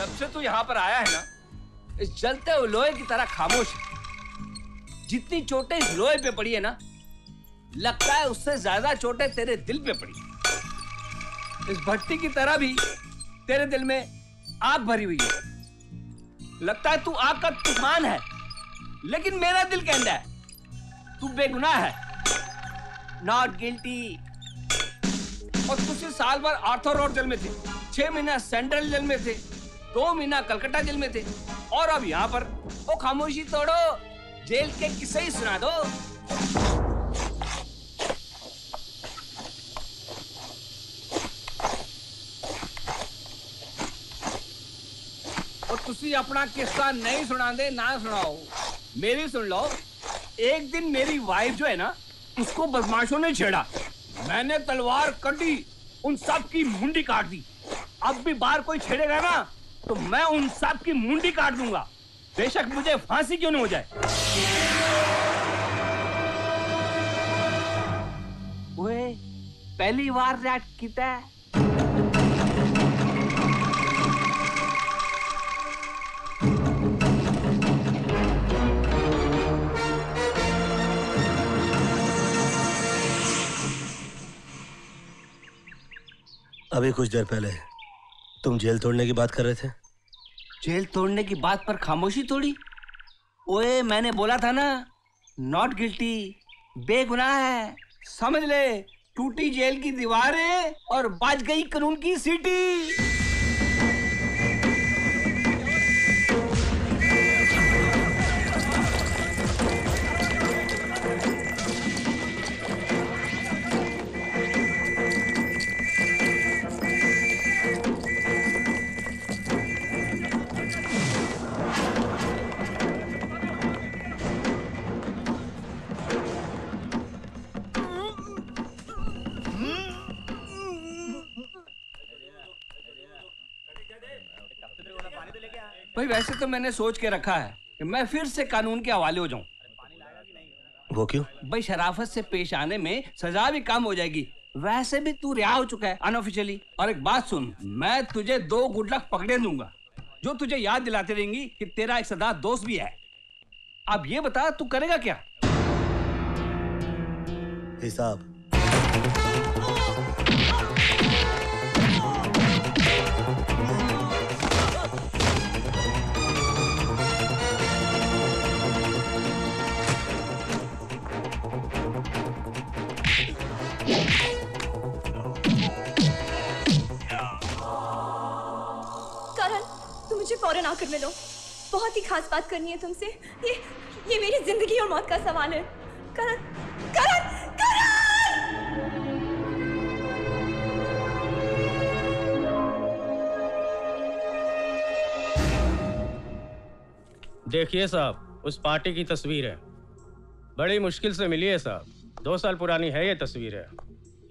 जब से तू यहाँ पर आया है ना, इस जलते हुए लोहे की तरह खामोश है। जितनी चोटें इस लोहे पे पड़ी है ना, लगता है उससे ज्यादा चोटें तेरे दिल पे पड़ी है। इस भट्टी की तरह भी तेरे दिल में आग भरी हुई है। लगता है तू आग का तूफान है, लेकिन मेरा दिल कहता है तू बेगुनाह है, नॉट गिल्टी। और कुछ ही साल भर आर्थर रोड जेल में थे, 6 महीना सेंट्रल जेल में थे, 2 महीना कलकत्ता जेल में थे, और अब यहाँ पर। ओ खामोशी तोड़ो, जेल के किस्से ही सुना दो। और तुसी अपना किस्सा नहीं सुना दे, ना सुनाओ, मेरी सुन लो। एक दिन मेरी वाइफ जो है ना, उसको बदमाशों ने छेड़ा। मैंने तलवार कटी, उन सब की मुंडी काट दी। अब भी बार कोई छेड़ेगा ना, तो मैं उन सब की मुंडी काट दूंगा, बेशक मुझे फांसी क्यों नहीं हो जाए। ओए, पहली बार रैट किता है। अभी कुछ देर पहले तुम जेल तोड़ने की बात कर रहे थे। जेल तोड़ने की बात पर खामोशी तोड़ी? ओए, मैंने बोला था ना, नॉट गिल्टी, बेगुनाह है। समझ ले, टूटी जेल की दीवारें और बज गई कानून की सीटी। भाई, वैसे तो मैंने सोच के रखा है कि मैं फिर से कानून के हवाले हो जाऊं। वो क्यों? भाई, शराफत से पेश आने में सजा भी कम हो जाएगी। वैसे भी तू रिहा हो चुका है अनऑफिशियली। और एक बात सुन, मैं तुझे 2 गुड लक पकड़े दूंगा, जो तुझे याद दिलाते रहेंगी कि तेरा एक सदा दोस्त भी है। अब ये बता, तू करेगा क्या? हिसाब। फौरन आकर मिलो, बहुत ही खास बात करनी है तुमसे। ये मेरी जिंदगी और मौत का सवाल है। करण, करण, करण! देखिए साहब, उस पार्टी की तस्वीर है, बड़ी मुश्किल से मिली है साहब। 2 साल पुरानी है ये तस्वीर है।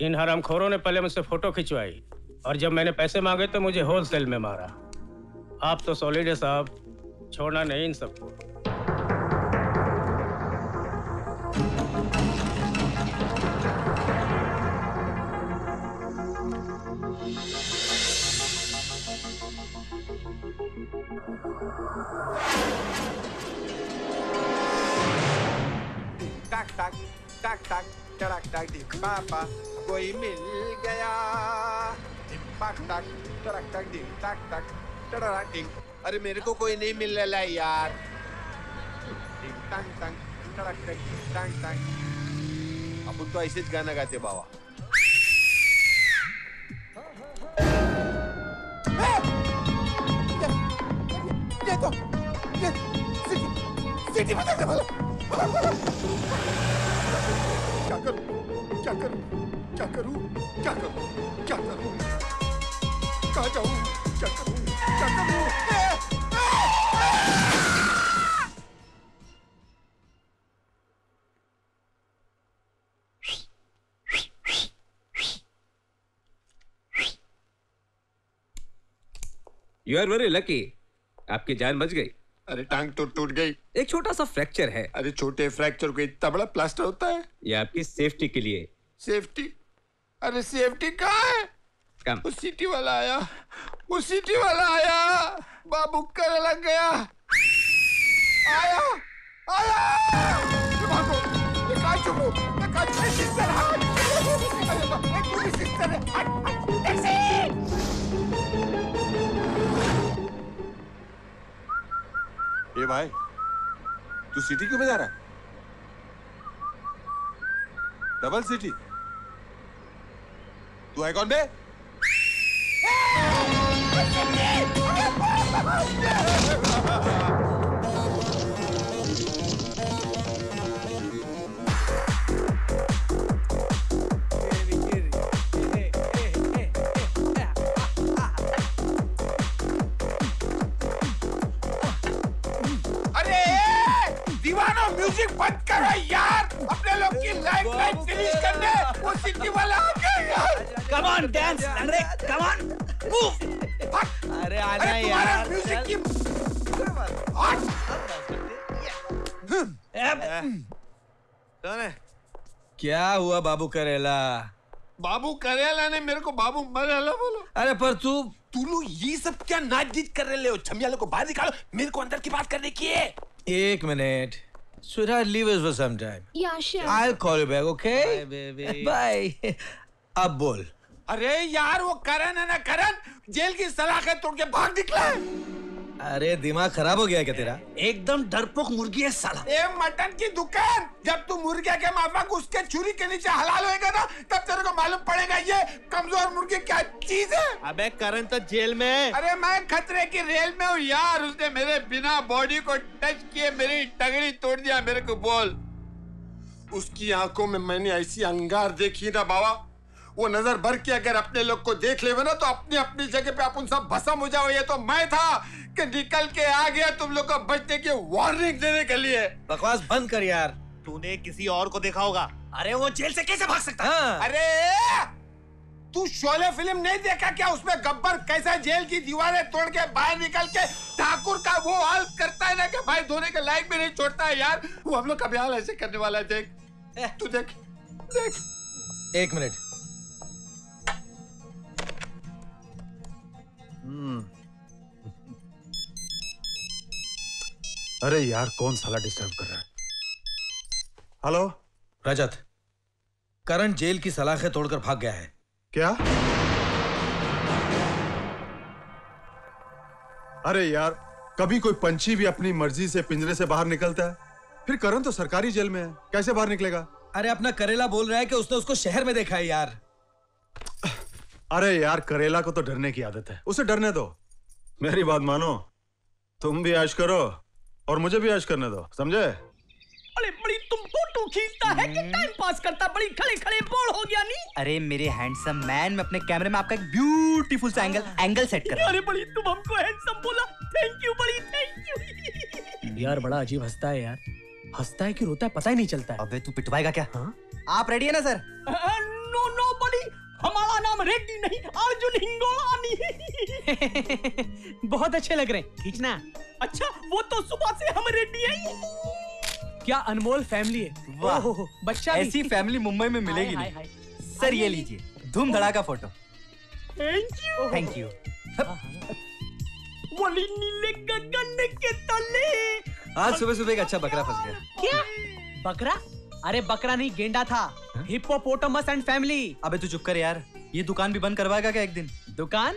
इन हरामखोरों ने पहले मुझसे फोटो खिंचवाई, और जब मैंने पैसे मांगे तो मुझे होलसेल में मारा। आप तो सॉलिड है साहब, छोड़ना नहीं इन सबको। टक टक टक टक टक टक टिक पापा, कोई मिल गया। टक टक टक टक टिक टक टक। अरे, मेरे को कोई नहीं मिल रहा है यार। अब तो ऐसे गाना गाते बाबा। ये तो सिटी बता दे भला। क्या करूं, क्या करूं, क्या करूं, क्या करूं, क्या करूं, कहाँ जाऊं, क्या करूं। You are very lucky, आपकी जान बच गई। अरे, टांग तो टूट गई, एक छोटा सा फ्रैक्चर है। अरे, छोटे फ्रैक्चर को इतना बड़ा प्लास्टर होता है? ये आपकी सेफ्टी के लिए। सेफ्टी? अरे, सेफ्टी कहाँ है? कम। वो सिटी वाला आया, वो सिटी वाला आया, बाबू का लग गया, आया, आया। माँ को, ये काजू को, ये काजू की सिस्टर है, अरे बाप, ये तू भी सिस्टर है, टैक्सी। ये भाई, तू सिटी क्यों में जा रहा है? Double city. तू है कौन बे? म्यूजिक बंद करो यार, अपने लोग की लाइफलाइन फिनिश करने वो सिटी वाला आ गया यार। कम ऑन डांस लंगड़े, कम ऑन मूव। अरे आजा यार, म्यूजिक की हट। क्या हुआ बाबू करेला? बाबू करेला ने मेरे को बाबू मरेला बोलो। अरे पर तू ये सब क्या नाटक कर रहे हो? छमियाले को बाहर निकालो, मेरे को अंदर की बात करने की है। एक minute, sweetheart, leave us for some time. Yeah, sure. I'll call you back, okay? Bye, baby. Bye. अब बोल। अरे यार वो करण है ना, करण जेल की सलाखें तोड़ के भाग निकला है। अरे दिमाग खराब हो गया क्या तेरा? एकदम डरपोक मुर्गी है साला। ये मटन की दुकान, जब तू मुर्गी के माफक उसके छुरी के नीचे हलाल होएगा ना, तब तेरे को मालूम पड़ेगा ये कमजोर मुर्गी क्या चीज है। अबे करण तो जेल में है। अरे मैं खतरे की रेल में हूँ यार, उसने मेरे बिना बॉडी को टच किए मेरी टंगड़ी तोड़ दिया। मेरे को बोल, उसकी आंखों में मैंने ऐसी अंगार देखी ना बाबा, वो नजर भर के अगर अपने लोग को देख ले ना तो अपनी अपनी जगह पे आप उन सब भस्म हो जाओ। ये तो मैं था कि निकल के आ गया तुम लोग को बचने की वार्निंग देने के लिए। बकवास बंद कर यार, तूने किसी और को देखा होगा। अरे वो जेल से कैसे भाग सकता? हाँ। अरे तू शोले फिल्म नहीं देखा क्या? उसमें गब्बर कैसा जेल की दीवारें तोड़ के बाहर निकल के ठाकुर का वो हाल करता है ना कि भाई धोने के लायक भी नहीं छोड़ता है यार। वो हम लोग का भी हाल ऐसे करने वाला है। देख तू देख देख। एक मिनट, अरे यार कौन साला डिस्टर्ब कर रहा है? हेलो रजत, करण जेल की सलाखें तोड़कर भाग गया है। क्या? अरे यार कभी कोई पंछी भी अपनी मर्जी से पिंजरे से बाहर निकलता है, फिर करण तो सरकारी जेल में है, कैसे बाहर निकलेगा? अरे अपना करेला बोल रहा है कि उसने उसको शहर में देखा है यार। अरे यार करेला को तो डरने की आदत है, उसे डरने दो। मेरी बात मानो, तुम भी ऐश करो और मुझे भी ऐश करने दो, समझे? अरे बड़ी तुम फोटो खींचता है कि टाइम पास करता, बड़ी खड़े-खड़े बोर हो गया नहीं? अरे मेरे हैंडसम मैन, मैं अपने कैमरे में आपका एक ब्यूटीफुल सा एंगल सेट कर रहा हूं। अरे बड़ी तुम हमको हैंडसम बोला, थैंक यू बड़ी, थैंक यू। यार बड़ा अजीब हंसता है यार, हंसता है कि रोता है पता ही नहीं चलता। अबे तू पिटवाएगा क्या? हां आप रेडी है ना सर? नो नो बड़ी, हमारा नाम रेड्डी नहीं अर्जुन हिंगोलानी। बहुत अच्छे लग रहे हैं, खींचना। अच्छा वो तो सुबह से हम रेड्डी हैं। क्या अनमोल फैमिली है। वाह बच्चा, ऐसी फैमिली मुंबई में मिलेगी नहीं। सर ये लीजिए धूम धड़ाका photo. Thank you thank you. वाली नीले गगन के तले। आज सुबह सुबह एक अच्छा बकरा फंस गया। क्या बकरा? अरे बकरा नहीं गेंडा था। Hippopotamus and family. अबे तू चुप कर यार, ये दुकान भी बंद करवाएगा क्या एक दिन? दुकान?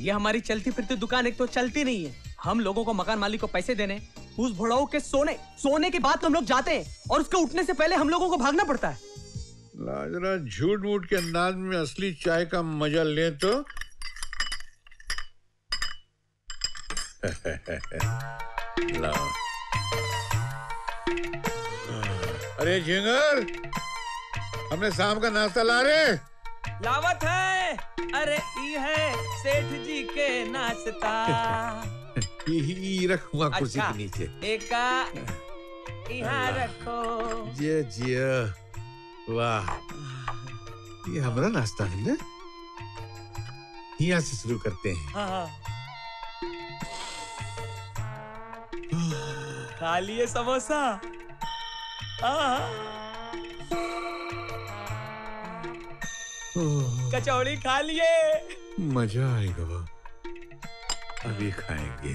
ये हमारी चलती फिरती दुकान एक तो चलती नहीं है। हम लोगों को मकान मालिक को पैसे देने, उस भुड़ाऊ के सोने के बाद तो हम लोग जाते हैं और उसके उठने से पहले हम लोगों को भागना पड़ता है। लाजरा झूठ मूठ के अंदाज में असली चाय का मजा ले तो। अरे झिंगर, हमने शाम का नाश्ता ला रहे। लावत है। अरे ये है सेठ जी के नाश्ता। यही रखूंगा कुर्सी के नीचे। एका यहाँ रखो। जी जी वाह, ये हमारा नाश्ता है ना, यहाँ से शुरू करते हैं। हाँ। खा लिए समोसा। कचौड़ी खा लिए। मजा आएगा, अभी खाएंगे।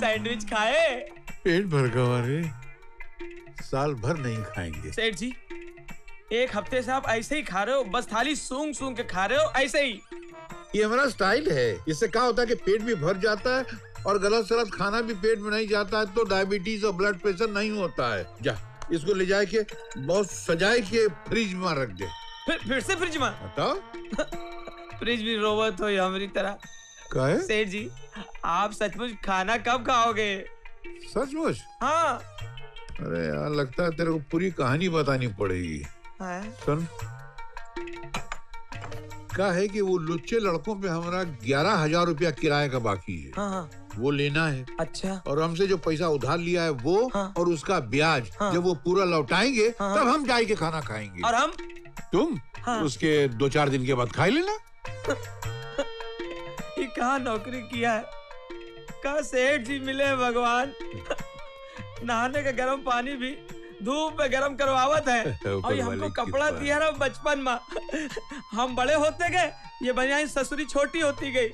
सैंडविच खाए, पेट भर गवा रे, साल भर नहीं खाएंगे। सेठ जी, एक हफ्ते से आप ऐसे ही खा रहे हो, बस थाली सूंघ सूंघ के खा रहे हो ऐसे ही। ये हमारा स्टाइल है, इससे क्या होता है कि पेट भी भर जाता है और गलत सलत खाना भी पेट में नहीं जाता है, तो डायबिटीज और ब्लड प्रेशर नहीं होता है। जा इसको ले जाए के बहुत सजाए के फ्रिज में रख दे। फिर से फ्रिज में? बताओ। फ्रिज भी रोबोट हो हमारी तरह। काहे? सेठ जी, आप सचमुच खाना कब खाओगे? सचमुच? हाँ। अरे यार, लगता है तेरे को पूरी कहानी बतानी पड़ेगी। हाँ? सुन, का है कि वो लुच्चे लड़कों पे हमारा 11,000 रुपया किराए का बाकी है। हाँ। वो लेना है। अच्छा। और हमसे जो पैसा उधार लिया है वो। हाँ। और उसका ब्याज। हाँ। जब वो पूरा लौटाएंगे। हाँ। तब हम जाके खाना खाएंगे। और हम? तुम? हाँ। उसके 2-4 दिन के बाद खा लेना। ये कहाँ नौकरी किया है, कहाँ सेठ जी मिले भगवान। नहाने का गर्म पानी भी धूप में गर्म करवावत है, और ये हमको कपड़ा दिया ना बचपन में। हम बड़े होते गए, ये बनियाई ससुरी छोटी होती गई,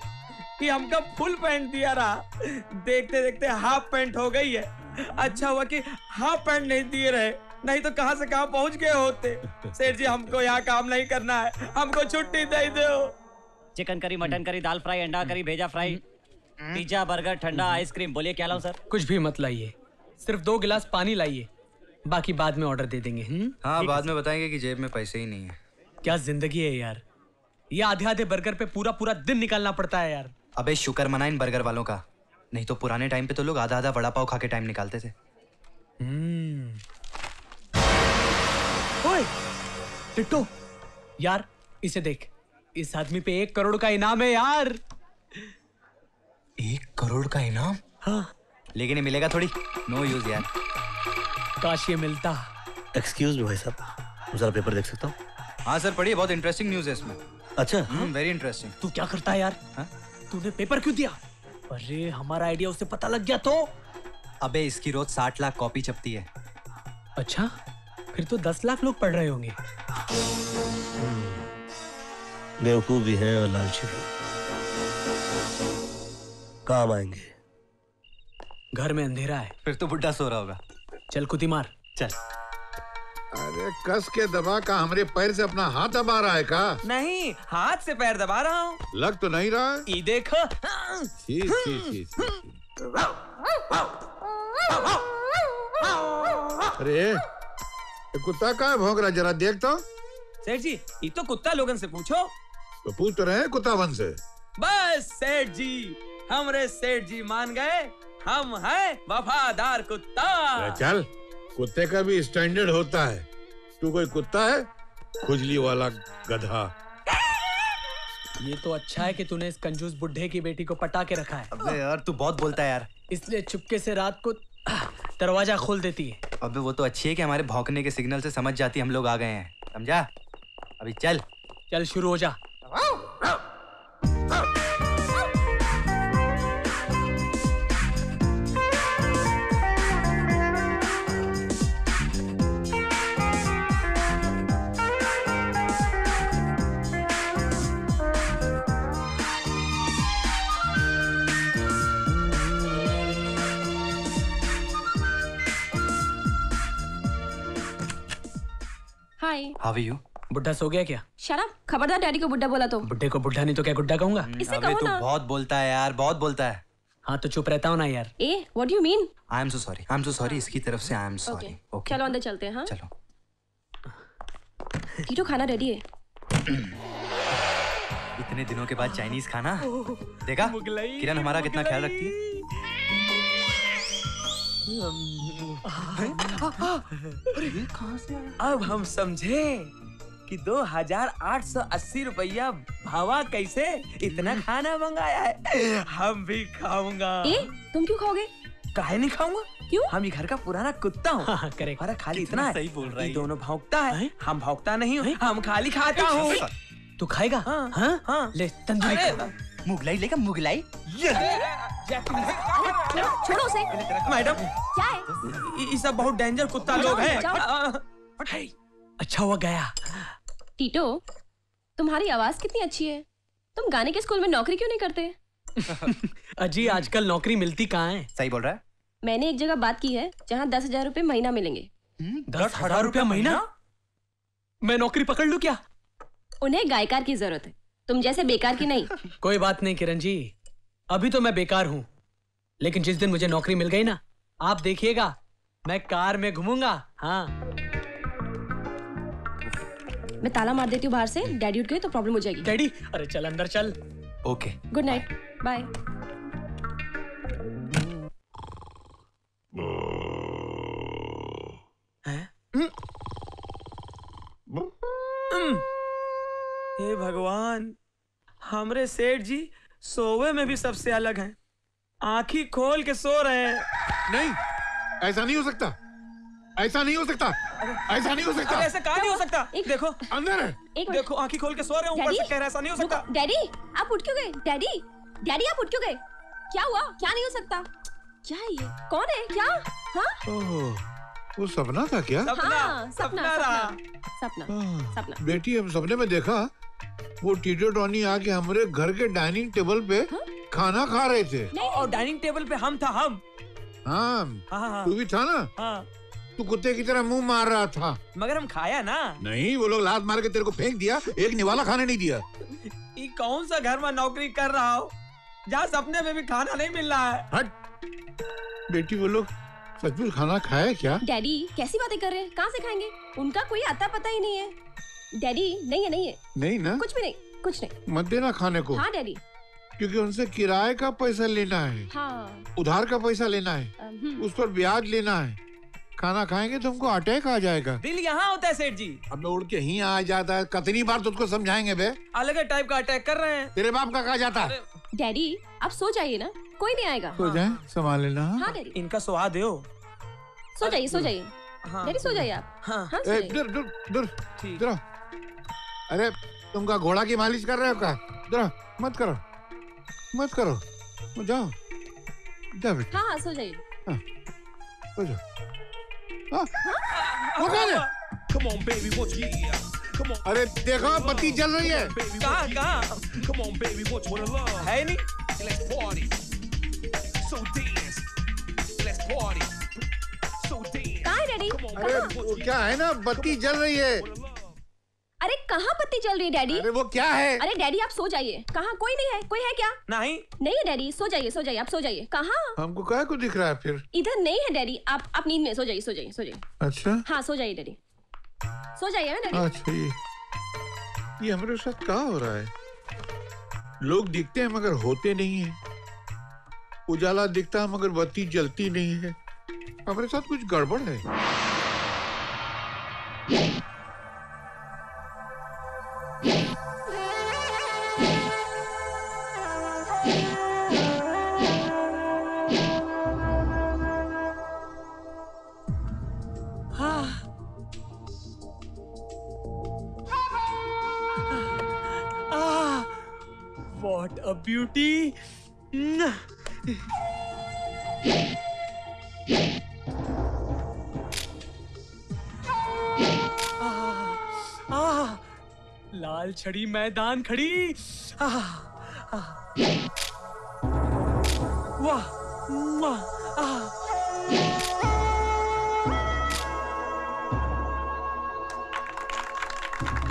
कि हमका फुल पैंट दिया रहा, देखते देखते हाफ पैंट हो गई है। अच्छा हुआ कि हाफ पैंट नहीं दिए रहे, नहीं तो कहां से कहां पहुंच गए होते। सेठ जी, हमको यहाँ काम नहीं करना है, हमको छुट्टी दे दो। चिकन करी, मटन करी, दाल फ्राई, अंडा करी, भेजा फ्राई, पिज्जा, बर्गर, ठंडा, आइसक्रीम, बोलिए क्या लाऊं सर? कुछ भी मत लाइए, सिर्फ 2 गिलास पानी लाइए, बाकी बाद में ऑर्डर दे देंगे। हाँ, बाद में बताएंगे कि जेब में पैसे ही नहीं है। क्या जिंदगी है यार, ये आधे आधे बर्गर पे पूरा पूरा दिन निकालना पड़ता है यार। अबे शुक्र मना इन बर्गर वालों का, नहीं तो पुराने टाइम पे तो लोग आधा आधा वड़ा पाव खा के टाइम निकालते थे। ओए टिट्टो यार, इसे देख, इस आदमी पे 1 करोड़ का इनाम है यार। 1 करोड़ का इनाम? हाँ, लेकिन ये मिलेगा थोड़ी, नो यूज यार, काश ये मिलता। एक्सक्यूज मी भाई साहब, जरा पेपर देख सकता हूँ? हाँ सर, पढ़िए, बहुत इंटरेस्टिंग न्यूज है इसमें। अच्छा? Very interesting. तू क्या करता है यार? हाँ? तूने पेपर क्यों दिया? अरे हमारा आइडिया उसे पता लग गया तो। अबे इसकी रोज 60 लाख कॉपी छपती है। अच्छा, फिर तो 10 लाख लोग पढ़ रहे होंगे। बेवकूफ भी हैं और लालची भी, काम आएंगे। घर में अंधेरा है, फिर तो बुढ़ा सो रहा होगा। चल कुत्ती मार, चल। अरे कस के दबा, का हमरे पैर से अपना हाथ दबा रहा है का? नहीं, हाथ से पैर दबा रहा हूँ। लग तो नहीं रहा। ये देखो। अरे कुत्ता कहाँ भौंक रहा, जरा देख तो। सेठ जी, ये तो कुत्ता, लोगन से पूछो। तो पूछ तो रहे कुत्ता बन से। बस सेठ जी, हमरे सेठ जी मान गए, हम हैं वफादार कुत्ता। चल, कुत्ते का भी स्टैंडर्ड होता है, तू कोई कुत्ता है, खुजली वाला गधा। ये तो अच्छा है कि तूने इस कंजूस बुढ़े की बेटी को पटा के रखा है। अबे यार, तू बहुत बोलता है यार, इसलिए चुपके से रात को दरवाजा खोल देती है। अबे वो तो अच्छी है कि हमारे भौंकने के सिग्नल से समझ जाती है हम लोग आ गए हैं, समझा? अभी चल चल, शुरू हो जा। How are you? बुड्ढा सो गया क्या? शराब, खबरदार डैडी को बुड्ढा बोला तो। बुड्ढे को बुड्ढा नहीं तो क्या गुड्डा कहूंगा? इससे कहूं ना। तू बहुत बोलता है यार, बहुत बोलता है। हाँ तो चुप रहता हूँ ना यार। ए, what do you mean? I am so sorry, I am so sorry, इसकी तरफ से I am sorry। Okay, चलो अंदर चलते हैं। हाँ चलो। टीटो, खाना रेडी है। इतने दिनों के बाद चाइनीज खाना, देखा किरण हमारा कितना ख्याल रखती है। अरे कहाँ से आया? अब हम समझे कि 2,880 रुपया भावा कैसे इतना खाना मंगाया है। हम भी खाऊंगा। ए, तुम क्यों खाओगे? काहे नहीं खाऊंगा, क्यों? हम ये घर का पुराना कुत्ता हूँ। हाँ, करेक्ट, खाली इतना है। सही बोल रहा है। दोनों भौंकता है, हम भौंकता नहीं हूँ, हम खाली खाता हूँ। तू खाएगा? हाँ हाँ हाँ, ले तंदूरी मुगलाई लेगा, मुगलाई। छोड़ो उसे। मैडम क्या है? ये सब बहुत डेंजर कुत्ता लोग हैं। अच्छा हुआ गया, टीटो, तुम्हारी आवाज कितनी अच्छी है। तुम गाने के स्कूल में नौकरी क्यों नहीं करते? अजी आजकल नौकरी मिलती कहाँ है। सही बोल रहा है। मैंने एक जगह बात की है जहाँ 10,000 रुपए महीना मिलेंगे। 10,000 रुपया महीना? मैं नौकरी पकड़ लूँ क्या? उन्हें गायकार की जरूरत है, तुम जैसे बेकार की नहीं। कोई बात नहीं किरण जी, अभी तो मैं बेकार हूँ, लेकिन जिस दिन मुझे नौकरी मिल गई ना, आप देखिएगा मैं कार में घूमूंगा। हाँ मैं ताला मार देती हूँ बाहर से, डैडी उठ गए तो प्रॉब्लम हो जाएगी। डैडी, अरे चल अंदर चल। Okay good night, bye. हे भगवान, हमरे सेठ जी सोवे में भी सबसे अलग हैं। आंखें खोल के सो रहे हैं। नहीं, ऐसा नहीं हो सकता, ऐसा नहीं हो सकता, ऐसा नहीं हो सकता। ऐसा कहाँ नहीं हो सकता? देखो अंदर है, देखो आंखें खोल के सो रहे हैं, ऊपर से कह रहा है ऐसा नहीं हो सकता। डैडी आप उठ क्यों गए? डैडी, डैडी आप उठ क्यों गए? क्या हुआ? क्या नहीं हो सकता? क्या ये कौन है? क्या? हाँ वो सपना था क्या? सपना, सपना रहा, सपना, सपना। बेटी हम सपने में देखा वो टीटो टॉनी आके हमारे घर के डाइनिंग टेबल पे खाना खा रहे थे। और डाइनिंग टेबल पे हम था, हम। हाँ तू भी था ना, तू कुत्ते की तरह मुंह मार रहा था। मगर हम खाया ना। नहीं, वो लोग लात मार के तेरे को फेंक दिया, एक निवाला खाने नहीं दिया। ये कौन सा घर में नौकरी कर रहा हो जहाँ सपने में भी खाना नहीं मिल रहा है। हट बेटी, वो लोग सचमुच खाना खाया क्या? डैडी कैसी बातें कर रहे हैं, कहाँ से खाएंगे? उनका कोई आता पता ही नहीं है। डैडी नहीं है, नहीं है, नहीं ना, कुछ भी नहीं, कुछ नहीं मत देना खाने को। हाँ डैडी, क्योंकि उनसे किराए का पैसा लेना है। हाँ। उधार का पैसा लेना है, उस पर ब्याज लेना है। खाना खाएंगे तो हमको अटैक आ जाएगा। दिल यहाँ होता है सेठ जी, अब उड़ के ही आ जाता है। कितनी बार तुझको समझाएंगे बे, अलग टाइप का अटैक कर रहे हैं। तेरे बाप का कहा जाता है। डैडी आप सो जाइए ना, कोई नहीं आएगा। सो जाए, संभाल लेना। हाँ डैडी, इनका सुहा दो। सो जाइए, सो जाइए डैडी, सो जाइए आप। डर, अरे तुमका घोड़ा की मालिश कर रहे हो क्या? डर मत करो, मत करो, जाओ जाओ बेटा। हाँ सो जाइए। अरे देखो बत्ती जल रही है। कहाँ कहाँ है? नहीं कहाँ है डैडी? अरे क्या है ना, बत्ती जल रही है। अरे कहाँ बत्ती चल रही है डैडी? अरे वो क्या है? अरे डैडी आप सो जाइए। कहाँ? कोई नहीं है, कोई है क्या? नहीं नहीं डैडी, सो जाइए, सो जाइए आप, सो जाइए। कहाँ? हमको क्या कुछ दिख रहा है? फिर इधर नहीं है डैडी, आप नींद में। सो जाइए, सो जाइए, सो जाइए। अच्छा हाँ सो जाइए डैडी, सो जाइए ना डैडी। अच्छा ये हमारे साथ क्या हो रहा है? लोग दिखते हैं मगर होते नहीं है, उजाला दिखता है मगर बत्ती जलती नहीं है। हमारे साथ कुछ गड़बड़ है। What a beauty! लाल छड़ी मैदान खड़ी। वाह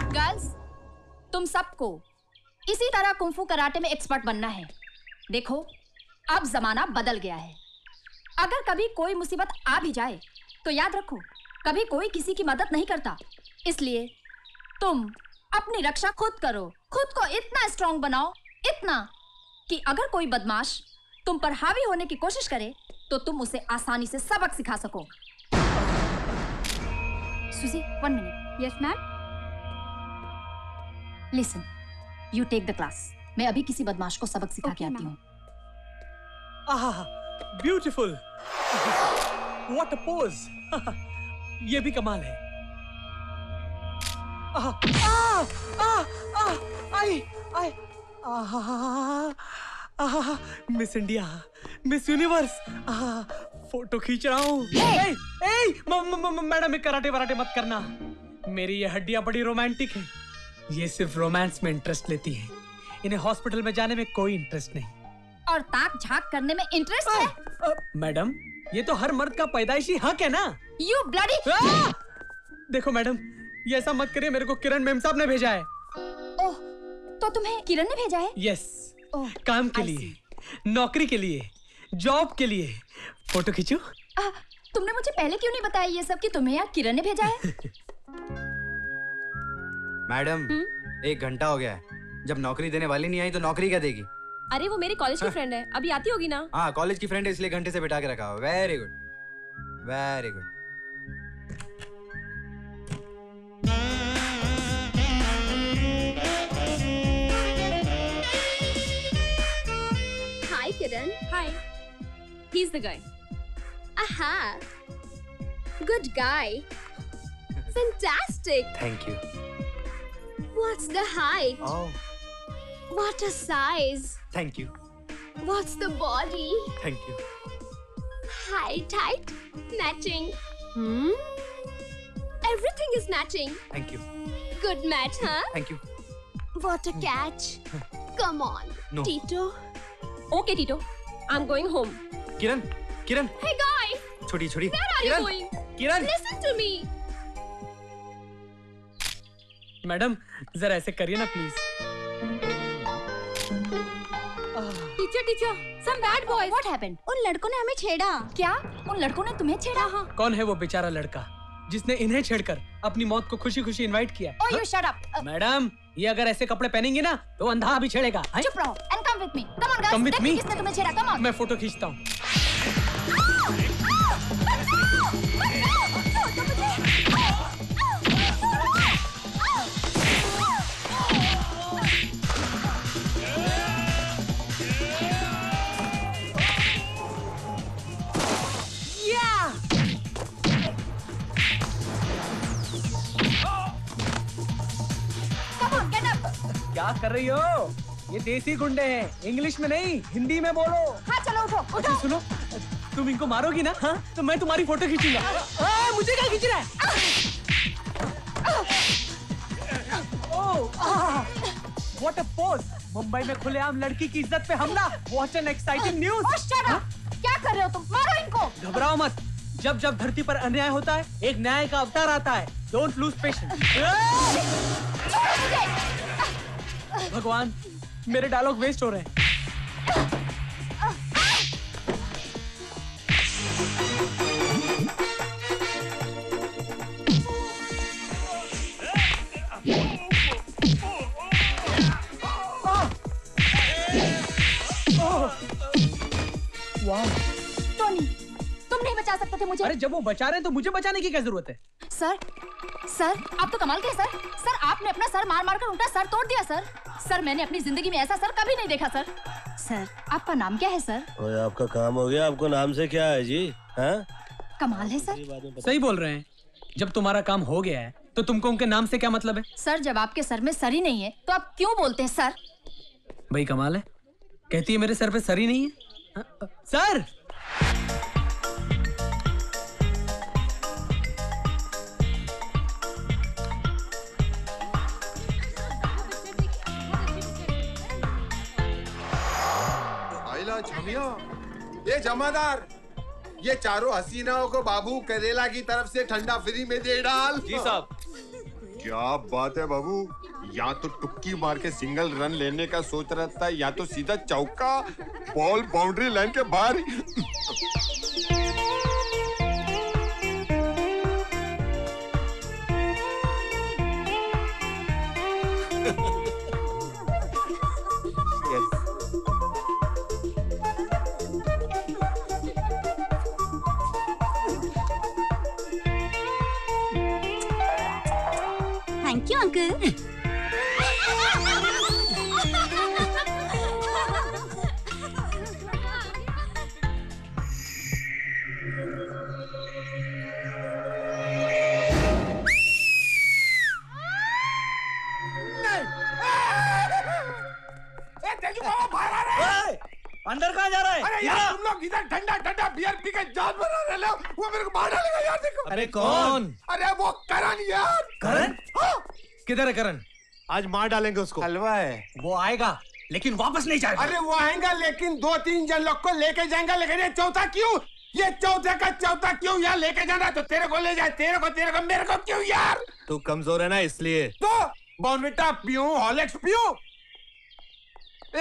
गर्ल्स, तुम सबको इसी तरह कुंफू कराटे में एक्सपर्ट बनना है। देखो अब जमाना बदल गया है, अगर कभी कोई मुसीबत आ भी जाए तो याद रखो कभी कोई किसी की मदद नहीं करता, इसलिए तुम अपनी रक्षा खुद करो। खुद को इतना स्ट्रांग बनाओ, इतना कि अगर कोई बदमाश तुम पर हावी होने की कोशिश करे तो तुम उसे आसानी से सबक सिखा सको। Suji 1 minute. Yes ma'am. Listen, You take the class. मैं अभी किसी बदमाश को सबक सिखा के आती हूँ। आहा, beautiful. What a pose. ये भी कमाल है। आहा, आहा, आहा, आहा, आई, आई, आहा, आहा, Miss India, Miss Universe, आहा, फोटो खींच रहा हूँ। Hey, hey, मैडम कराटे वराटे मत करना, मेरी ये हड्डियाँ बड़ी रोमांटिक है। ये सिर्फ रोमांस में इंटरेस्ट लेती है, इन्हें हॉस्पिटल में जाने में कोई इंटरेस्ट नहीं। और ताक झांक करने में इंटरेस्ट है? मैडम ये तो हर मर्द का पैदाइशी हक है ना। You bloody! देखो मैडम ये ऐसा मत करिए, मेरे को किरण मैम साहब ने भेजा है। ओह, तो तुम्हें किरण ने भेजा है? यस, काम के लिए, नौकरी के लिए, जॉब के लिए। फोटो खींचू? तुमने मुझे पहले क्यों नहीं बताया ये सब कि तुम्हें यहाँ किरण ने भेजा है? मैडम 1 घंटा हो गया है, जब नौकरी देने वाली नहीं आई तो नौकरी क्या देगी? अरे वो मेरी कॉलेज की फ्रेंड है, अभी आती होगी ना। हाँ कॉलेज की फ्रेंड है इसलिए घंटे से बिठा के रखा हो। Very good very good. Hi Kiran. Hi. He is the guy. आहा, good guy, fantastic. Thank you. What's the height? What a size! Thank you. What's the body? Thank you. Height, height, matching. Everything is matching. Thank you. Good match, huh? Thank you. What a catch! Come on, no. Tito. Okay, Tito. I'm going home. Kiran, Kiran. Hey, guy. Chhodi, chhodi. Where are Kiran? You going? Kiran, listen to me. Madam, जरा ऐसे करिए ना please. Teacher teacher, some bad boys. What happened? उन लड़कों ने हमें छेड़ा। क्या? उन लड़कों ने तुम्हें छेड़ा? हाँ। कौन है वो बेचारा लड़का जिसने इन्हें छेड़कर अपनी मौत को खुशी खुशी इनवाइट किया? Oh, you shut up. Madam ये अगर ऐसे कपड़े पहनेंगी ना तो अंधा भी छेड़ेगा। चुप रहो and come with me. Come on guys. Come with me. किसने तुम्हें छेड़ा? Come on. मैं फोटो खींचता हूँ। क्या कर रही हो? ये देसी गुंडे हैं, इंग्लिश में नहीं हिंदी में बोलो। हाँ चलो उठो उठो। अच्छा सुनो, तुम इनको मारोगी ना हाँ तो मैं तुम्हारी फोटो खींचूंगा। मुझे क्या खींच रहा है? Oh what a pose. Mumbai में खुलेआम लड़की की इज्जत पे हमला। What an exciting news. क्या कर रहे हो तुम? मारो इनको। घबराओ मत, जब जब धरती पर अन्याय होता है एक न्याय का अवतार आता है। Don't lose patience. भगवान मेरे डायलॉग वेस्ट हो रहे हैं। वाह टोनी, तुम नहीं बचा सकते थे मुझे? अरे जब वो बचा रहे हैं तो मुझे बचाने की क्या जरूरत है? सर आप तो कमाल के सर। सर आपने अपना सर मार मार कर उनका सर तोड़ दिया। सर मैंने अपनी जिंदगी में ऐसा सर कभी नहीं देखा। सर आपका नाम क्या है सर? ओए आपका काम हो गया, आपको नाम से क्या है जी? हाँ कमाल है सर। सही बोल रहे हैं, जब तुम्हारा काम हो गया है तो तुमको उनके नाम से क्या मतलब है? सर जब आपके सर में सर ही नहीं है तो आप क्यों बोलते हैं सर? भाई कमाल है, कहती है मेरे सर पे सर ही नहीं है। सर ये जमादार, ये चारों हसीनाओं को बाबू करेला की तरफ से ठंडा फ्री में दे डाल। जी साहब। क्या बात है बाबू, या तो टुक्की मार के सिंगल रन लेने का सोच रहा था या तो सीधा चौका, बॉल बाउंड्री लाइन के बाहर। अंदर कहाँ जा रहा है? अरे यार तुम लोग इधर ठंडा ठंडा बियर पी के जानवर रहे हो, वो मेरे को मार डालेगा यार देखो। अरे कौन? अरे वो करण यार। करण? हाँ। किधर है करण? आज मार डालेंगे उसको। हलवा है, वो आएगा लेकिन वापस नहीं जाएगा। अरे वो आएगा लेकिन 2-3 जन लोग को लेके जाएगा, लेकिन ये चौथा क्यों? ये चौथे का चौथा क्यों यार? लेके जाना तो तेरे को ले जाए, तेरे को मेरे को क्यों यार? तू कमजोर है ना इसलिए। तो बॉर्नविटा पीऊ, हॉर्लिक्स पीऊ।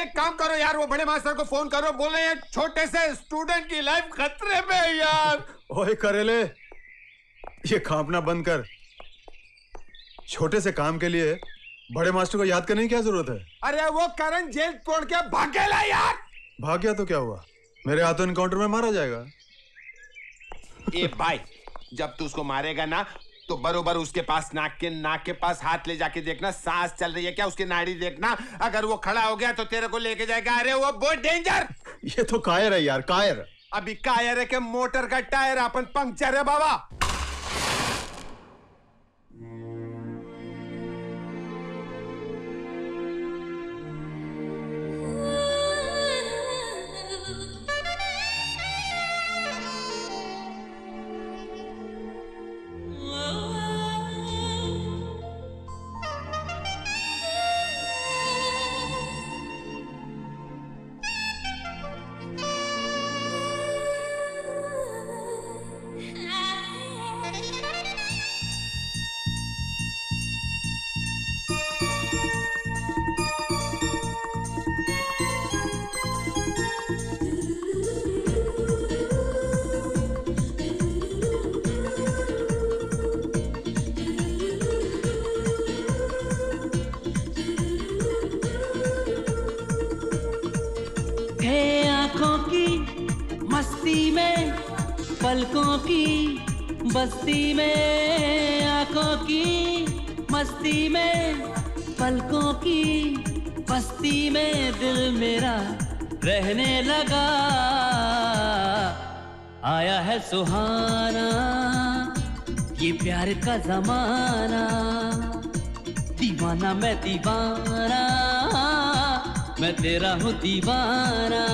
एक काम करो यार, वो बड़े मास्टर को फोन करो, बोले यार छोटे से स्टूडेंट की लाइफ खतरे में है यार। ओए करेले, ये कांपना बंद कर। छोटे से काम के लिए बड़े मास्टर को याद करने की क्या जरूरत है? अरे वो करण जेल तोड़ के भाग गया यार। भाग गया तो क्या हुआ, मेरे हाथों एनकाउंटर में मारा जाएगा। ए भाई, जब तू उसको मारेगा ना तो बरोबर उसके पास नाक के पास हाथ ले जाके देखना, सांस चल रही है क्या, उसकी नाड़ी देखना। अगर वो खड़ा हो गया तो तेरे को लेके जाएगा। अरे वो बहुत डेंजर। ये तो कायर है यार, कायर। अभी कायर है कि मोटर का टायर, अपन पंक्चर है बाबा। पलकों की बस्ती में, आंखों की मस्ती में, पलकों की बस्ती में दिल मेरा रहने लगा। आया है सुहाना ये प्यार का जमाना, दीवाना मैं दीवाना, मैं तेरा हूँ दीवाना।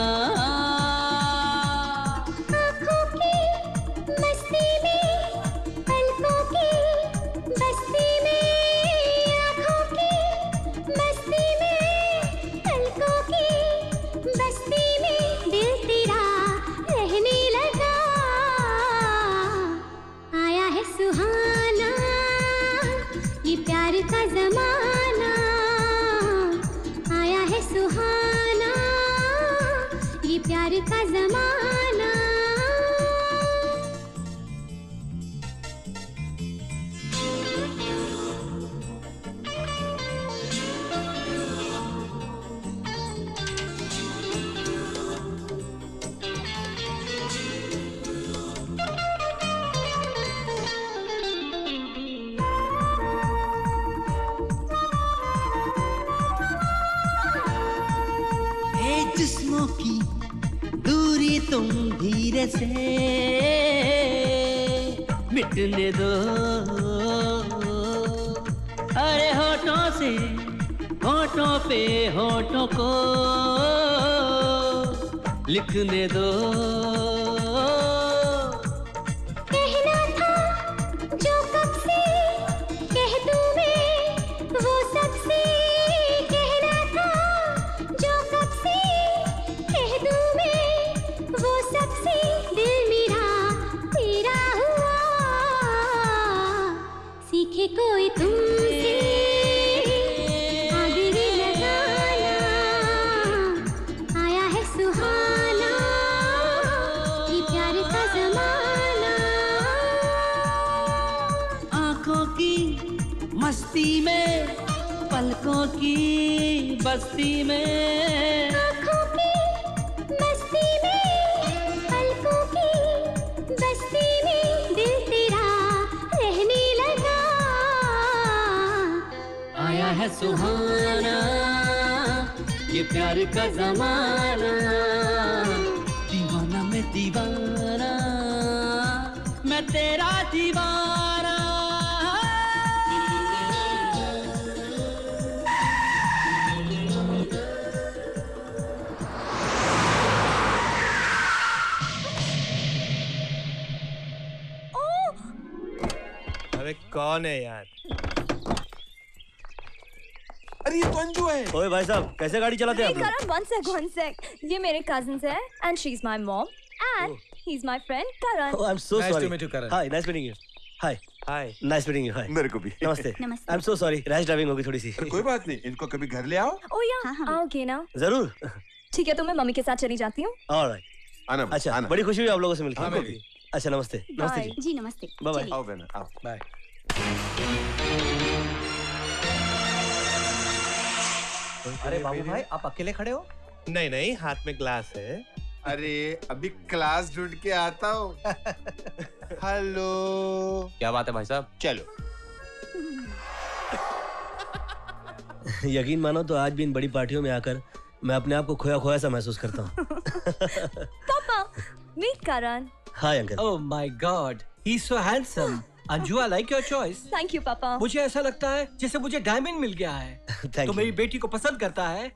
से मिटने दो अरे होठों से, होठों पे होठों को लिखने दो। कहना था जो कब से कह दूं मैं वो सबसे, कहना था जो कब से कह दूं मैं वो सबसे, कोई तुमसे आगे लगाना। आया है सुहाना ये प्यार का जमाना, आंखों की मस्ती में, पलकों की बस्ती में, आंखों की मस्ती में, पलकों की बस्ती में दिल तेरा रहने लगा। आया है सुहाना ये प्यार का जमाना, दीवाना मैं दीवाना, मैं तेरा दीवाना। अरे कौन है यार? पंजू है। ओए भाई साहब, कैसे गाड़ी चलाते हैं आप लोग? One sec. ये मेरे cousins हैं and she's my mom and he's my friend Karan. Oh, I'm so sorry. Nice to meet you, Karan. Hi, nice meeting you. Hi. Nice meeting you. Hi. मेरे को भी। नमस्ते। I'm so sorry. Rash driving होगी थोड़ी सी। कोई बात नहीं। इनको कभी घर ले आओ। Oh yeah, आओगे ना? जरूर। ठीक है, तो मैं मम्मी के साथ चली जाती हूँ। अच्छा, बड़ी खुशी हुई आप लोगों से मिलकर। अच्छा, नमस्ते। नमस्ते जी। नमस्ते। बाय। आओ बहन, आओ। बाय। अरे बाबू भाई, आप अकेले खड़े हो? नहीं नहीं, हाथ में ग्लास है। अरे अभी क्लास ढूंढ के आता हूँ। हेलो, क्या बात है भाई साहब? चलो। यकीन मानो तो आज भी इन बड़ी पार्टियों में आकर मैं अपने आप को खोया खोया सा महसूस करता हूँ। पापा, meet Karan. Hi uncle. Oh my god, he is so handsome. Anju, I like your choice. Thank you पापा। मुझे ऐसा लगता है जैसे मुझे डायमंड मिल गया है। तो मेरी बेटी को पसंद करता है।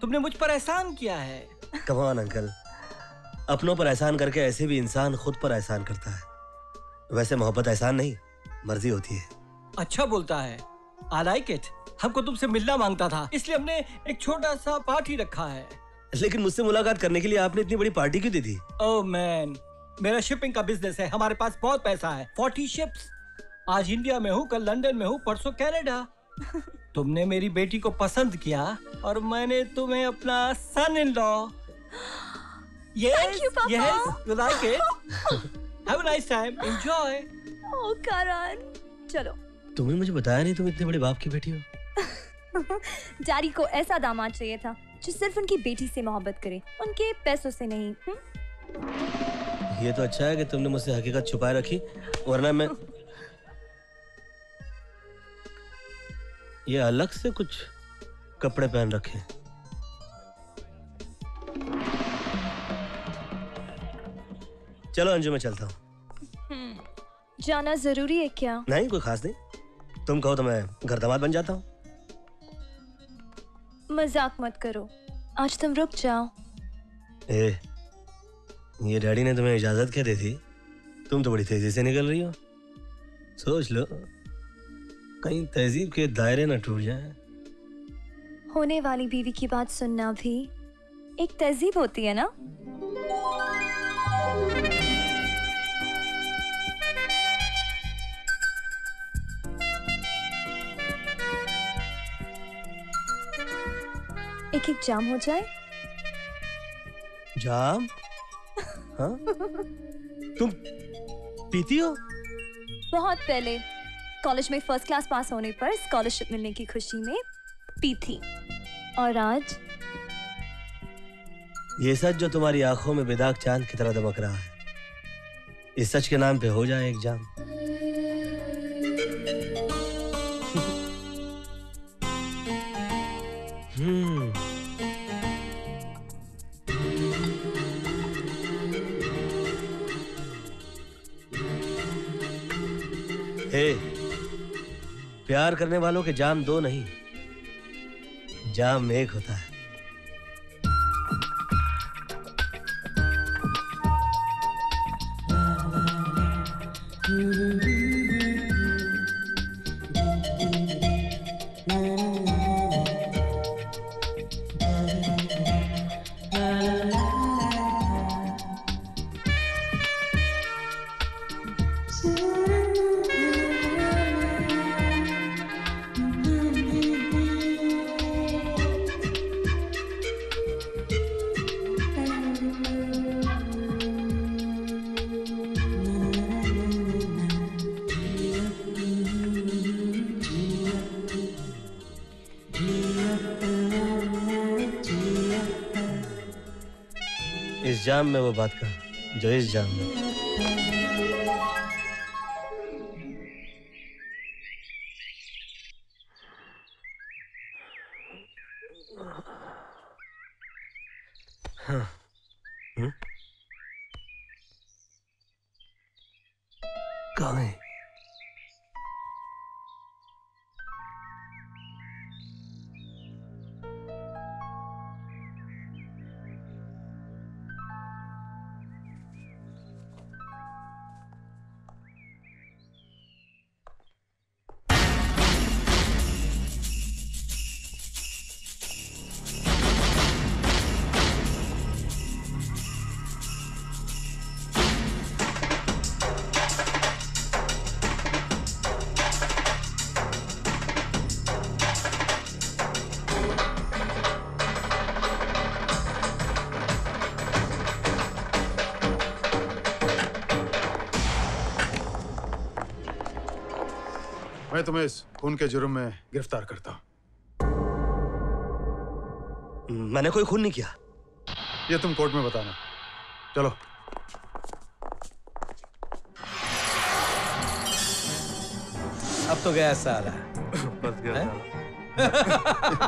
तुमने मुझ पर एहसान किया है। कम ऑन अंकल, अपनों पर एहसान करके ऐसे भी इंसान खुद पर एहसान करता है। वैसे मोहब्बत एहसान नहीं, मर्जी होती है। अच्छा बोलता है। I like it. हमको तुमसे मिलना मांगता था, इसलिए हमने एक छोटा सा पार्टी रखा है। लेकिन मुझसे मुलाकात करने के लिए आपने इतनी बड़ी पार्टी क्यों दे दी? ओह मैन, मेरा शिपिंग का बिजनेस है, हमारे पास बहुत पैसा है। 40 शिप्स। आज इंडिया में हूँ, कल लंदन में हूँ, परसों कनाडा। तुमने मेरी बेटी को पसंद किया और मैंने तुम्हें अपना son in law. You like it? Have a nice time, enjoy. Oh Karan, चलो। तुम्हें मुझे बताया नहीं तुम इतने बड़े बाप की बेटी हो। डैडी को ऐसा दामाद चाहिए था जो सिर्फ उनकी बेटी से मोहब्बत करे, उनके पैसों से नहीं। ये तो अच्छा है कि तुमने मुझसे हकीकत छुपाए रखी, वरना मैं ये अलग से कुछ कपड़े पहन रखे। चलो अंजू, मैं चलता हूँ। जाना जरूरी है क्या? नहीं, कोई खास नहीं। तुम कहो तो मैं घर दामाद बन जाता हूँ। मजाक मत करो, आज तुम रुक जाओ। ये डैडी ने तुम्हें इजाजत क्या दे थी? तुम तो बड़ी तेजी से निकल रही हो। सोच लो कहीं तहजीब के दायरे न टूट जाएं। होने वाली बीवी की बात सुनना भी एक तहजीब होती है ना। एक एक जाम हो जाए। जाम? हाँ? तुम पीती हो? बहुत पहले कॉलेज में फर्स्ट क्लास पास होने पर स्कॉलरशिप मिलने की खुशी में पी थी। और आज ये सच जो तुम्हारी आंखों में बेदाग चांद की तरह दमक रहा है, इस सच के नाम पे हो जाए एक जाम। प्यार करने वालों के जाम दो नहीं, जाम एक होता है। जाम में वो बात कहा जो इस जाम में। मैं तुम्हें इस खून के जुर्म में गिरफ्तार करता हूँ। मैंने कोई खून नहीं किया। ये तुम कोर्ट में बताना। चलो। अब तो गया सारा। बस गया सारा।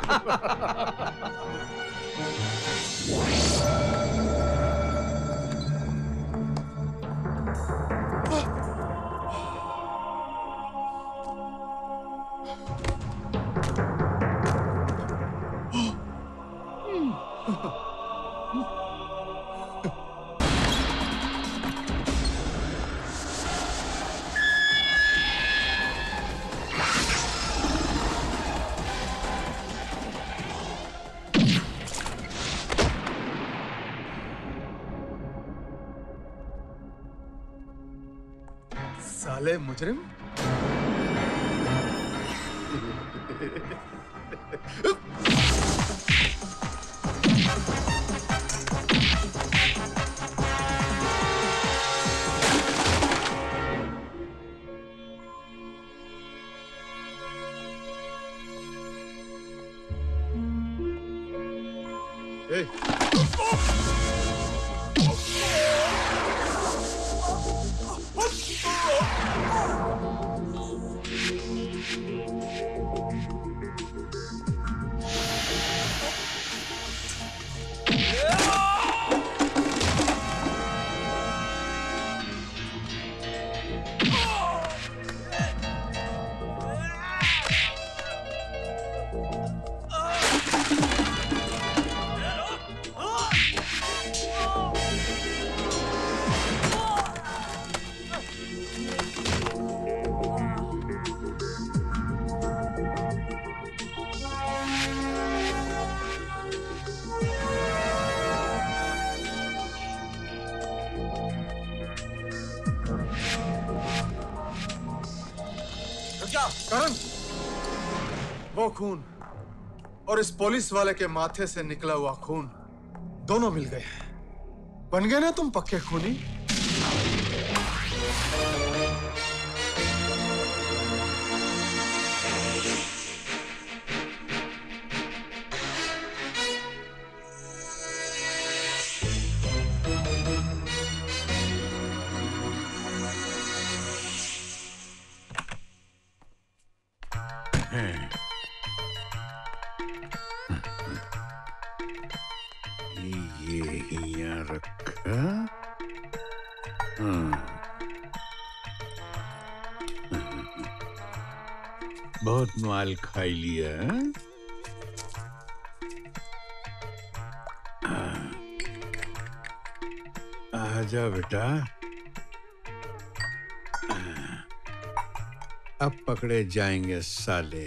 साले मुजरिम। खून और इस पुलिस वाले के माथे से निकला हुआ खून दोनों मिल गए हैं। बन गए ना तुम पक्के खूनी। बहुत माल खाई लिया। आजा बेटा, अब पकड़े जाएंगे साले।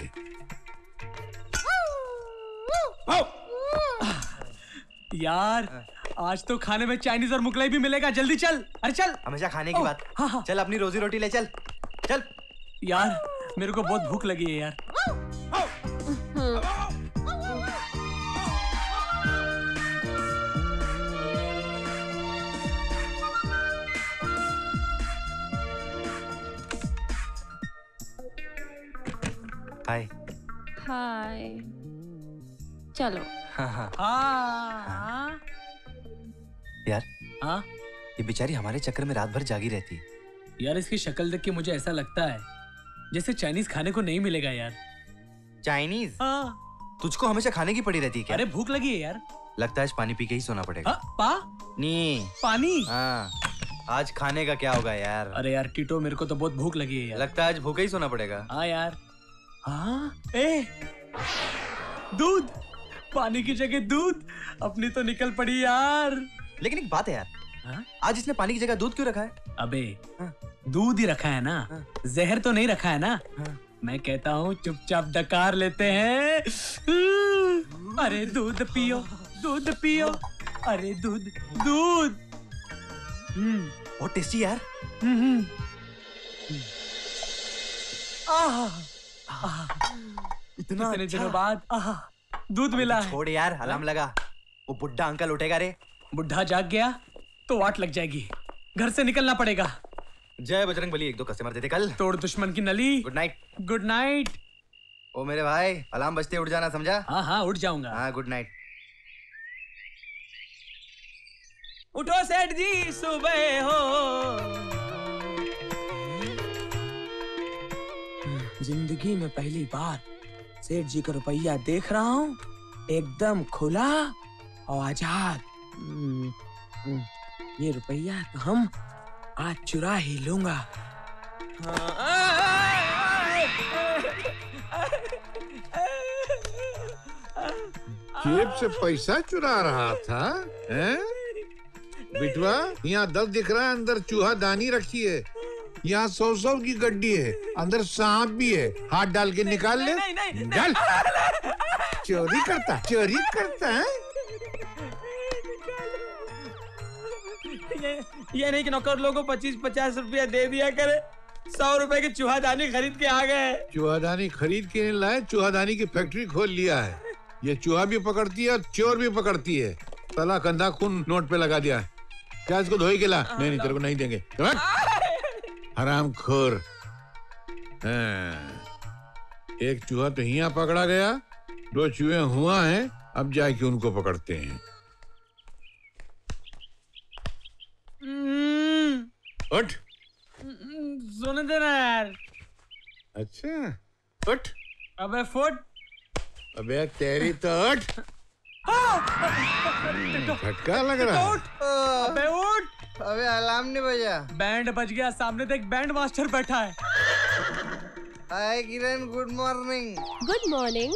यार आज तो खाने में चाइनीज और मुगलाई भी मिलेगा। जल्दी चल। अरे चल, हमेशा खाने की बात। हाँ। चल अपनी रोजी रोटी ले चल। चल यार मेरे को बहुत भूख लगी है यार। हाय हाय। चलो। हाँ हाँ हाँ यार। हाँ ये बेचारी हमारे चक्कर में रात भर जागी रहती है यार। इसकी शक्ल देख के मुझे ऐसा लगता है जैसे चाइनीज खाने को नहीं मिलेगा यार। चाइनीज? हाँ। तुझको हमेशा खाने की पड़ी रहती है क्या? अरे भूख लगी है यार। लगता है पानी पी के ही सोना पड़ेगा। पानी? हाँ। आज खाने का क्या होगा यार? अरे यार टीटो मेरे को तो बहुत भूख लगी है यार। लगता है आज भूखे ही सोना पड़ेगा। हाँ यार। हाँ दूध, पानी की जगह दूध। अपनी तो निकल पड़ी यार। लेकिन एक बात है यार। हाँ? आज इसने पानी की जगह दूध क्यों रखा है? अबे दूध ही रखा है ना। हाँ। जहर तो नहीं रखा है ना। हाँ। मैं कहता हूँ चुपचाप डकार लेते हैं। अरे दूध पियो, दूध पियो। अरे दूध दूध। बहुत टेस्टी यार। इतने दिनों बाद दूध मिला। छोड़ यार, हलाम लगा। वो बुढ़ा अंकल उठेगा रे। बुढ़ा जाग गया तो वाट लग जाएगी। घर से निकलना पड़ेगा। जय बजरंगबली, एक दो कस्टमर देते कल। तोड़ दुश्मन की नली। Good night. Good night. ओ मेरे भाई, अलार्म बजते उठ जाना, समझा? हाँ हाँ, उठ जाऊंगा। हाँ, गुड नाइट। उठो सेठ जी, सुबह हो। जिंदगी में पहली बार सेठ जी का रुपया देख रहा हूँ, एकदम खुला और आजाद। ये रुपया तो हम आज चुरा ही लूंगा। जेब से पैसा चुरा रहा था, हैं? बिटवा, यहाँ 10 दिख रहा है, अंदर चूहा दानी रखी है। यहाँ 100 की गड्डी है, अंदर सांप भी है, हाथ डाल के निकाल ले। नहीं, नहीं, नहीं, डाल। चोरी करता है। ये नहीं कि नौकर लोगों 25-50 रुपया दे दिया करे, 100 रुपए की चूहादानी खरीद के आ गए। चूहादानी खरीद के लाए, चूहादानी की फैक्ट्री खोल लिया है। ये चूहा भी पकड़ती है और चोर भी पकड़ती है। साला गंदा खून नोट पे लगा दिया है। क्या इसको धोई के ला? नहीं तेरे को नहीं देंगे, हरामखोर। एक चूहा तो यहाँ पकड़ा गया, 2 चूहे हुआ हैं, अब जाके उनको पकड़ते हैं। उठ, सोने देना यार। अच्छा, उठ। अबे फुट, अबे तेरी तो उठ। झटका लग रहा है। अबे उठ। अबे अलार्म नहीं बजा, बैंड बज गया। सामने तो एक बैंड मास्टर बैठा है। Hi Kiran, good morning. Good morning.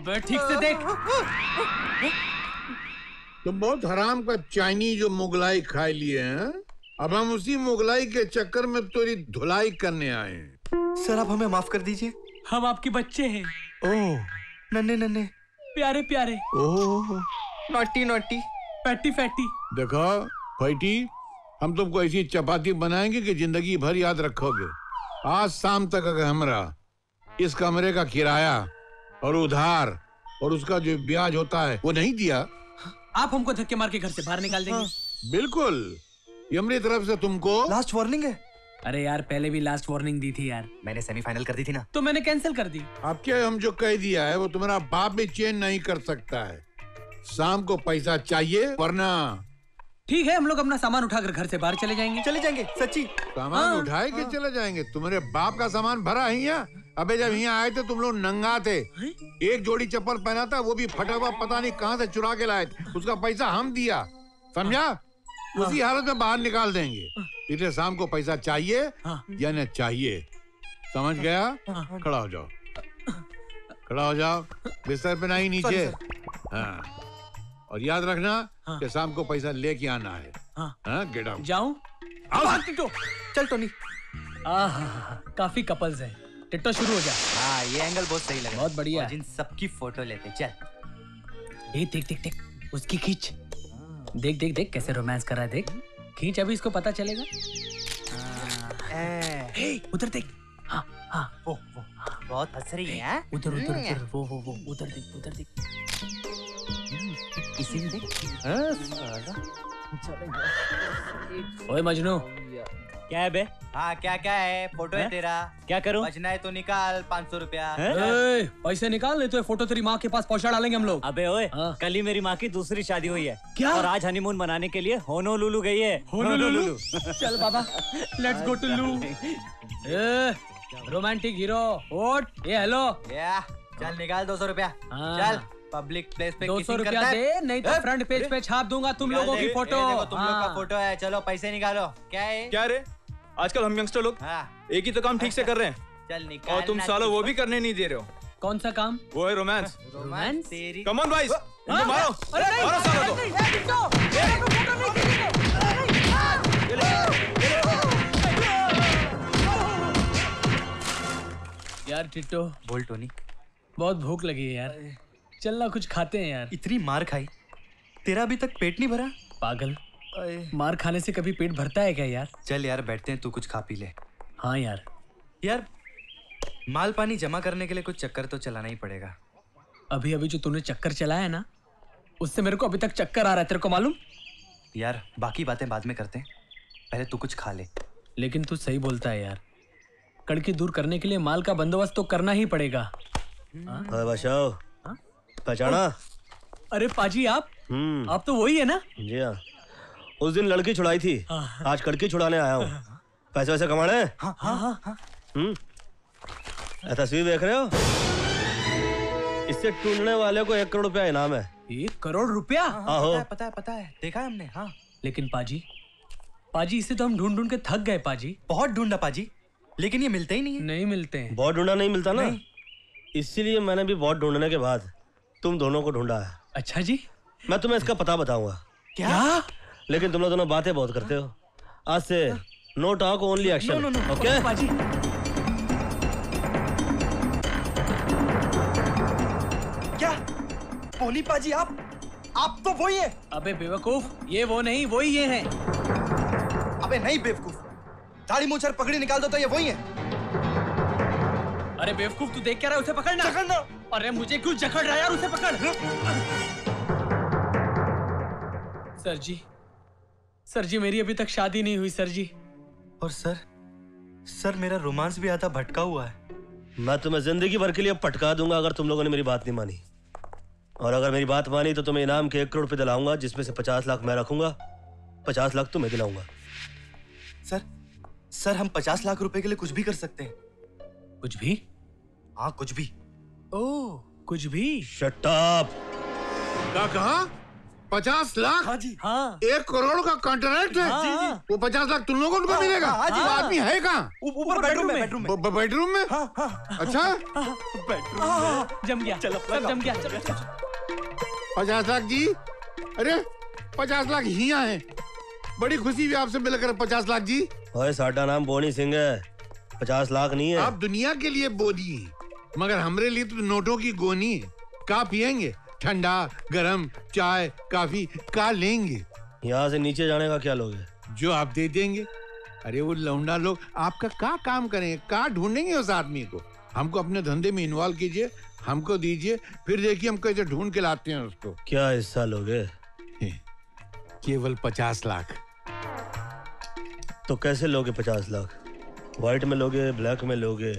अबे ठीक से देख। तुम बहुत हराम का चाइनीज जो मुगलाई खा लिए हैं, अब हम उसी मुगलाई के चक्कर में तेरी धुलाई करने आए हैं। सर आप हमें माफ कर दीजिए, हम आपके बच्चे हैं। ओह नन्हे नन्हे, प्यारे प्यारे। Oh naughty naughty, fatty fatty. देखो फैटी, हम तुमको ऐसी चपाती बनाएंगे कि जिंदगी भर याद रखोगे। आज शाम तक अगर हमरा इस कमरे का किराया और उधार और उसका जो ब्याज होता है वो नहीं दिया, आप हमको धक्के मार के घर से बाहर निकाल देंगे। हाँ। बिल्कुल, ये मेरी तरफ से तुमको लास्ट वार्निंग है। अरे यार, पहले भी लास्ट वार्निंग दी थी यार, मैंने सेमीफाइनल कर दी थी ना, तो मैंने कैंसिल कर दी। अब क्या, हम जो कह दिया है वो तुम्हारा बाप भी चेंज नहीं कर सकता है। शाम को पैसा चाहिए वरना ठीक है, हम लोग अपना सामान उठाकर घर से बाहर चले जाएंगे। चले जाएंगे, सच्ची। सामान उठाए के चले जाएंगे? तुम्हारे बाप का सामान भरा है यहाँ। अबे जब यहाँ आए थे तुम लोग नंगा थे, एक जोड़ी चप्पल पहना था वो भी फटा हुआ, पता नहीं कहाँ से चुरा के लाए थे, उसका पैसा हम दिया, समझा? उसी हालत में बाहर निकाल देंगे। इसलिए शाम को पैसा चाहिए या न चाहिए, समझ गया? खड़ा हो जाओ, खड़ा हो जाओ, बिस्तर पे नहीं, नीचे। हाँ, और याद रखना कि शाम को पैसा लेके आना है। हाँ, गेट आउट। जाऊं? आओ टिट्टो, चल टोनी। काफी कपल्स हैं, टिट्टो शुरू हो जा। हाँ, ये एंगल बहुत सही लगा, बहुत बढ़िया। और जिन सबकी फोटो लेते, चल। देख देख देख, उसकी खींच। देख देख देख कैसे रोमांस कर रहा है, देख खींच, अभी इसको पता चलेगा। उधर देख। हाँ हाँ, वो बहुत हंस रही है। उधर उधर, वो उधर देख, उधर देख। ओए मजनू, क्या है बे? हाँ क्या क्या है? फोटो है तेरा, क्या करूं? बचना है तो निकाल 500 रुपया। पैसे निकाल, नहीं तो ये फोटो तेरी माँ के पास पहुँचा डालेंगे हम लोग। अबे ओए, कल ही मेरी माँ की दूसरी शादी हुई है क्या? और आज हनीमून मनाने के लिए होनोलुलु गई है। होनोलुलु? चल बाबा, let's go to loo. Romantic hero, ये हेलो। चल निकाल 200 रुपया, चल। पब्लिक प्लेस पे 200 रुपया दे, नहीं तो फ्रंट पेज पे छाप दूंगा तुम लोगों की फोटो। तुम लोग का फोटो है, चलो पैसे निकालो। क्या है? क्या रे, आजकल हम यंगस्टर लोग एक ही तो काम ठीक से कर रहे हैं। चल निकाल। और तुम सालों वो भी करने नहीं दे रहे हो। कौन सा काम? वो है romance. Romance? Come on boys, मारो मारो सालों को। यार टिट्टो, बोल टोनी, बहुत भूख लगी है यार, चलना कुछ खाते हैं यार। इतनी मार खाई, तेरा अभी तक पेट नहीं भरा? पागल, मार खाने से कभी पेट भरता है क्या यार? चल यार बैठते हैं, तू कुछ खा पी ले। हाँ यार, यार माल पानी जमा करने के लिए कुछ चक्कर तो चलाना ही पड़ेगा। अभी अभी जो तूने चक्कर चलाया है ना, उससे मेरे को अभी तक चक्कर आ रहा है, तेरे को मालूम? यार बाकी बातें बाद में करते हैं, पहले तू कुछ खा ले। लेकिन तू सही बोलता है यार, कड़की दूर करने के लिए माल का बंदोबस्त तो करना ही पड़ेगा। पहचाना? अरे पाजी आप तो वही है ना? जी हाँ, उस दिन लड़की छुड़ाई थी, आज कड़की छुड़ाने आया हूँ। पैसे वैसे कमाने हैं? हाँ हाँ हाँ। तस्वीर देख रहे हो? इससे टूटने वाले को 1 करोड़ रुपया इनाम है। 1 करोड़ रुपया? आहो। पता है, देखा है हमने। हाँ लेकिन पाजी इसे तो हम ढूंढ के थक गए पाजी। बहुत ढूंढा पाजी, लेकिन ये मिलते ही नहीं मिलते। बहुत ढूंढा नहीं मिलता ना, इसीलिए मैंने भी बहुत ढूंढने के बाद तुम दोनों को ढूंढा है। अच्छा जी, मैं तुम्हें इसका पता बताऊंगा। क्या? लेकिन तुम लोग दोनों बातें बहुत करते हो, आज से no talk only action. Okay पाजी। क्या पोली पाजी आप तो वही है। अबे बेवकूफ, ये वो नहीं, वही ये है। अबे नहीं बेवकूफ, दाढ़ी मूंछ पगड़ी निकाल दो तो ये वही है। अरे बेवकूफ तू देख क्या रहा है, उसे पकड़ना। अरे मुझे क्यों जकड़ रहा है यार, उसे पकड़। सर जी मेरी अभी तक शादी नहीं हुई सर जी। और सर मेरा रोमांस भी आधा भटका हुआ है। मैं तुम्हें जिंदगी भर के लिए पटका दूंगा अगर तुम लोगों ने मेरी बात नहीं मानी। और अगर मेरी बात मानी तो तुम्हें इनाम के 1 करोड़ रुपए दिलाऊंगा, जिसमें से 50 लाख मैं रखूंगा, 50 लाख तुम्हें दिलाऊंगा। सर हम 50 लाख रुपए के लिए कुछ भी कर सकते हैं। कुछ भी? हाँ कुछ भी। ओह कुछ भी। Shut up. क्या कहा? 50 लाख? हाँ जी हाँ। 1 करोड़ का कॉन्ट्रैक्ट है। हाँ। वो 50 लाख तुम लोगों को मिलेगा। आदमी है कहाँ? ऊपर बेडरूम में। अच्छा बेडरूम जम गया, जम गया। 50 लाख जी? अरे 50 लाख हिया है। बड़ी खुशी भी आपसे मिलकर 50 लाख जी। अरे साडा नाम बोनी सिंह है, 50 लाख नहीं है। आप दुनिया के लिए बोली, मगर हमरे लिए तो नोटों की गोनी है। का पियेंगे? ठंडा गरम चाय काफी का लेंगे? यहाँ से नीचे जाने का क्या लोगे? जो आप दे देंगे। अरे वो लौंडा लोग आपका का काम करेंगे? का ढूंढेंगे उस आदमी को? हमको अपने धंधे में इन्वॉल्व कीजिए, हमको दीजिए, फिर देखिए हम कैसे ढूंढ के लाते हैं उसको। क्या हिस्सा लोगे? केवल 50 लाख। तो कैसे लोगे 50 लाख? व्हाइट में लोगे, ब्लैक में लोगे,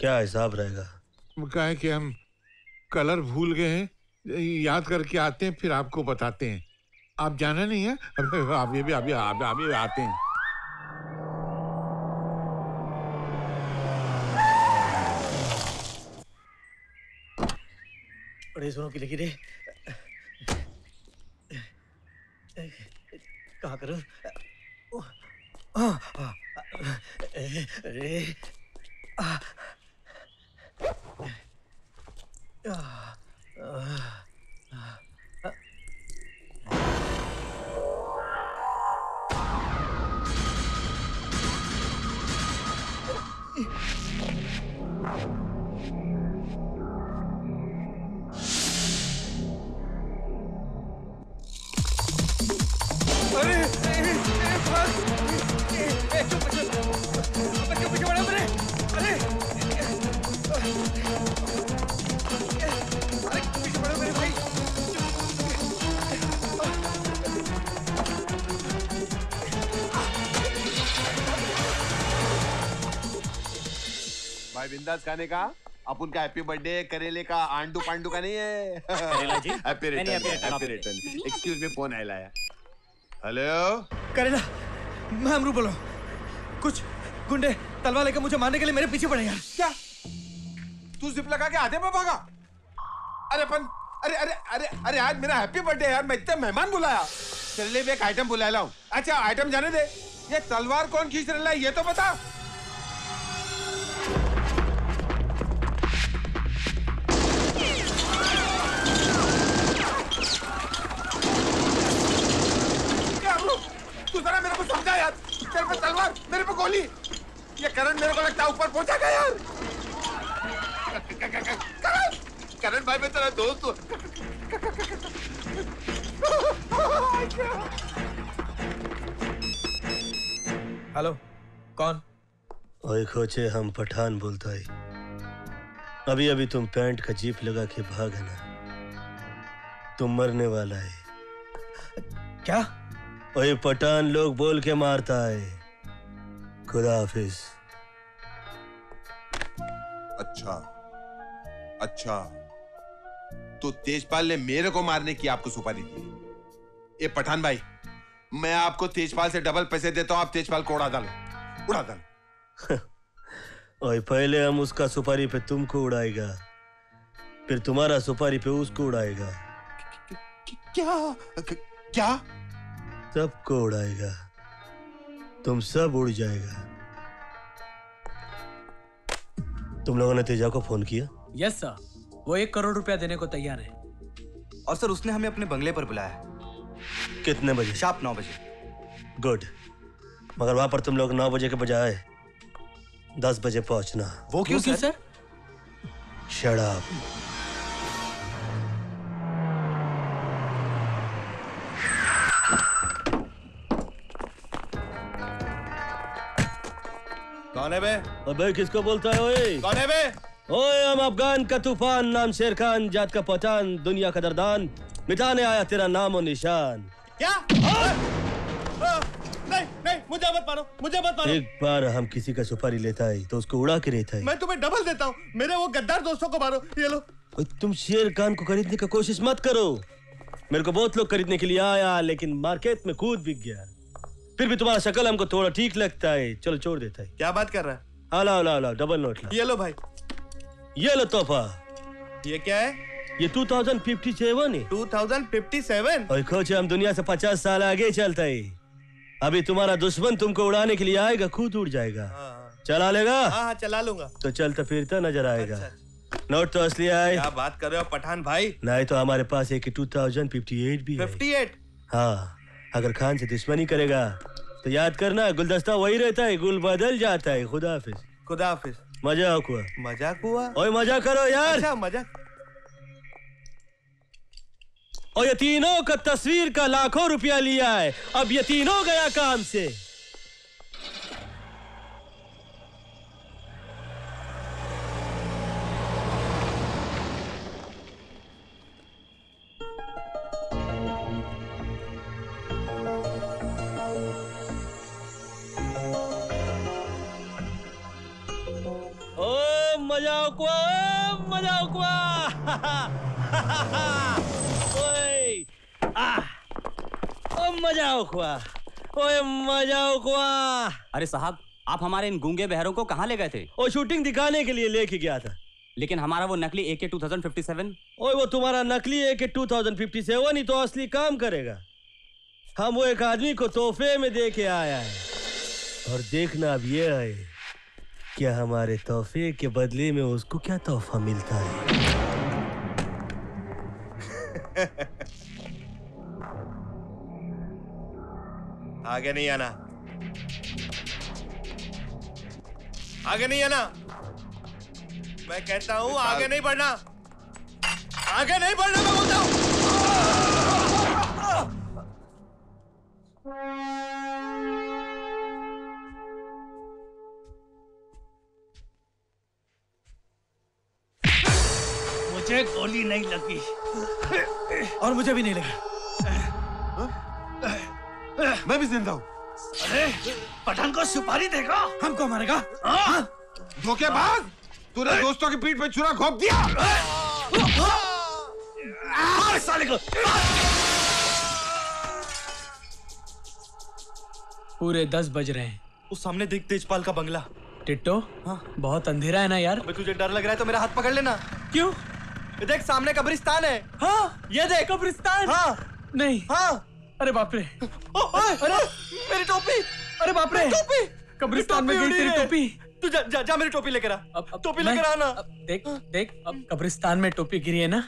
क्या हिसाब रहेगा? कहे कि हम कलर भूल गए हैं, याद करके आते हैं फिर आपको बताते हैं। आप जाना नहीं है? आप ये भी अभी आते हैं। अरे सुनो की लगी रे, कहाँ करो? अरे बिंदास खाने का अपन का हैप्पी बर्थडे करेले का आंडू पांडू का नहीं है। करेला जी happy return. Excuse me, phone आया। हेलो करेला, मैं अमरू बोलो। कुछ गुंडे तलवार लेकर मुझे मारने के लिए मेरे पीछे पड़े यार। क्या तू जिप लगा के आधे में भागा? अरे आज मेरा हैप्पी बर्थडे यार, मैं इतने मेहमान बुलाया। करेले भी एक आइटम बुला लाऊं? अच्छा आइटम जाने दे, ये तलवार कौन खींच रहा है ये तो बता। गोली, ये करण मेरे को लगता है ऊपर पहुंचा गया यार। करण भाई मैं तेरा दोस्त हूँ। हेलो कौन? ओए खोचे, हम पठान बोलता है। अभी अभी तुम पैंट का जीप लगा के भाग है ना, तुम मरने वाला है। क्या? ओए पठान लोग बोल के मारता है, खुदा हाफिज। अच्छा अच्छा, तो तेजपाल ने मेरे को मारने की आपको सुपारी दी। ये पठान भाई, मैं आपको तेजपाल से डबल पैसे देता हूँ, आप तेजपाल को उड़ा डालो, उड़ा डालो। और पहले हम उसका सुपारी पे तुमको उड़ाएगा, फिर तुम्हारा सुपारी पे उसको उड़ाएगा। क्या क्या? सबको उड़ाएगा, तुम सब उड़ जाएगा। तुम लोगों ने तेजा को फोन किया? यस सर, वो 1 करोड़ रुपया देने को तैयार है। और सर उसने हमें अपने बंगले पर बुलाया। कितने बजे? शार्प 9 बजे। गुड, मगर वहां पर तुम लोग 9 बजे के बजाय 10 बजे पहुंचना। वो क्यों सर? Shut up. कौन है बे? अबे किसको बोलता है ओए? कौन है बे? ओए, हम अफगान का तूफान, नाम शेर खान, जात का पठान, दुनिया का दरदान, मिटाने आया तेरा नाम और निशान। क्या? नहीं नहीं, मुझे मत मारो, मुझे मत मारो। एक बार हम किसी का सुपारी लेता है तो उसको उड़ा के रहता है। मैं तुम्हें डबल देता हूँ, मेरे वो गद्दार दोस्तों को मारो। ये लो। तुम शेर खान को खरीदने की कोशिश मत करो। मेरे को बहुत लोग खरीदने के लिए आया, लेकिन मार्केट में कूद बिक गया। फिर भी तुम्हारा शक्ल हमको थोड़ा ठीक लगता है, चलो छोड़ देता है। क्या बात कर रहा है? ला डबल नोट ला। ये लो भाई, ये लो तोहफा। ये क्या है? ये 2057 है। 2057? और खोचे हम दुनिया से 50 साल आगे चलता है। अभी तुम्हारा दुश्मन तुमको उड़ाने के लिए आएगा, खुद उड़ जाएगा। चला लेगा? हाँ, चला लूंगा। तो चलता फिरता नजर आएगा। अच्छा। नोट तो असली है। क्या बात कर रहे हो पठान भाई? नहीं तो हमारे पास एक 2058 भी है। 58? हाँ, अगर खान से दुश्मनी करेगा तो याद करना, गुलदस्ता वही रहता है, गुल बदल जाता है। खुदा हाफिज। खुदा हाफिज। मजाक हुआ? मजाक हुआ? ओए मजा करो यार। मजाक। और ये तीनों का तस्वीर का लाखों रुपया लिया है, अब ये तीनों गया काम से। ओ मजा उकवा। मजा उखवा, ओए मजा उखवा। अरे साहब, आप हमारे इन गूंगे बहरों को कहाँ ले गए थे? ओ शूटिंग दिखाने के लिए लेके गया था। लेकिन हमारा वो नकली AK-2057। ओए वो तुम्हारा नकली AK-2057 ही तो असली काम करेगा। हम वो एक आदमी को तोहफे में दे के आया है, और देखना अब ये है क्या हमारे तोहफे के बदले में उसको क्या तोहफा मिलता है। आगे नहीं आना, आगे नहीं आना। मैं कहता हूं आगे नहीं बढ़ना, आगे नहीं बढ़ना, मैं बोलता हूं। मुझे गोली नहीं लगी और मुझे भी नहीं लगी। मैं भी जिंदा हूँ। अरे पठान को सुपारी देगा, हमको मारेगा। धोखेबाज, तूने दोस्तों की पीठ पे छुरा घोंप दिया। मार साले को। पूरे 10 बज रहे हैं। उस सामने देख तेजपाल का बंगला। टिट्टो, हाँ बहुत अंधेरा है ना यार। अबे तुझे डर लग रहा है तो मेरा हाथ पकड़ लेना। क्यों? देख सामने कब्रिस्तान है। हाँ ये देख कब्रिस्तान। हाँ नहीं, हाँ। अरे बाप रे, अरे मेरी टोपी। अरे बाप रे, टोपी कब्रिस्तान में गिरी तेरी टोपी। तू जा मेरी टोपी लेकर आ। टोपी लेकर आ ना। देख देख, अब कब्रिस्तान में टोपी गिरी है ना।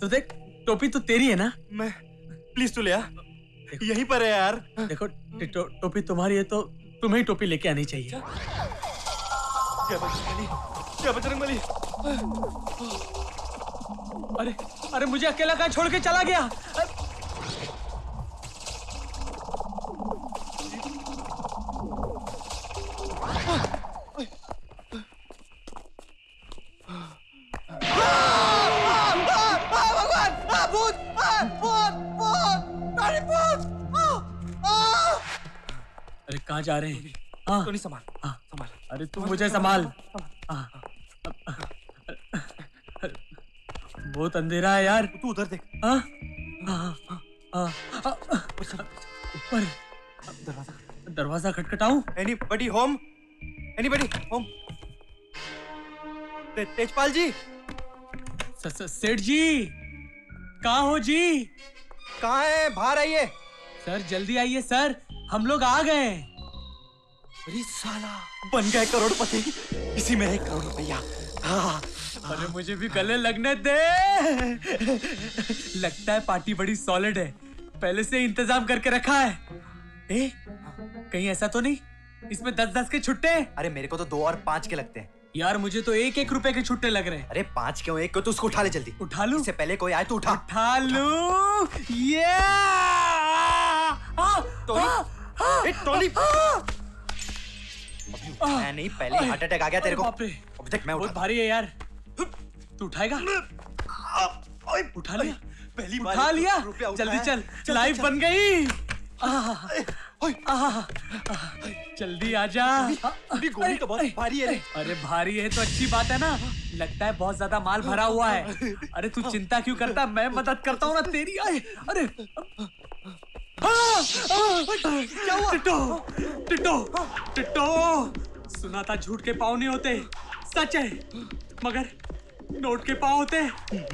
तो देख टोपी तो तेरी है ना। मैं प्लीज तू ले आ, यहीं पर है यार। देखो टोपी तुम्हारी है तो तुम्हें टोपी लेके आनी चाहिए। जय बजरंगबली। अरे अरे मुझे अकेला कहाँ छोड़ के चला गया। अरे कहाँ जा रहे हैं? तो नहीं संभाल। अरे तू मुझे संभाल। बहुत अंधेरा है यार। तू उधर देख। ऊपर दरवाजा खटखटाऊं? Anybody home? Anybody home? Tejpal ji, सेठ जी, कहाँ हो जी? कहाँ है? बाहर आइए। सर जल्दी आइए सर, हम लोग आ गए। अरे साला बन गए करोड़पति, इसी में 1 करोड़ रुपया। हाँ अरे मुझे भी गले लगने दे। लगता है पार्टी बड़ी सॉलिड है, पहले से इंतजाम करके रखा है। ए कहीं ऐसा तो नहीं इसमें 10-10 के छुट्टे? अरे मेरे को तो 2 और 5 के लगते हैं यार। मुझे तो 1-1 रुपए के छुट्टे लग रहे हैं। अरे 5 क्यों, 1 को तो उसको उठा ले जल्दी। उठा लूं? इससे पहले कोई आए तो उठा लूं। ये टोनी, टोनी नहीं, पहले हार्ट अटैक आ गया तेरे को। अब देख मैं उठा। बहुत भारी है यार, तू उठाएगा? उठा लिया, पहली बार उठा लिया। जल्दी चल, लाइफ बन गई। जल्दी आजा। गोली तो बहुत भारी है। अरे भारी है तो अच्छी बात है ना, लगता है बहुत ज्यादा माल भरा हुआ है। अरे तू चिंता क्यों करता, मैं मदद करता हूँ ना तेरी। अरे क्या हुआ? टिट्टो टिट्टो टिट्टो, सुना था झूठ के पाँव नहीं होते, सच है मगर नोट के पाँव होते।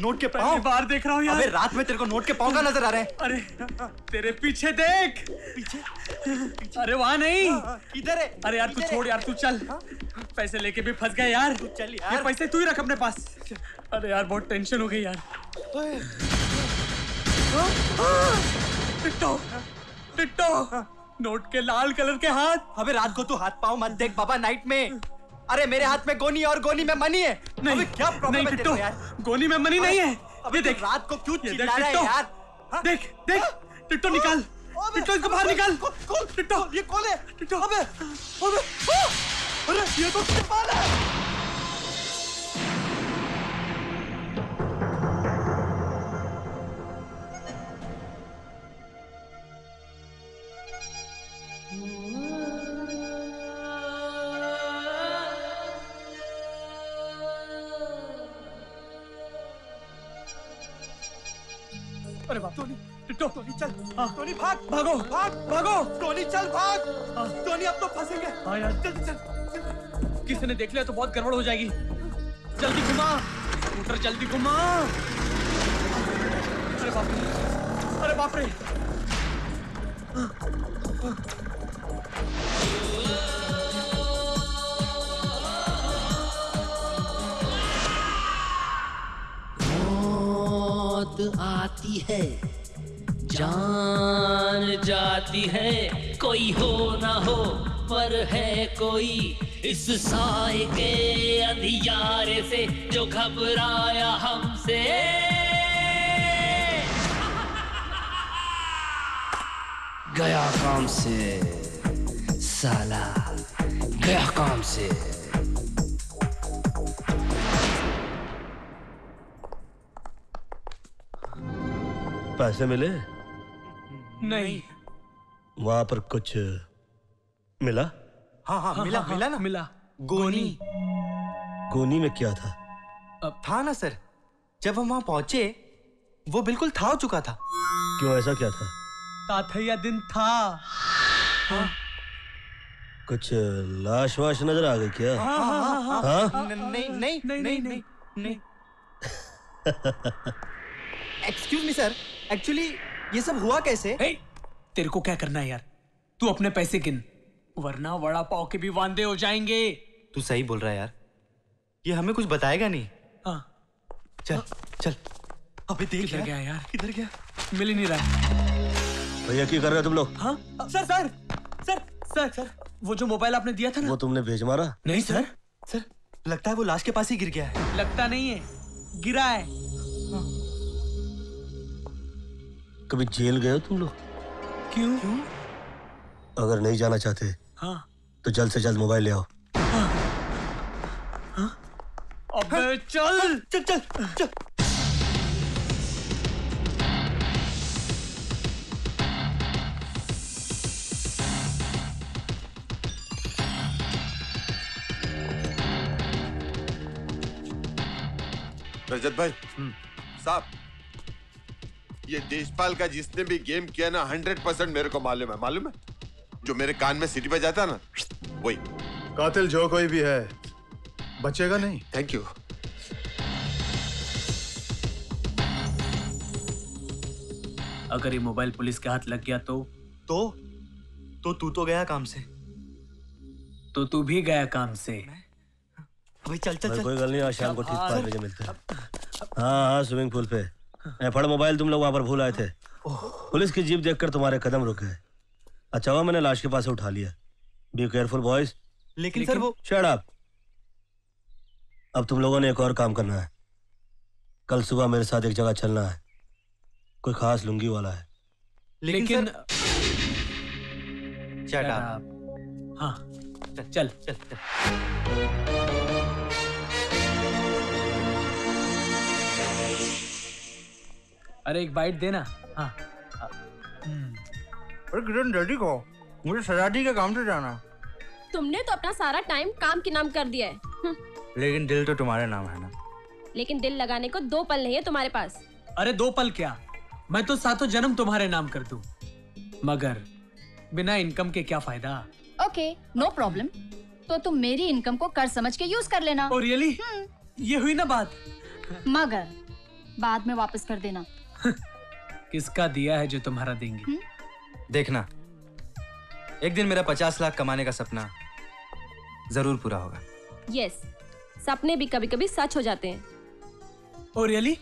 नोट के पाँव बार देख रहा हूँ यार। अबे रात में तेरे को नोट के पाँव का नजर आ रहा है? अरे तेरे पीछे देख। पीछे? अरे वहाँ नहीं, इधर है। अरे यार तू छोड़ यार, तू चल। पैसे लेके भी फंस गए यार। चल यार, ये पैसे तू ही रख अपने पास। अरे यार बहुत टेंशन हो गई यार। टिट्टो, टिट्टो, नोट के लाल कलर के हाथ। अबे रात को तू हाथ पाँव मत देख बाबा, नाइट में। अरे मेरे हाथ में गोनी और गोनी में मनी है। नहीं क्या प्रॉब्लम है टिट्टो यार? गोनी में मनी नहीं है। अबे देख रात को क्यों चिल्ला रहा है यार? देख देख टिट्टो, निकाल टिट्टो, इसको बाहर निकाल। कौन टिट्टो? ये कौन है टिट्टो? अबे अबे अरे ये तो तेजपाल है। अरे बाप, टोनी टिट्टो, टोनी चल। टोनी भाग, भागो भाग भागो। टोनी चल भाग। टोनी अब तो फंसेंगे। हाँ यार जल्दी चल, किसी ने देख लिया तो बहुत गड़बड़ हो जाएगी। जल्दी घुमा स्कूटर, जल्दी घुमा। अरे बाप रे, अरे बाप रे। आती है जान जाती है, कोई हो ना हो पर है कोई इस साए के अंधियारे से जो घबराया हमसे। गया काम से साला, गया काम से। पैसे मिले नहीं? वहां पर कुछ मिला? हाँ हाँ मिला। मिला ना, मिला गोनी। गोनी में क्या था? अब था ना सर, जब हम वहां पहुंचे वो बिल्कुल था हो चुका था। क्यों, ऐसा क्या था? ताथैया दिन था। हाँ? कुछ लाश वाश नजर आ गई क्या? हाँ हाँ हाँ हाँ। नहीं नहीं नहीं नहीं नहीं। एक्सक्यूज मी सर, एक्चुअली ये सब हुआ कैसे? Hey, तेरे को क्या करना है यार, तू अपने पैसे गिन वरना वड़ा पाव के भी वांदे हो जाएंगे। तू सही बोल रहा है यार, ये हमें कुछ बताएगा नहीं। हाँ चल। चल अबे देख यार, गया यार, किधर गया? मिल ही नहीं रहा। भैया क्या कर रहे हो तुम लोग? हाँ sir sir sir sir sir, वो जो मोबाइल आपने दिया था ना, वो तुमने भेज मारा? नहीं सर सर, लगता है वो लाश के पास ही गिर गया है। लगता नहीं है, गिरा है। कभी जेल गए हो तुम लोग? क्यों? क्यों? अगर नहीं जाना चाहते हाँ, तो जल्द से जल्द मोबाइल ले आओ। हाँ, हाँ, अबे हाँ, चल हाँ, चल चल चल। रजत भाई साहब, ये देशपाल का जिसने भी गेम किया ना 100% मेरे को मालूम है। मालूम है जो मेरे कान में सीटी पे जाता ना वही कातिल जो कोई भी है बचेगा नहीं। Thank you. अगर ये मोबाइल पुलिस के हाथ लग गया तो तू तो गया काम से। तो तू भी गया काम से। भाई चल चल चल। कोई गल नहीं, आज शाम को ठीक 5 बजे मिलते हैं। हाँ, स्विमिंग पूल पे। फड़ मोबाइल, तुम लोग वहाँ पर भूल आए थे। पुलिस की जीप देखकर तुम्हारे कदम रुके। अच्छा हुआ मैंने लाश के पास से उठा लिया। Be careful boys. लेकिन सर वो शट अप। अब तुम लोगों ने एक और काम करना है। कल सुबह मेरे साथ एक जगह चलना है, कोई खास लुंगी वाला है। लेकिन शट अप। हाँ चल चल चल। अरे एक बाइट देना। हाँ अरे किरण डैडी को मुझे सजाती के काम से जाना। तुमने तो अपना सारा टाइम काम के नाम कर दिया है। लेकिन दिल तो तुम्हारे नाम है ना। लेकिन दिल लगाने को 2 पल नहीं है तुम्हारे पास। अरे 2 पल क्या, मैं तो 7 जन्म तुम्हारे नाम कर दूं, मगर बिना इनकम के क्या फायदा। ओके नो प्रॉब्लम, तो तुम मेरी इनकम को कर समझ के यूज कर लेना। ओह रियली, ये हुई ना बात। मगर बाद में वापस कर देना। किसका दिया है जो तुम्हारा देंगे। देखना एक दिन मेरा 50 लाख कमाने का सपना जरूर पूरा होगा। यस, सपने भी कभी कभी सच हो जाते हैं। ओह रियली,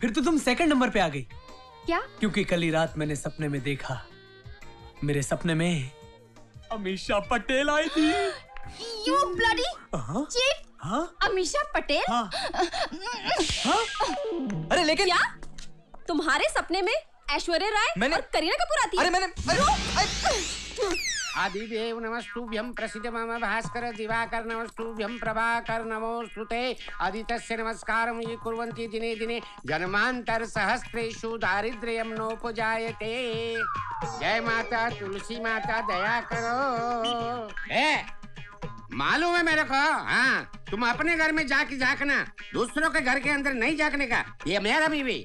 फिर तो तुम 2nd नंबर पे आ गई। क्या? क्योंकि कल ही रात मैंने सपने में देखा, मेरे सपने में अमीषा पटेल आई थी। You bloody cheat! Amisha Patel? अरे लेकिन क्या? तुम्हारे सपने में ऐश्वर्या राय मैंने और करीना कपूर आती है। अरे आदिदेव नमस्तुभ्यं प्रसिद्धमामा भास्कर दिवाकर नमस्तुभ्यं प्रभाकर नमोस्तुते आदितस्य नमस्कारं ये कुर्वन्ति दिने दिने जन्मांतर सहस्रेषु दारिद्र्यं नोपजायते। जय माता तुलसी माता दया करो। मालूम है मेरे को। हाँ, तुम अपने घर में जाके झांकना, दूसरों के घर के अंदर नहीं झांकने का। ये मेरा बीवी।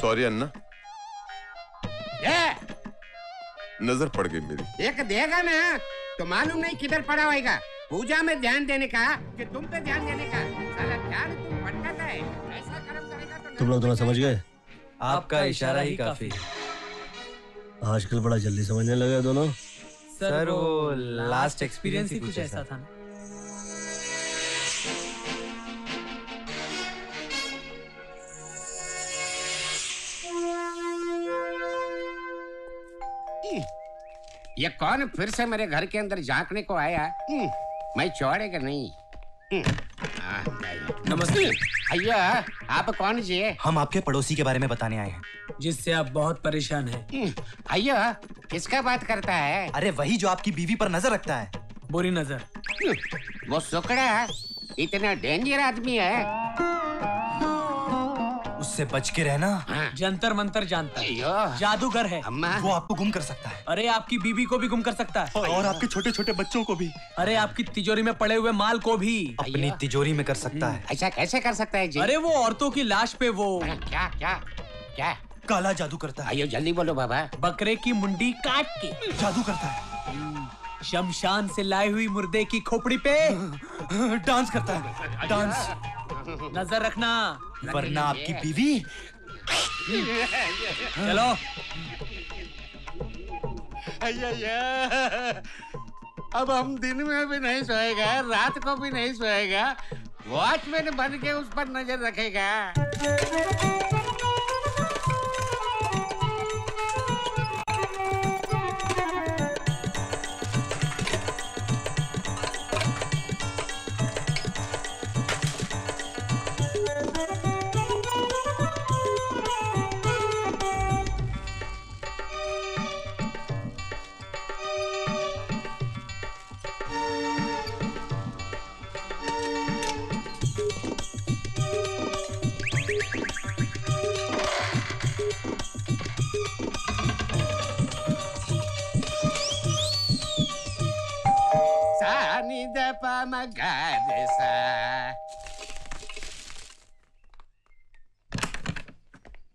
सॉरी अन्ना, नजर पड़ गई मेरी। एक देगा ना तो मालूम नहीं किधर पड़ा होगा। पूजा में ध्यान देने का कि तुम पे ध्यान देने का। साला ध्यान तुम भटकाता है। ऐसा कर्म करेगा तो तुम लोग दोनों समझ गए। आपका इशारा ही काफी। आजकल बड़ा जल्दी समझने लगे दोनों। सर वो लास्ट एक्सपीरियंस ही कुछ ऐसा था ना। ये कौन फिर से मेरे घर के अंदर झांकने को आया? मैं छोड़ेगा नहीं। नमस्ते भैया, आप कौन जी? हम आपके पड़ोसी के बारे में बताने आए हैं, जिससे आप बहुत परेशान हैं। भैया किसका बात करता है? अरे वही जो आपकी बीवी पर नजर रखता है। बुरी नजर। वो सुकड़ा इतना डेंजर आदमी है, उससे बच के रहना। हाँ। जंतर मंतर जानता है, जादूगर है। वो आपको गुम कर सकता है। अरे आपकी बीवी को भी गुम कर सकता है, और आपके छोटे छोटे बच्चों को भी। अरे आपकी तिजोरी में पड़े हुए माल को भी अपनी तिजोरी में कर सकता है। अच्छा कैसे कर सकता है जी? अरे वो औरतों की लाश पे वो क्या क्या क्या काला जादू करता है। आइयो जल्दी बोलो बाबा। बकरे की मुंडी काट के जादू करता है। शमशान से लाई हुई मुर्दे की खोपड़ी पे डांस करता है। डांस। नजर रखना वरना आपकी बीवी। चलो। अब हम दिन में भी नहीं सोएगा, रात को भी नहीं सोएगा। वॉचमैन बन के उस पर नजर रखेगा।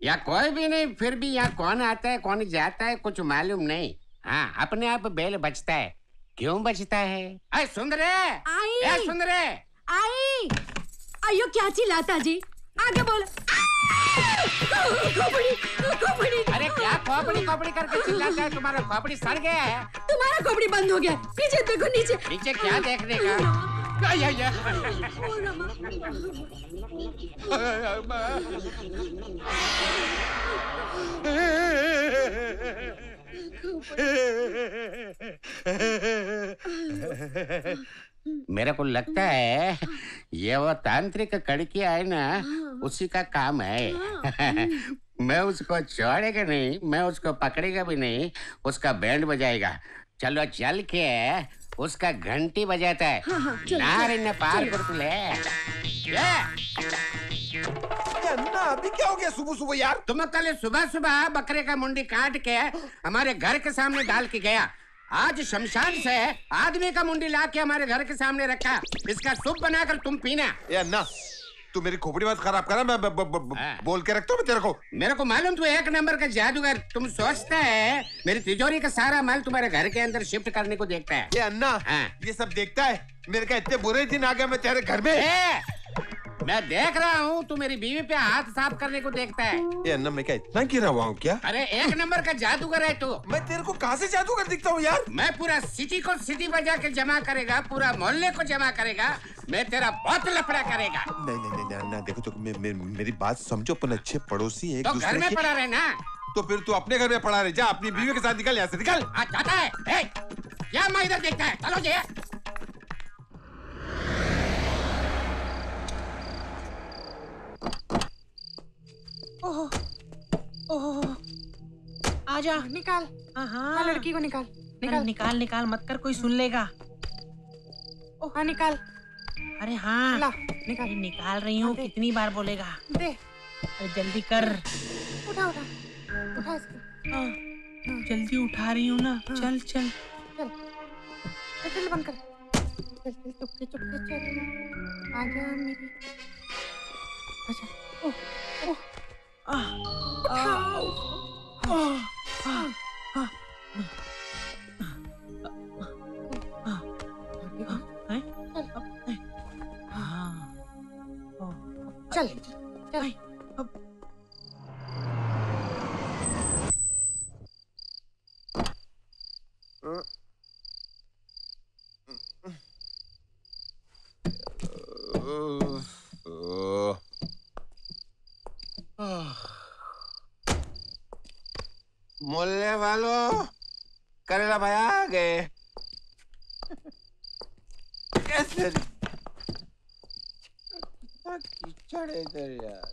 या कोई भी नहीं, फिर भी यहाँ कौन आता है कौन जाता है कुछ मालूम नहीं। हाँ, अपने आप बेल बजता है। क्यों बजता है? अरे सुन रहे, आई सुन रहे, आई आयो क्या चिल्लाता जी, आगे बोल। खोपड़ी, खोपड़ी। अरे क्या खोपड़ी खोपड़ी करके चिल्लाता है? तुम्हारा खोपड़ी सड़ गया है, तुम्हारा खोपड़ी बंद हो गया। पीछे देखो, नीचे नीचे क्या देखने का? मेरे को लगता है ये वो तांत्रिक कड़किया है ना, उसी का काम है। मैं उसको छोड़ेगा नहीं, मैं उसको पकड़ेगा भी नहीं, उसका बैंड बजाएगा। चलो चल के उसका घंटी बजाता है। हाँ, हाँ, ना पार ले। ना अभी क्या हो गया सुबह सुबह यार? तुम कल सुबह सुबह बकरे का मुंडी काट के हमारे घर के सामने डाल के गया। आज शमशान से आदमी का मुंडी ला के हमारे घर के सामने रखा। इसका सूप बनाकर तुम पीना। ना तू मेरी खोपड़ी मत खराब करा, मैं बोल के रखता हूँ तेरे को। मेरे को मालूम तू एक नंबर का जादूगर। तुम सोचता है मेरी तिजोरी का सारा माल तुम्हारे घर के अंदर शिफ्ट करने को देखता है। ये अन्ना, ये सब देखता है। मेरे का इतने बुरे दिन आ गए मैं तेरे घर में। मैं देख रहा हूँ तू मेरी बीवी पे हाथ साफ करने को देखता है। ये अन्ना मैं क्या इतना गिरा हुआ हूँ क्या? अरे एक नंबर का जादूगर है तू। मैं तेरे को कहाँ से जादूगर दिखता हूँ यार? मैं पूरा सिटी को सिटी बजा के जमा करेगा, पूरा मोहल्ले को जमा करेगा, मैं तेरा बहुत लफड़ा करेगा। नहीं नहीं नहीं अन्ना देखो, तो मेरी बात समझो, अपन अच्छे पड़ोसी है। घर में पड़ा रहे ना, तो फिर तू अपने घर में पड़ा रहे। जा अपनी बीवी के साथ निकल यहाँ से, निकल। जाता है क्या? मैं इधर देखता है। चलो जी। आजा निकाल। हाँ लड़की को निकाल निकाल निकाल निकाल, मत कर कोई सुन लेगा। हाँ निकाल। अरे हाँ निकाल, निकाल रही हूँ। कितनी बार बोलेगा? दे। अरे जल्दी कर। उठा उठा उठा इसको। हाँ जल्दी उठा रही हूँ ना। चल चल चल चल, बंद कर। चल चल चुपके चुपके चल। आजा मेरी। अच्छा ओह चल चल। मोहल्ले वालों करेला भाई आ गए। कैसे कीचड़ इधर यार।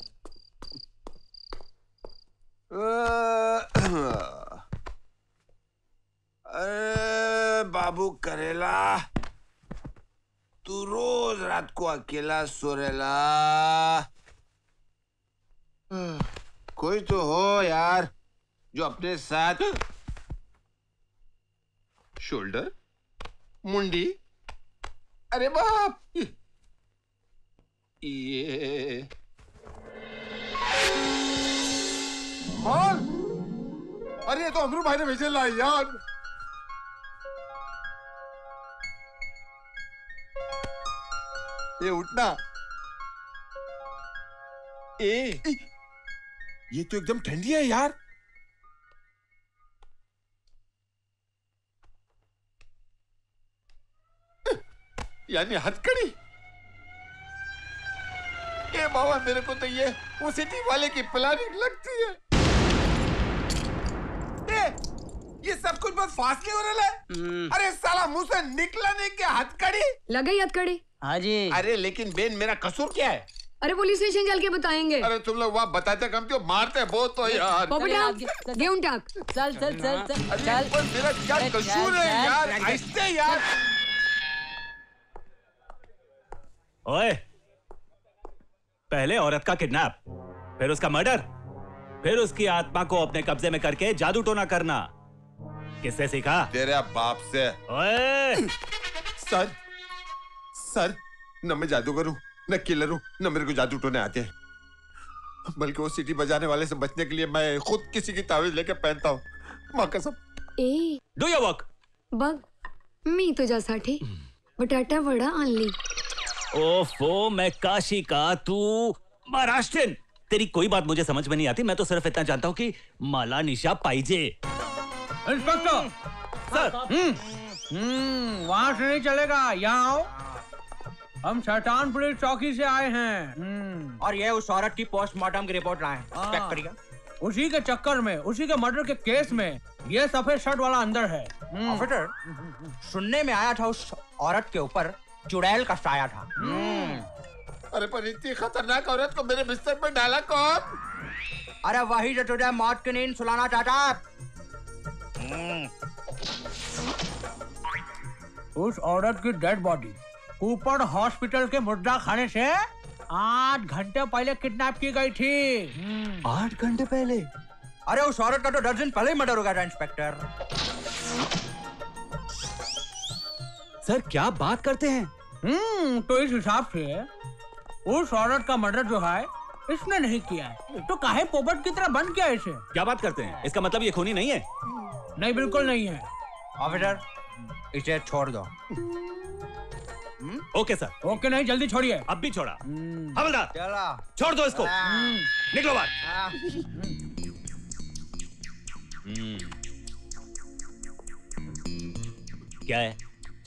अरे बाबू करेला, तू रोज रात को अकेला सो रेला, कोई तो हो यार जो अपने साथ शोल्डर मुंडी। अरे बाप ये और अरे ये तो अमरू भाई ने भेजे ला यार। ये उठना ये तो एकदम ठंडी है यार। यानी हथकड़ी। ये बाबा मेरे को तो ये उसी वाले की प्लानिंग लगती है। ये सब कुछ बहुत फासले हो रहा है। अरे साला मुंह से निकला नहीं क्या? हथकड़ी लग गई हथकड़ी। हाँ जी। अरे लेकिन बेन मेरा कसूर क्या है? अरे पुलिस स्टेशन चल के बताएंगे। अरे तुम लोग वहाँ बताते कम क्यों, मारते बहुत हो यार। गेहूं टाक। चल चल चल चल। मेरा क्या कसूर है यार? ऐसे यार। ओए, पहले औरत का किडनैप, फिर उसका मर्डर, फिर उसकी आत्मा को अपने कब्जे में करके जादू टोना करना किससे सीखा? तेरे बाप से। ओए सर सर, न मैं जादूगर हूँ न किलर हूँ, न मेरे को जादू टोने आते हैं। बल्कि वो सीटी बजाने वाले से बचने के लिए मैं खुद किसी की तावीज लेके पहनता हूँ। माँ कसम। ए डू योर वर्क। बग मी तुझा साठी बटाटा वड़ा आणली। ओफो मैं काशी का तू महाराष्ट्रीयन। तेरी कोई बात मुझे समझ में नहीं आती। मैं तो सिर्फ इतना जानता हूँ कि मला निशा पाहिजे। इंस्पेक्टर सर वहाँ से नहीं चलेगा, यहाँ आओ। हम शैतानपुरी चौकी से आए हैं और ये उस औरत की पोस्टमार्टम की रिपोर्ट लाए हैं। उसी के चक्कर में, उसी के मर्डर के केस में ये सफेद शर्ट वाला अंदर है। ऑफिसर सुनने में आया था उस औरत के ऊपर चुड़ैल का साया था। अरे पर इतनी खतरनाक औरत को मेरे बिस्तर पर डाला कौन? अरे वही जो तुझे मौत की नींद सुलाना चाहता। उस औरत की डेड बॉडी ऊपर हॉस्पिटल के मुर्दा खाने से 8 घंटे पहले किडनैप की गई थी। 8 घंटे पहले? अरे उस औरत का तो 10 दिन पहले ही मर्डर हो गया था। इंस्पेक्टर सर क्या बात करते हैं। तो इस हिसाब से उस औरत का मर्डर जो है इसने नहीं किया है तो काहे पोपट की तरह बंद किया इसे। क्या बात करते हैं, इसका मतलब ये खूनी नहीं है? नहीं बिल्कुल नहीं है। ऑफिसर इसे छोड़ दो। Okay sir. ओके नहीं जल्दी छोड़िए। अब भी छोड़ा। हवलदार छोड़ दो इसको। निकलो बाहर। क्या है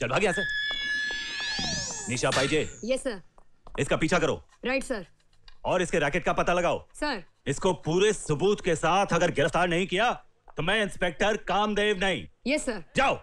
चल भाग यहाँ से। निशा पाहिजे। Yes sir. इसका पीछा करो। Right sir. और इसके रैकेट का पता लगाओ। सर इसको पूरे सबूत के साथ अगर गिरफ्तार नहीं किया तो मैं इंस्पेक्टर कामदेव नहीं। Yes sir. जाओ।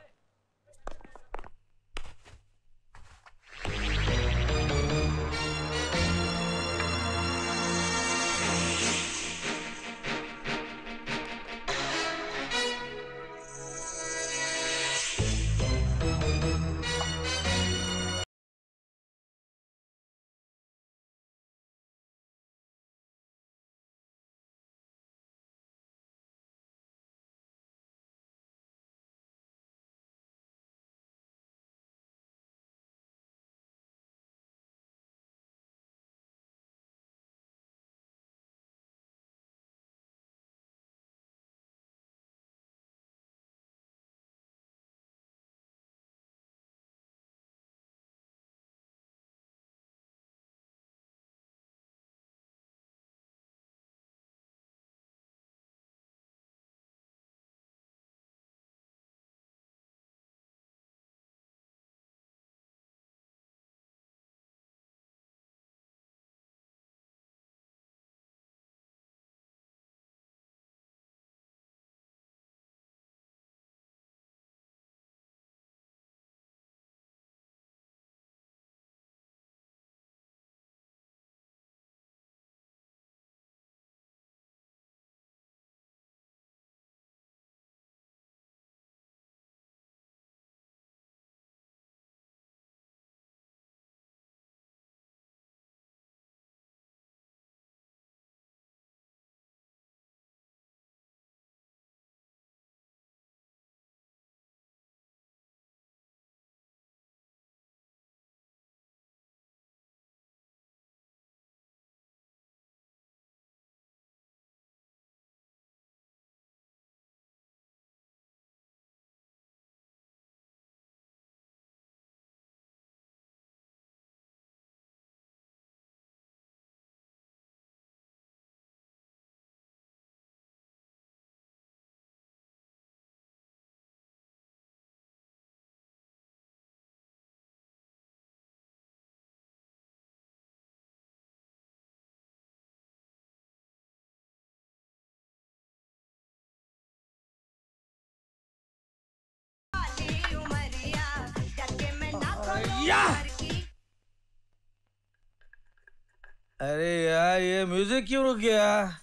अरे यार ये म्यूजिक क्यों रुक गया?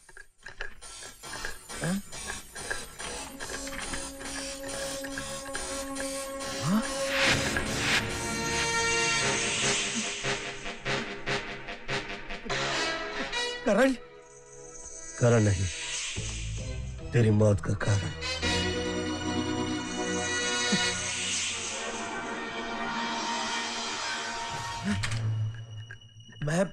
कारण? कारण नहीं, तेरी मौत का कारण। मैं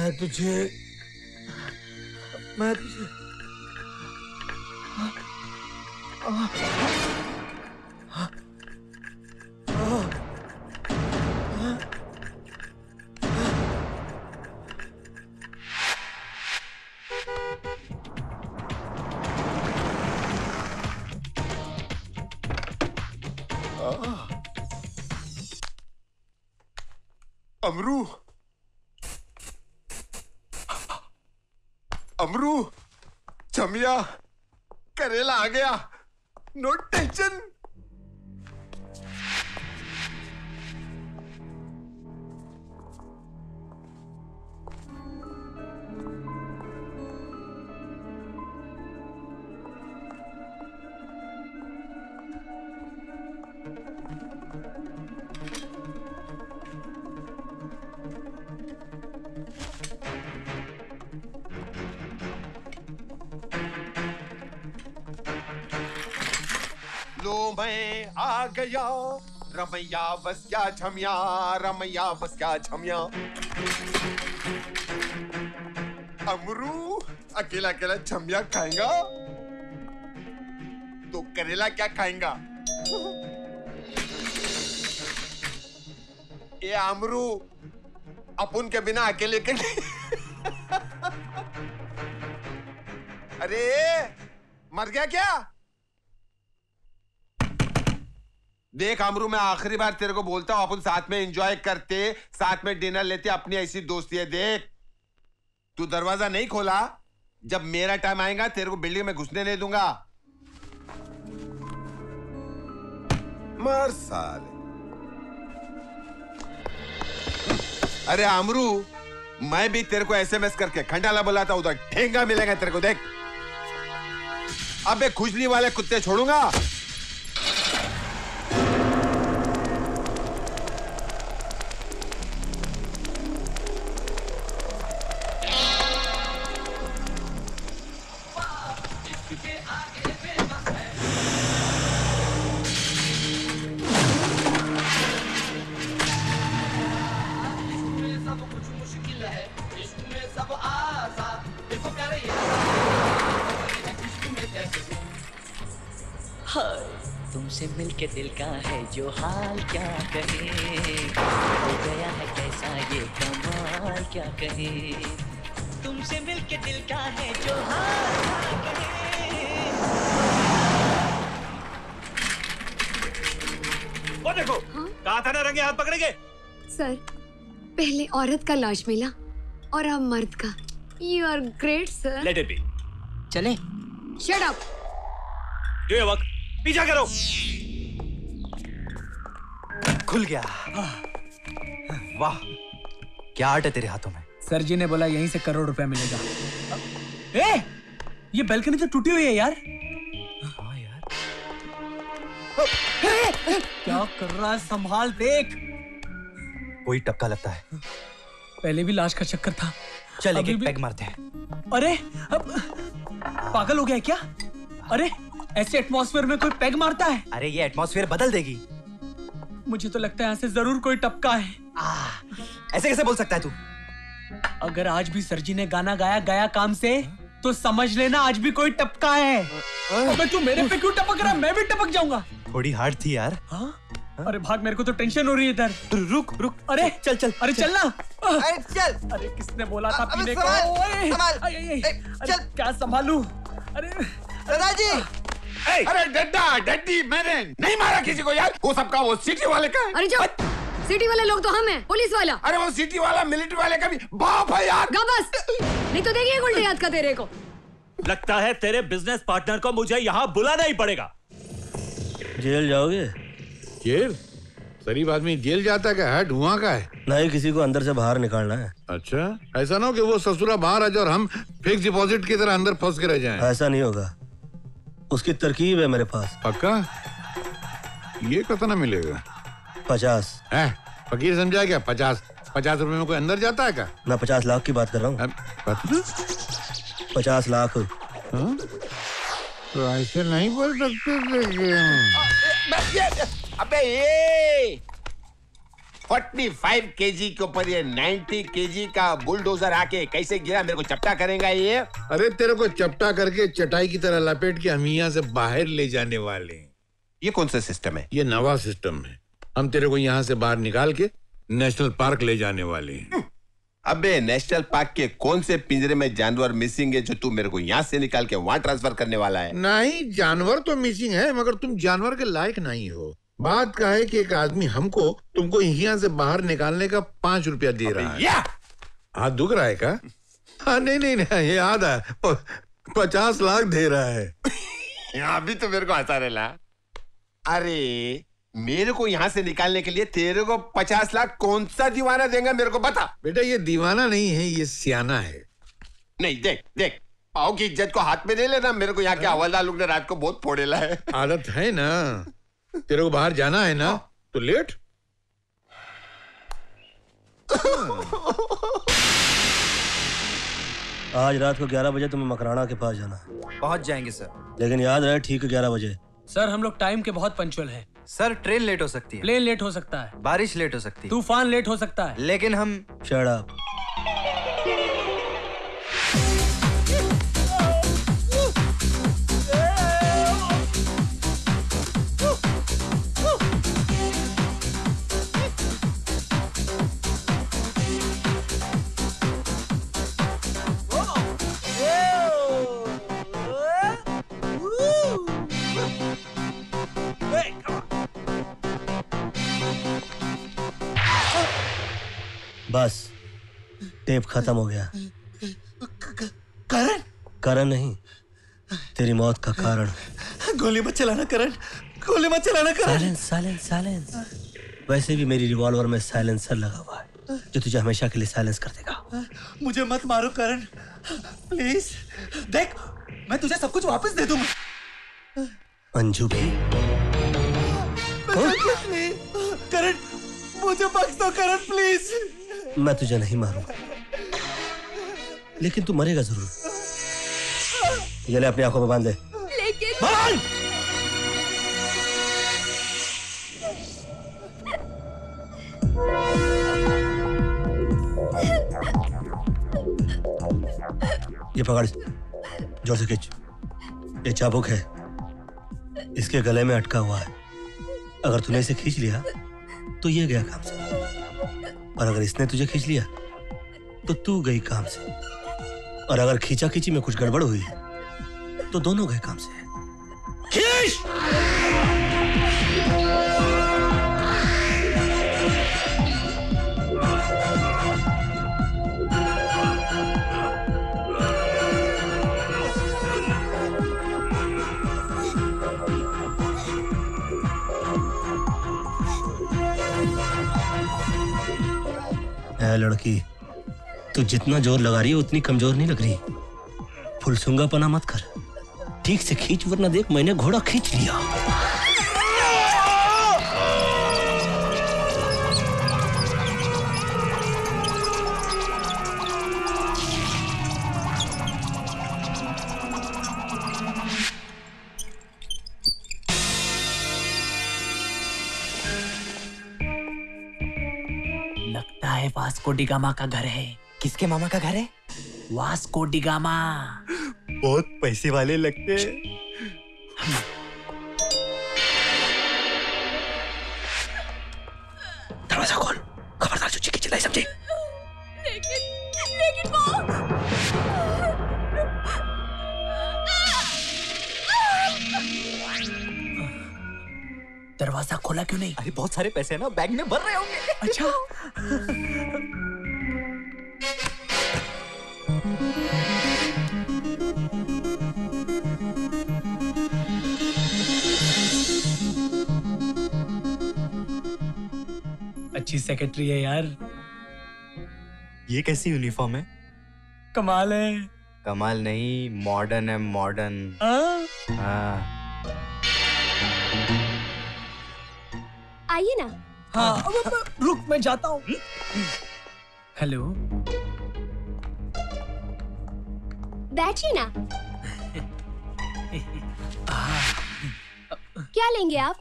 मैं तुझे अमरू चमिया करेला आ गया। No tension. गया रमैया बस क्या झमिया, रमैया बस क्या झमिया। अमरू अकेला अकेला झमिया खाएगा तो करेला क्या खाएगा। ये अमरू अपुन के बिना अकेले के अरे मर गया क्या। देख अमरू मैं आखिरी बार तेरे को बोलता हूं अपन साथ में एंजॉय करते, साथ में डिनर लेते, अपनी ऐसी दोस्ती है। देख तू दरवाजा नहीं खोला, जब मेरा टाइम आएगा तेरे को बिल्डिंग में घुसने नहीं दूंगा। मर साले। अरे अमरू मैं भी तेरे को एसएमएस करके खंडाला बुलाता उधर ठेंगा मिलेगा तेरे को। देख अबे खुजली वाले कुत्ते छोड़ूंगा। के दिल का है जो हाल क्या कहे, हो गया है कैसा ये कमाल क्या कहे। तुमसे मिलके दिल का है जो हाल क्या कहे। वो देखो कहा था ना रंगे हाथ पकड़ेंगे। सर पहले औरत का लाश मिला और अब मर्द का। You are great sir. Let it be. चले। Shut up. ये वक्त पीछा करो। खुल गया। वाह क्या आर्ट है तेरे हाथों में। सर जी ने बोला यहीं से करोड़ रुपया मिलेगा। ए, ये बैल्कनी तो टूटी हुई है यार। हाँ यार। क्या कर रहा है, संभाल। देख कोई टपका लगता है। पहले भी लाश का चक्कर था। चले एक पैग मारते हैं। अरे अब पागल हो गया है क्या। अरे ऐसे एटमॉस्फेयर में कोई पैग मारता है। अरे ये एटमॉस्फेयर बदल देगी। मुझे तो लगता है यहाँ से जरूर कोई टपका है। ऐसे कैसे बोल सकता है तू। अगर आज भी सरजी ने गाना गाया गया काम से तो समझ लेना आज भी कोई टपका है। अबे तू मेरे पे क्यों टपक रहा, मैं भी टपक जाऊंगा। थोड़ी हार्ड थी यार। अरे भाग, मेरे को तो टेंशन हो रही है इधर। रुक अरे चल। अरे चलना। अरे किसने बोला था पीने को। चल क्या संभालू। अरे Hey! अरे डड्डी मैंने नहीं मारा किसी को यार। वो सबका वो सिटी वाले का। अरे जो सिटी वाले लोग तो हम हैं, पुलिस वाला। अरे वो सिटी वाला मिलिट्री वाले का भी बाप है यार। बस नहीं तो देखिए गुंडे याद का तेरे को। लगता है तेरे बिजनेस पार्टनर को मुझे यहाँ बुलाना ही पड़ेगा। जेल जाओगे। जेल गरीब आदमी जेल जाता क्या है। धुआं का है नहीं, किसी को अंदर से बाहर निकालना है। अच्छा ऐसा ना हो कि वो ससुरा बाहर आ जाए और हम फिक्स डिपॉजिट की तरह अंदर फंस के रह जाए। ऐसा नहीं होगा, उसकी तरकीब है मेरे पास। पक्का ये कितना मिलेगा। 50 है फकीर समझा क्या। 50 रुपए में कोई अंदर जाता है क्या। मैं 50 लाख की बात कर रहा हूँ। 50 लाख तो ऐसे नहीं बोल सकते। अबे ये 45 kg के ऊपर ये 90 kg का बुलडोजर आके कैसे गिरा, मेरे को चपटा करेगा ये। अरे तेरे को चपटा करके चटाई की तरह लपेट के हम यहाँ से बाहर ले जाने वाले हैं। ये कौन सा सिस्टम है? ये नवा सिस्टम है। हम तेरे को यहाँ से बाहर निकाल के नेशनल पार्क ले जाने वाले हैं। अबे नेशनल पार्क के कौन से पिंजरे में जानवर मिसिंग है जो तू मेरे को यहाँ से निकाल के वहाँ ट्रांसफर करने वाला है? नहीं, जानवर तो मिसिंग है मगर तुम जानवर के लायक नहीं हो। बात का है कि एक आदमी हमको तुमको यहाँ से बाहर निकालने का 5 रुपया दे रहा है। हाथ दुख रहा है का? हाँ नहीं, ये याद है, 50 लाख दे रहा है। अभी तो मेरे को हंसा रहा। अरे मेरे को यहाँ से निकालने के लिए तेरे को 50 लाख कौन सा दीवाना देगा मेरे को बता। बेटा ये दीवाना नहीं है, ये सियाना है। नहीं देख देख, पाओ की इज्जत को हाथ में ले लेना। मेरे को यहाँ के हवलदार लोग ने रात को बहुत फोड़ेला है। आदत है ना, तेरे को बाहर जाना है ना तो लेट। आज रात को 11 बजे तुम्हें मकराना के पास जाना। पहुंच जाएंगे सर, लेकिन याद रहे ठीक 11 बजे। सर हम लोग टाइम के बहुत पंचुअल हैं। सर ट्रेन लेट हो सकती है, प्लेन लेट हो सकता है, बारिश लेट हो सकती है, तूफान लेट हो सकता है, लेकिन हम शट अप। बस टेप खत्म हो गया। कारण? कारण नहीं, तेरी मौत का कारण। गोली मत चलाना करण, गोली मत चलाना करण। Silence silence silence. वैसे भी मेरी रिवॉल्वर में साइलेंसर लगा हुआ है जो तुझे हमेशा के लिए साइलेंस कर देगा। मुझे मत मारो करण प्लीज। देख मैं तुझे सब कुछ वापस दे दूंगा। अंजू भी करण, मुझे बख्श दो करण प्लीज। मैं तुझे नहीं मारूंगा लेकिन तू मरेगा जरूर। ये ले अपनी आंखों में बांध ले। लेकिन बांध। ये पकड़, जोर से खींच। ये चाबुक है, इसके गले में अटका हुआ है। अगर तूने इसे खींच लिया तो ये गया काम से, और अगर इसने तुझे खींच लिया तो तू गई काम से, और अगर खींचा खींची में कुछ गड़बड़ हुई तो दोनों गए काम से। खींच! लड़की तू जितना जोर लगा रही है उतनी कमजोर नहीं लग रही। फुलसूंगा पना मत कर, ठीक से खींच वरना देख मैंने घोड़ा खींच लिया। वास्को डी गामा का घर है। किसके मामा का घर है? Vasco da Gama. बहुत पैसे वाले लगते हैं। दरवाजा खोल, खबरदार चुच्ची की चिल्लाई समझे। लेकिन दरवाजा खोला क्यों नहीं? अरे बहुत सारे पैसे हैं ना, बैग में भर रहे होंगे। अच्छा अच्छी सेक्रेटरी है यार। ये कैसी यूनिफॉर्म है? कमाल है। कमाल नहीं, मॉडर्न है, मॉडर्न। हाँ आइए ना। हाँ रुक मैं जाता हूँ। हेलो बैठिए ना। क्या लेंगे आप?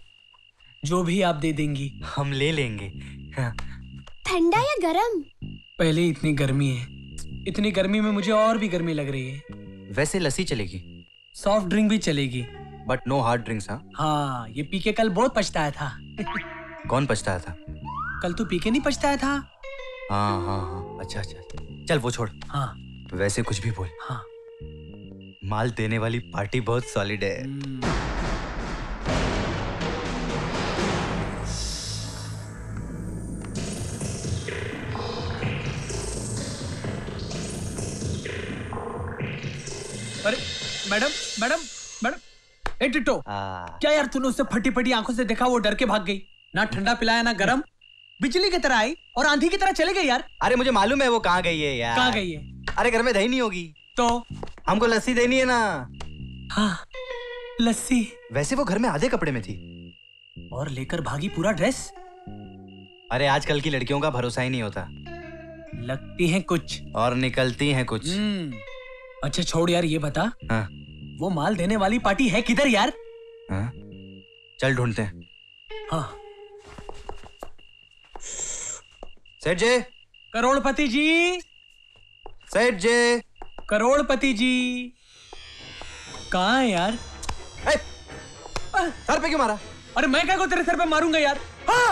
जो भी आप दे देंगी हम ले लेंगे। ठंडा या गर्म? पहले इतनी गर्मी है, इतनी गर्मी में मुझे और भी गर्मी लग रही है। वैसे लस्सी चलेगी, सॉफ्ट ड्रिंक भी चलेगी, बट नो हार्ड ड्रिंक्स। हाँ, ये पी के कल बहुत पछताया था। कौन पछताया था? कल तू पी के नहीं पछताया था। हाँ हाँ हाँ, अच्छा अच्छा, चल वो छोड़। हाँ वैसे कुछ भी बोल। हाँ माल देने वाली पार्टी बहुत सॉलिड है। अरे मैडम मैडम मैडम, ए टिट्टो, क्या यार तूने उससे फटी फटी आंखों से देखा? वो डर के भाग गई, ना ठंडा पिलाया ना गरम, बिजली की तरह आई और आंधी की तरह चले गई यार। अरे मुझे मालूम है वो कहाँ गई है यार। कहाँ गई है? अरे घर में दही नहीं होगी तो हमको लस्सी देनी है ना। हाँ लस्सी। वैसे वो घर में आधे कपड़े में थी और लेकर भागी पूरा ड्रेस। अरे आजकल की लड़कियों का भरोसा ही नहीं होता, लगती है कुछ और निकलती है कुछ। अच्छा छोड़ यार, ये बता। हाँ? वो माल देने वाली पार्टी है किधर यार? हाँ? चल ढूंढते हैं। हाँ। सेठ जी, करोड़पति जी, सेठ जी, करोड़पति जी कहाँ है यार? सर पे क्यों मारा? अरे मैं क्या को तेरे सर पे मारूंगा यार। हाँ!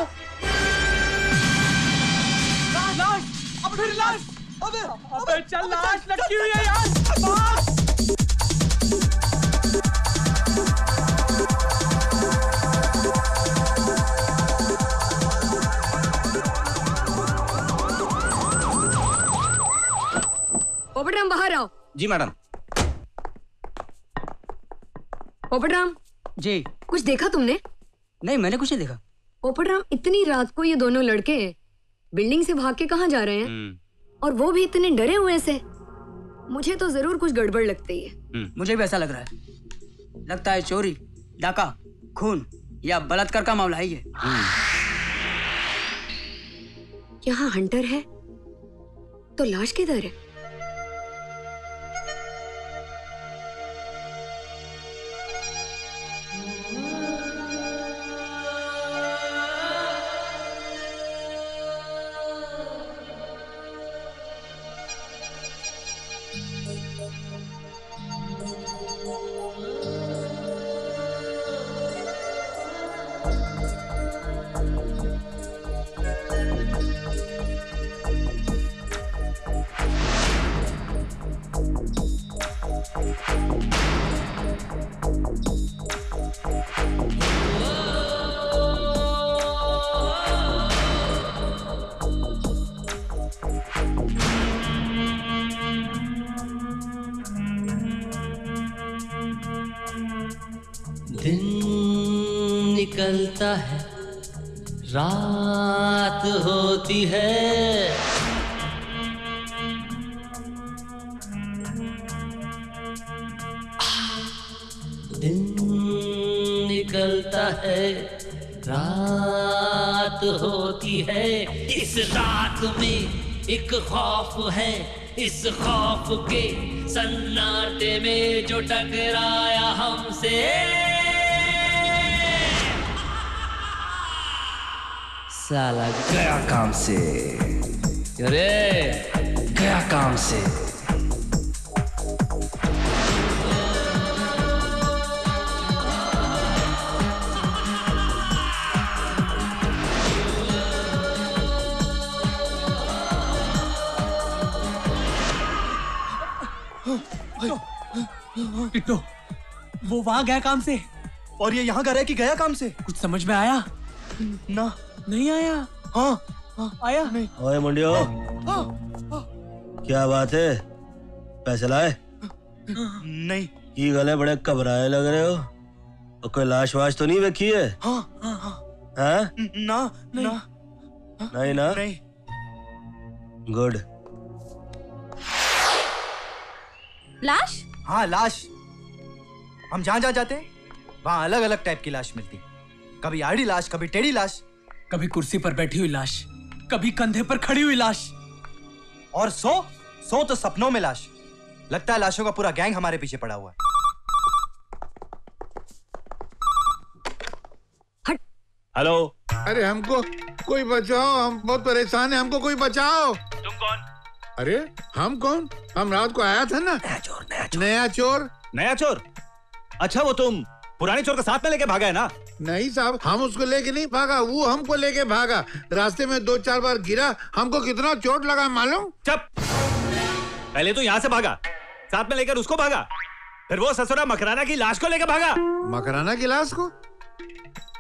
लाश, लाश, अब फिर लाश, अबे चल लाश लटकी हुई है यार। पोपटराम बाहर आओ। जी मैडम। पोपटराम जी, कुछ देखा तुमने? नहीं मैंने कुछ नहीं देखा। पोपटराम इतनी रात को ये दोनों लड़के बिल्डिंग से भाग के कहाँ जा रहे हैं? और वो भी इतने डरे हुए से, मुझे तो जरूर कुछ गड़बड़ लगती है। मुझे भी ऐसा लग रहा है, लगता है चोरी डाका खून या बलात्कार का मामला है ये। यहाँ हंटर है तो लाश किधर है? है रात होती है, दिन निकलता है रात होती है। इस रात में एक खौफ है, इस खौफ के सन्नाटे में जो टकराया हमसे, साला गया काम से, अरे गया काम से। टिट्टो, वो वहां गया काम से और ये यहाँ गया कि गया काम से। कुछ समझ में आया ना? नहीं आया। हाँ, हाँ आया नहीं। ओए मुंडियो, क्या बात है, पैसे लाए? नहीं। की गले बड़े घबराए लग रहे हो, और कोई लाश वाश तो नहीं रखी है? हाँ, हाँ, हाँ। हाँ? ना नहीं ना, नहीं, ना? नहीं। गुड। लाश? हाँ लाश। हम जहाँ जहाँ जाते हैं वहाँ अलग अलग टाइप की लाश मिलती, कभी आड़ी लाश, कभी टेढ़ी लाश, कभी कुर्सी पर बैठी हुई लाश, कभी कंधे पर खड़ी हुई लाश, और सो तो सपनों में लाश। लगता है लाशों का पूरा गैंग हमारे पीछे पड़ा हुआ है। हेलो। अरे हमको कोई बचाओ, हम बहुत परेशान है, हमको कोई बचाओ। तुम कौन? अरे हम कौन? हम रात को आया था ना। नया चोर। अच्छा वो तुम पुराने चोर के साथ में लेके भागा है ना? नहीं साहब, हम उसको लेके नहीं भागा, वो हमको लेके भागा। रास्ते में 2-4 बार गिरा, हमको कितना चोट लगा मालूम? चुप। पहले तो यहाँ से भागा, साथ में लेकर उसको भागा, फिर वो ससुरा मकराना की लाश को लेके भागा। मकराना की लाश को?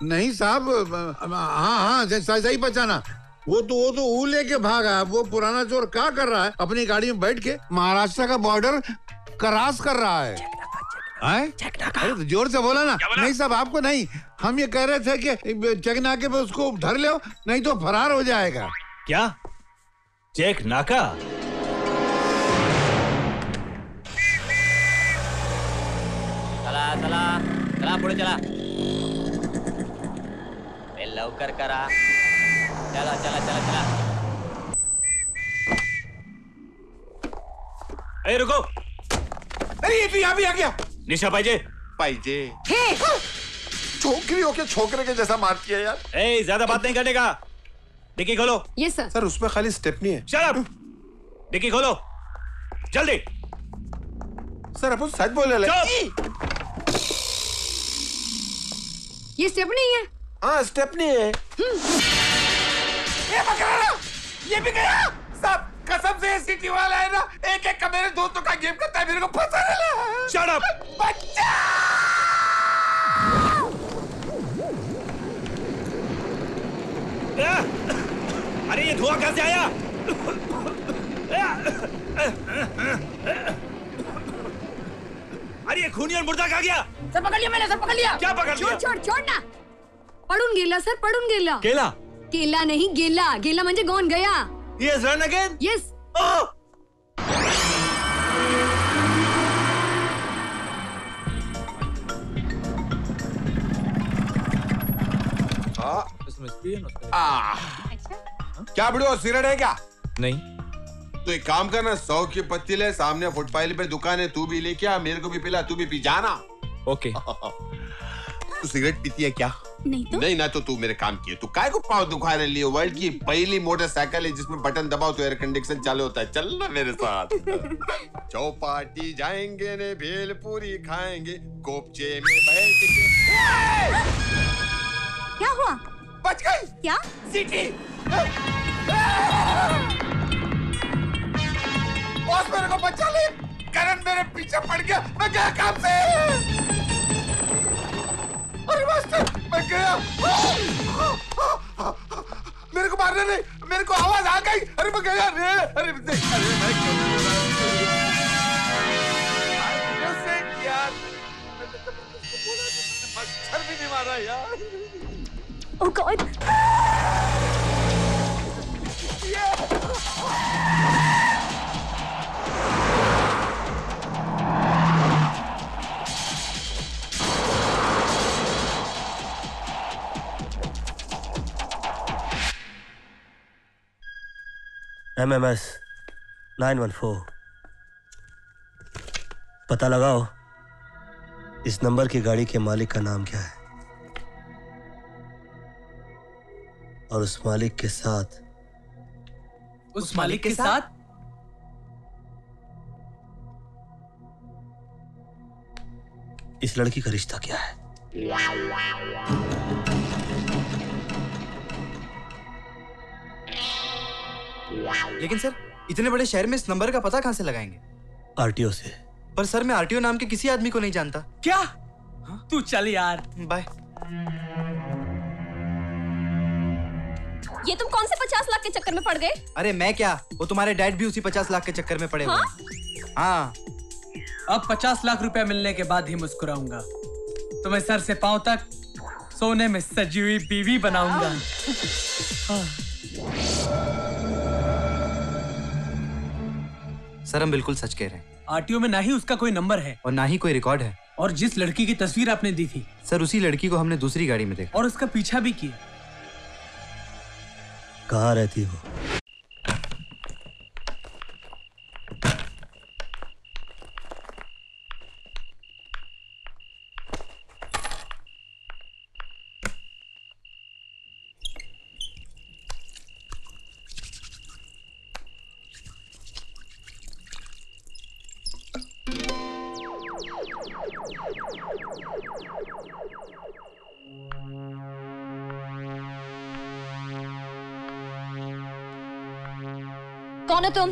नहीं साहब। हाँ, सही पहचाना। वो तो लेके भागा। वो पुराना चोर क्या कर रहा है? अपनी गाड़ी में बैठ के महाराष्ट्र का बॉर्डर क्रॉस कर रहा है। अरे जोर से बोला ना। नहीं साहब, आपको नहीं, हम ये कह रहे थे कि चेक नाके पे उसको धर ले, नहीं तो फरार हो जाएगा। क्या चेक नाका? चला पुढे चला, लवकर करा। चला चला चला चला। अरे रुको, अरे ये तो यहाँ भी आ गया। निशा पाइजे छोकरी हो के छोकरे के जैसा मारती है यार। ए ज्यादा बात नहीं करने का। डिक्की खोलो। ये सर उसमें खाली स्टेपनी है। Shut up. डिक्की खोलो जल्दी। सर अपन सच बोल रहे हैं। ये स्टेपनी है। हाँ स्टेपनी है। ये पकड़ा, ये भी गया। सब कसम से सिटी वाला है ना, एक-एक मेरे दोस्तों का गेम करता है, मेरे को फंसाने लगा। Shut up. बच्चा अरे ये धुआं कहाँ से आया? अरे ये खूनी और मुर्दा कहाँ गया? सर पकड़ लिया मैंने, सर पकड़ लिया। क्या पकड़ लिया? छोड़ ना, पडून गेला सर, पडून गेला। केला? केला नहीं, गेला। गेला म्हणजे गौन गया। Yes, run again? Yes. Oh! क्या बड़े सिगरेट है क्या? नहीं। तो एक काम करना, 100 की पत्ती ले, सामने फुटपाइल पे दुकान है, तू भी ले क्या, मेरे को भी पिला, तू भी पी जाना। ओके। तू सिगरेट पीती है क्या? नहीं तो? नहीं ना तो तू मेरे काम की है। तू काय को पाँव दुखाने लिए? वर्ल्ड की पहली मोटरसाइकिल है जिसमें बटन दबाओ तो एयर कंडीशन चालू होता है। चल ना मेरे साथ। चौपाटी जाएंगे ने भेल पूरी खाएंगे, कोपचे में बैठ के। क्या हुआ? बच गई। क्या सिटी बॉस मेरे को बचा ले, करण मेरे पीछे पड़ गया, मैं गया काम से। अरे मास्टर मैं गया, मेरे को मारना नहीं, मेरे को आवाज आ गई। अरे मैं गया रे, अरे यार मच्छर भी नहीं मारा यार। Oh God! MMS 914 पता लगाओ इस नंबर की गाड़ी के मालिक का नाम क्या है और उस मालिक के साथ इस लड़की का रिश्ता क्या है। लेकिन सर इतने बड़े शहर में इस नंबर का पता कहाँ से लगाएंगे? आरटीओ से। पर सर मैं आरटीओ नाम के किसी आदमी को नहीं जानता। क्या? तू चल यार, बाय। ये तुम कौन से 50 लाख के चक्कर में पड़ गए? अरे मैं क्या, वो तुम्हारे डैड भी उसी 50 लाख के चक्कर में पड़े हुए हैं। हाँ अब 50 लाख रुपया मिलने के बाद ही मुस्कुराऊंगा, तुम्हें सर से पाँव तक सोने में सजी हुई बीवी बनाऊंगा। सर हम बिल्कुल सच कह रहे हैं, आरटीओ में ना ही उसका कोई नंबर है और ना ही कोई रिकॉर्ड है। और जिस लड़की की तस्वीर आपने दी थी सर, उसी लड़की को हमने दूसरी गाड़ी में देखा और उसका पीछा भी किया। कहाँ रहती हो? ना तुम।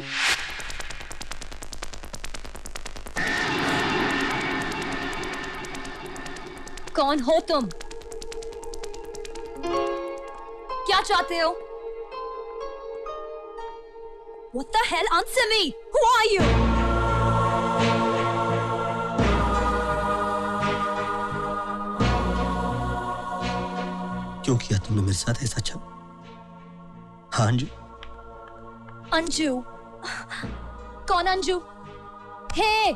कौन हो तुम? क्या चाहते हो? What the hell? Answer me. Who are you? क्यों किया तुमने मेरे साथ ऐसा अच्छा? हाँ अंजू। अंजू? कौन Anju? Hey,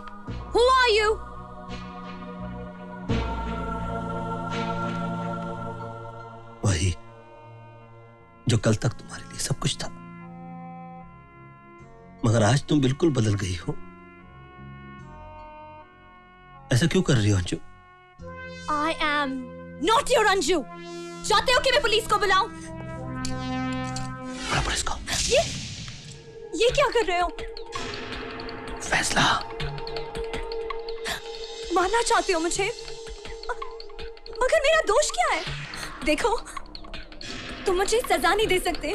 who are you? वही जो कल तक तुम्हारे लिए सब कुछ था, मगर आज तुम बिल्कुल बदल गई हो। ऐसा क्यों कर रही हो Anju? I am not your Anju. चाहते हो कि मैं पुलिस को बुलाऊं? बुला पुलिस को। ये क्या कर रहे हो? फैसला। मारना चाहते हो मुझे? मगर मेरा दोष क्या है? देखो, तुम मुझे सजा नहीं दे सकते।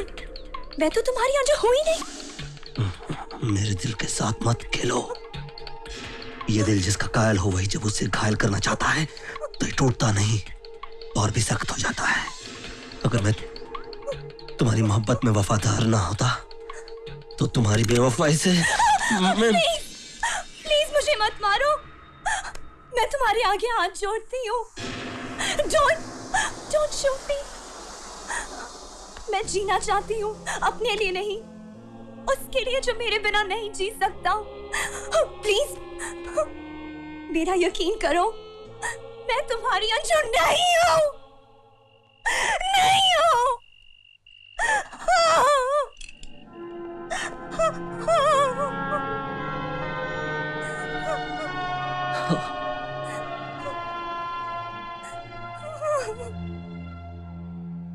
मैं तो तुम्हारी अंजू हूं ही नहीं। मेरे दिल के साथ मत खेलो। ये दिल जिसका कायल हो वही जब उसे घायल करना चाहता है तो टूटता नहीं और भी सख्त हो जाता है। अगर मैं तुम्हारी मोहब्बत में वफादार ना होता तो तुम्हारी बेवफाई से प्लीज मुझे मत मारो। मैं तुम्हारे आगे हाथ जोड़ती हूँ। Don't shoot me. मैं जीना चाहती हूँ, अपने लिए नहीं, उसके लिए जो मेरे बिना नहीं जी सकता। प्लीज मेरा यकीन करो, मैं तुम्हारी अंजू नहीं हूँ, नहीं हूँ।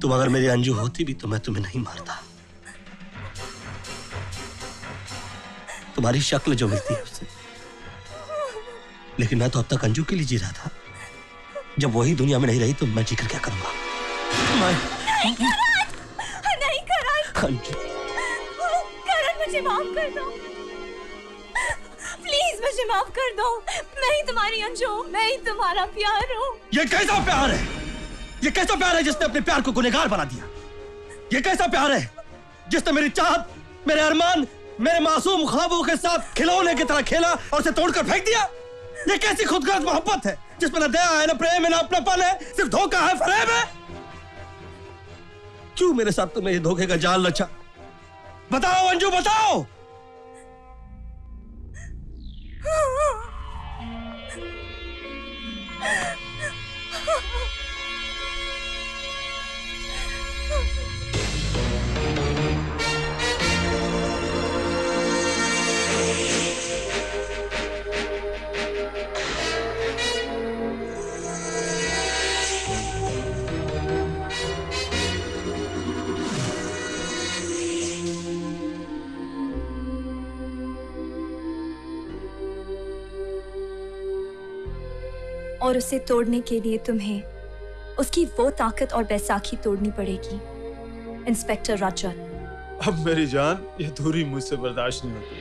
तुम अगर मेरी अंजू होती भी तो मैं तुम्हें नहीं मारता। तुम्हारी शक्ल जो मिलती है उससे। लेकिन मैं तो अब तक अंजू के लिए जी रहा था। जब वही दुनिया में नहीं रही तो मैं जिक्र क्या करूंगा? नहीं करान। अंजू। करान मुझे माफ कर दो। प्लीज मुझे माफ कर दो। मैं ही तुम्हारी अंजू, मैं ही तुम्हारा प्यार हूँ। ये कैसा प्यार है? ये कैसा प्यार है जिसने अपने प्यार को गुनहगार बना दिया? ये कैसा प्यार है जिसने मेरी चाहत, मेरे अरमान, मेरे मासूम ख्वाबों के साथ खिलौने की तरह खेला और उसे तोड़कर फेंक दिया? ये कैसी खुदगर्ज मोहब्बत है जिसमें ना दया है, ना प्रेम है, ना अपनापन है, सिर्फ धोखा है, फरेब है। क्यों मेरे साथ तुमने ये धोखे का जाल रचा? बताओ अंजू, बताओ। और उसे तोड़ने के लिए तुम्हें उसकी वो ताकत और बैसाखी तोड़नी पड़ेगी, इंस्पेक्टर रजत। अब मेरी जान, ये दूरी मुझसे बर्दाश्त नहीं होती।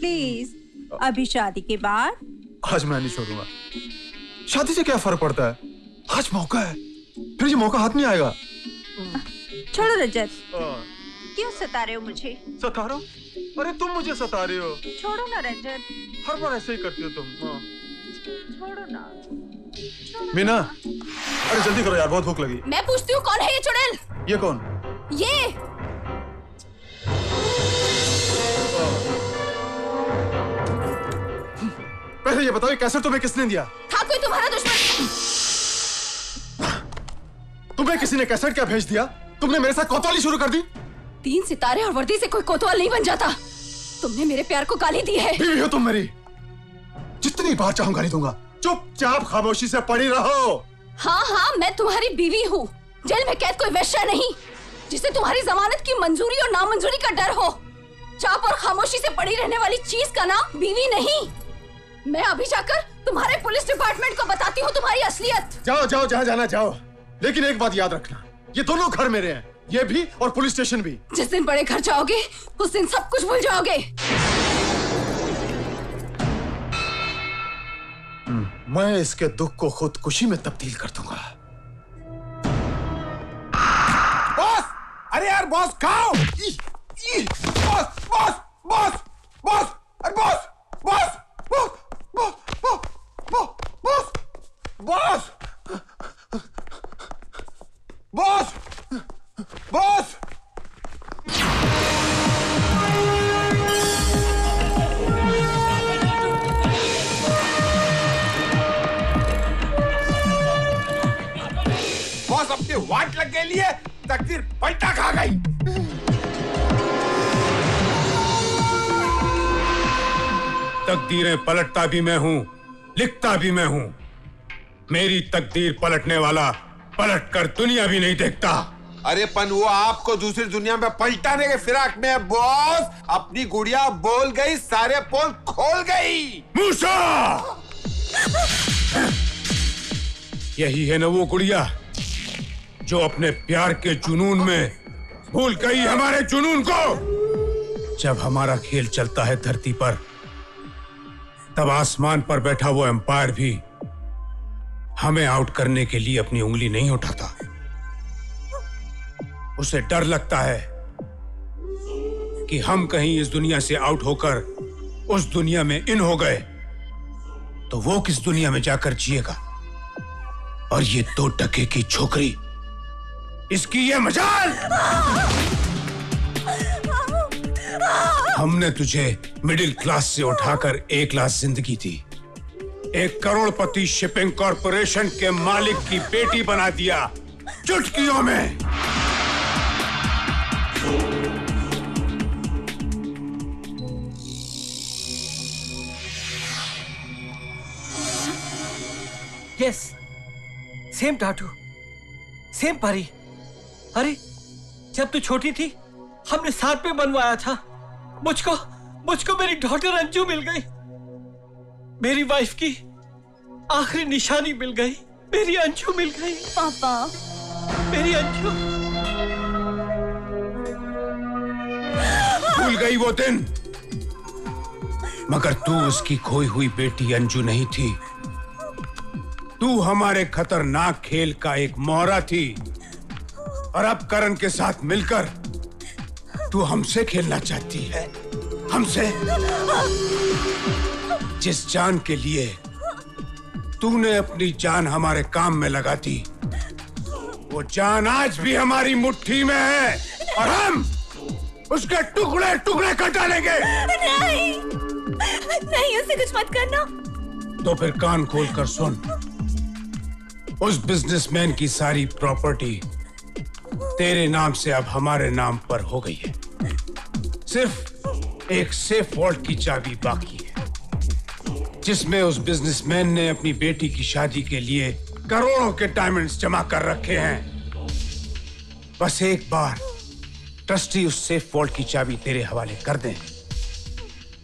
प्लीज, अभी शादी के बाद। आज मैं नहीं छोड़ूंगा। शादी से क्या फर्क पड़ता है? आज मौका है, फिर ये मौका हाथ नहीं आएगा। छोड़ो रजत, क्यों सता रहे हो मुझे? सता रहा हूं? अरे तुम मुझे सता रहे हो। छोड़ो ना रजत, हर बार ऐसे ही करती हो तुम। छोड़ो ना। मीना, अरे जल्दी करो यार, बहुत भूख लगी। मैं पूछती हूँ कौन है ये चुड़ैल? ये कौन? ये पहले ये बताओ, ये कैसेट तुम्हें किसने दिया? था कोई तुम्हारा दुश्मन? तुम्हें किसी ने कैसेट क्या भेज दिया? तुमने मेरे साथ कोतवाली शुरू कर दी। 3 सितारे और वर्दी से कोई कोतवाल नहीं बन जाता। तुमने मेरे प्यार को गाली दी है। बीवी हो तुम मेरी, जितनी बार चाहूं गाली दूंगा। चुपचाप खामोशी से पड़ी रहो। हाँ, मैं तुम्हारी बीवी हूँ। जेल में कैद कोई वैश्य नहीं जिसे तुम्हारी जमानत की मंजूरी और नामंजूरी का डर हो। चाप और खामोशी से पड़ी रहने वाली चीज का नाम बीवी नहीं। मैं अभी जाकर तुम्हारे पुलिस डिपार्टमेंट को बताती हूँ तुम्हारी असलियत। जाओ जाओ, जहाँ जाना जाओ, लेकिन एक बात याद रखना, ये दोनों घर मेरे हैं। ये भी और पुलिस स्टेशन भी। जिस दिन बड़े घर जाओगे उस दिन सब कुछ भूल जाओगे। मैं इसके दुख को खुदकुशी में तब्दील कर दूंगा। बॉस, अरे यार बॉस खाओ। बॉस बॉस बॉस बॉस अरे boss boss boss boss boss boss boss boss boss boss अपने वाट लग के लिए तकदीर पलटा खा गई। तकदीरें पलटता भी मैं हूं, लिखता भी मैं हूं। मेरी तकदीर पलटने वाला पलट कर दुनिया भी नहीं देखता। अरे पन वो आपको दूसरी दुनिया में पलटाने के फिराक में है बॉस। अपनी गुड़िया बोल गई, सारे पोल खोल गई। मूसा! यही है ना वो गुड़िया जो अपने प्यार के जुनून में भूल गई हमारे जुनून को। जब हमारा खेल चलता है धरती पर, तब आसमान पर बैठा वो एम्पायर भी हमें आउट करने के लिए अपनी उंगली नहीं उठाता। उसे डर लगता है कि हम कहीं इस दुनिया से आउट होकर उस दुनिया में इन हो गए तो वो किस दुनिया में जाकर जिएगा। और ये दो टके की छोकरी, इसकी ये मजाल। हमने तुझे मिडिल क्लास से उठाकर एक क्लास जिंदगी दी, एक करोड़पति शिपिंग कॉरपोरेशन के मालिक की बेटी बना दिया चुटकियों में। यस, सेम टाटू, सेम परी। अरे जब तू छोटी थी हमने साथ में बनवाया था। मुझको मुझको मेरी डॉटर अंजू मिल गई। मेरी वाइफ की आखिरी निशानी मिल गई। मेरी अंजू मिल गई। पापा, मेरी अंजू। भूल गई वो दिन, मगर तू उसकी खोई हुई बेटी अंजू नहीं थी। तू हमारे खतरनाक खेल का एक मोहरा थी। और अब करण के साथ मिलकर तू हमसे खेलना चाहती है, हमसे, जिस जान के लिए तूने अपनी जान हमारे काम में लगा दी। वो जान आज भी हमारी मुट्ठी में है और हम उसके टुकड़े टुकड़े कर डालेंगे। नहीं, नहीं, उसे कुछ मत करना। तो फिर कान खोल कर सुन, उस बिजनेसमैन की सारी प्रॉपर्टी तेरे नाम से अब हमारे नाम पर हो गई है। सिर्फ एक सेफ वॉल्ट की चाबी बाकी है, जिसमें उस बिजनेसमैन ने अपनी बेटी की शादी के लिए करोड़ों के डायमंड्स जमा कर रखे हैं। बस एक बार ट्रस्टी उस सेफ वॉल्ट की चाबी तेरे हवाले कर दें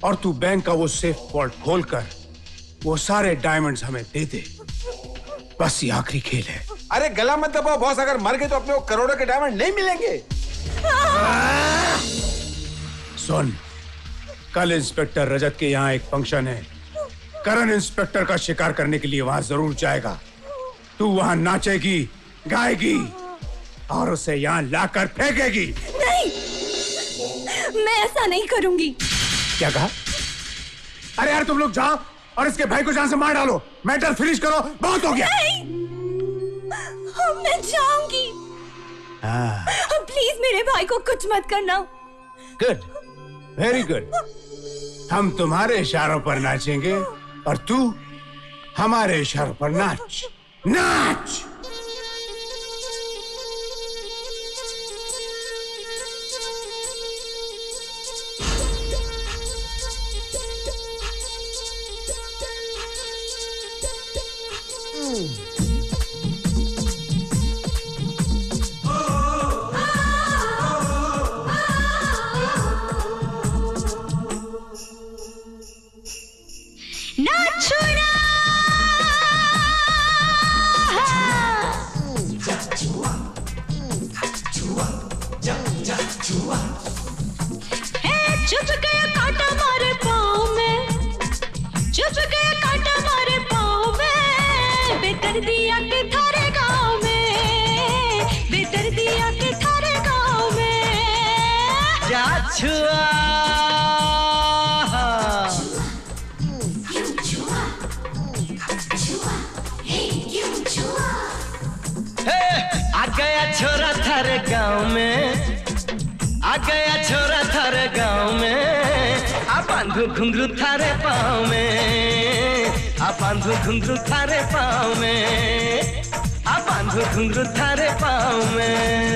और तू बैंक का वो सेफ वॉल्ट खोलकर वो सारे डायमंड्स हमें दे दे। बस ये आखिरी खेल है। अरे गला मत दबाओ बॉस, अगर मर गए तो अपने को करोड़ों के डायमंड नहीं मिलेंगे। सुन, कल इंस्पेक्टर रजत के यहाँ एक फंक्शन है। करण इंस्पेक्टर का शिकार करने के लिए वहां जरूर जाएगा। तू वहां नाचेगी, गाएगी और उसे यहाँ लाकर फेंकेगी। नहीं, मैं ऐसा नहीं करूंगी। क्या कहा? अरे यार तुम लोग जाओ और इसके भाई को जान से मार डालो। मैटर फिनिश करो, बहुत हो गया। मैं जाऊंगी। प्लीज मेरे भाई को कुछ मत करना। Good, very good. हम तुम्हारे इशारों पर नाचेंगे और तू हमारे इशारों पर नाच नाच। बेदर्दिया के थारे गाँव में, बेदर्दिया के थारे गाँव में जा छोरा थारे गाँव में, आ गया छोरा थारे गाँव में, आ बांधू घुंघरू थारे पाँव में, आ बांधू घुंघरू थारे पाँव में, आ बांधू घुंघरू थारे पाँव में।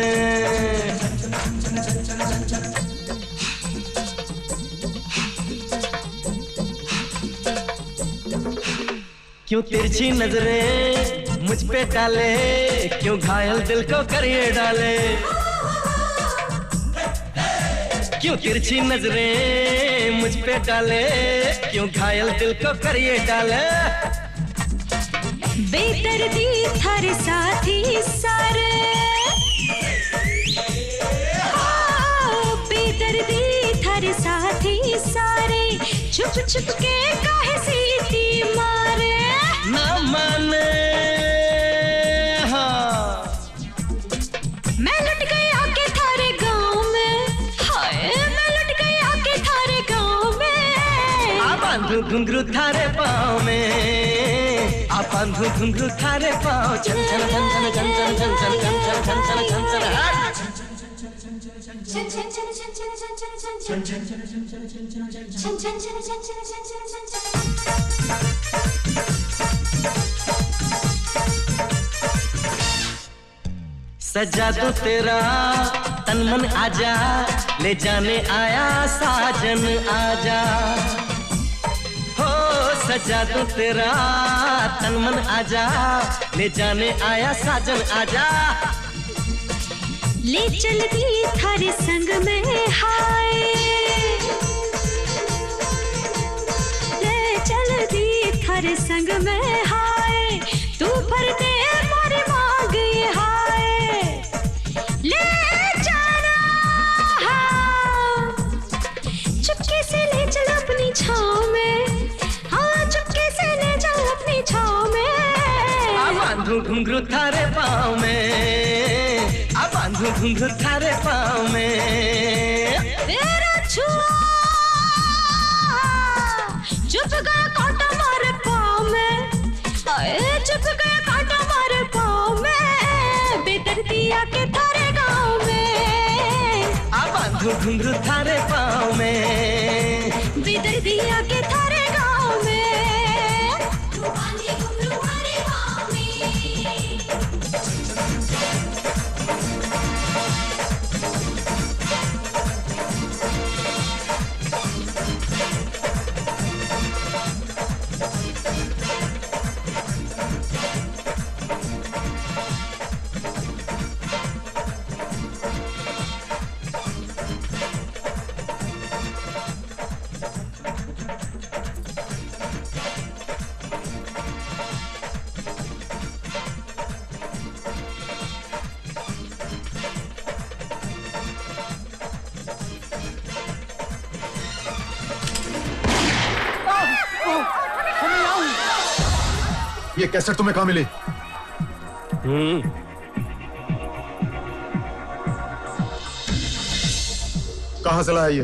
क्यों तिरछी नजरें मुझ पे डाले, क्यों घायल दिल को करिए डाले, क्यों तिरछी नजरें मुझ पे डाले, क्यों घायल दिल को करिए डाले। बेदर्दी थारे साथी सारे, बेदर्दी थारे साथी सारे, छुप छुप के काहे सीटी मारे ना माने। घुंघरू थारे पाँव में, आप बांधू घुंघरू थारे पाँव। चल चल चल चल चल चल चल चल चल चल चल चल चल सजा दो तेरा तन मन आजा, ले जाने आया साजन आजा। सजा दूं तेरा तन मन आजा, ले जाने आया साजन आजा। ले चल दी थारे संग में हाय, ले चल दी थारे संग में हाय, तू भर दे मोरी मांग ये हाय। ले जाना चुपके से ले चल अपनी छाँव में, बांधू घुंघरू थारे पाँव में, आ बांधू घुंघरू थारे पाँव में। तेरा छुआ चुप गया कांटा मारे पाँव में, चुप गया कांटा मारे पाँव में, बेदर्दिया के थारे गाँव में, आ बांधू घुंघरू थारे पाँव में, बेदर्दिया के थारे। ये कैसेट तुम्हें कहाँ मिली? कहाँ से लाया ये?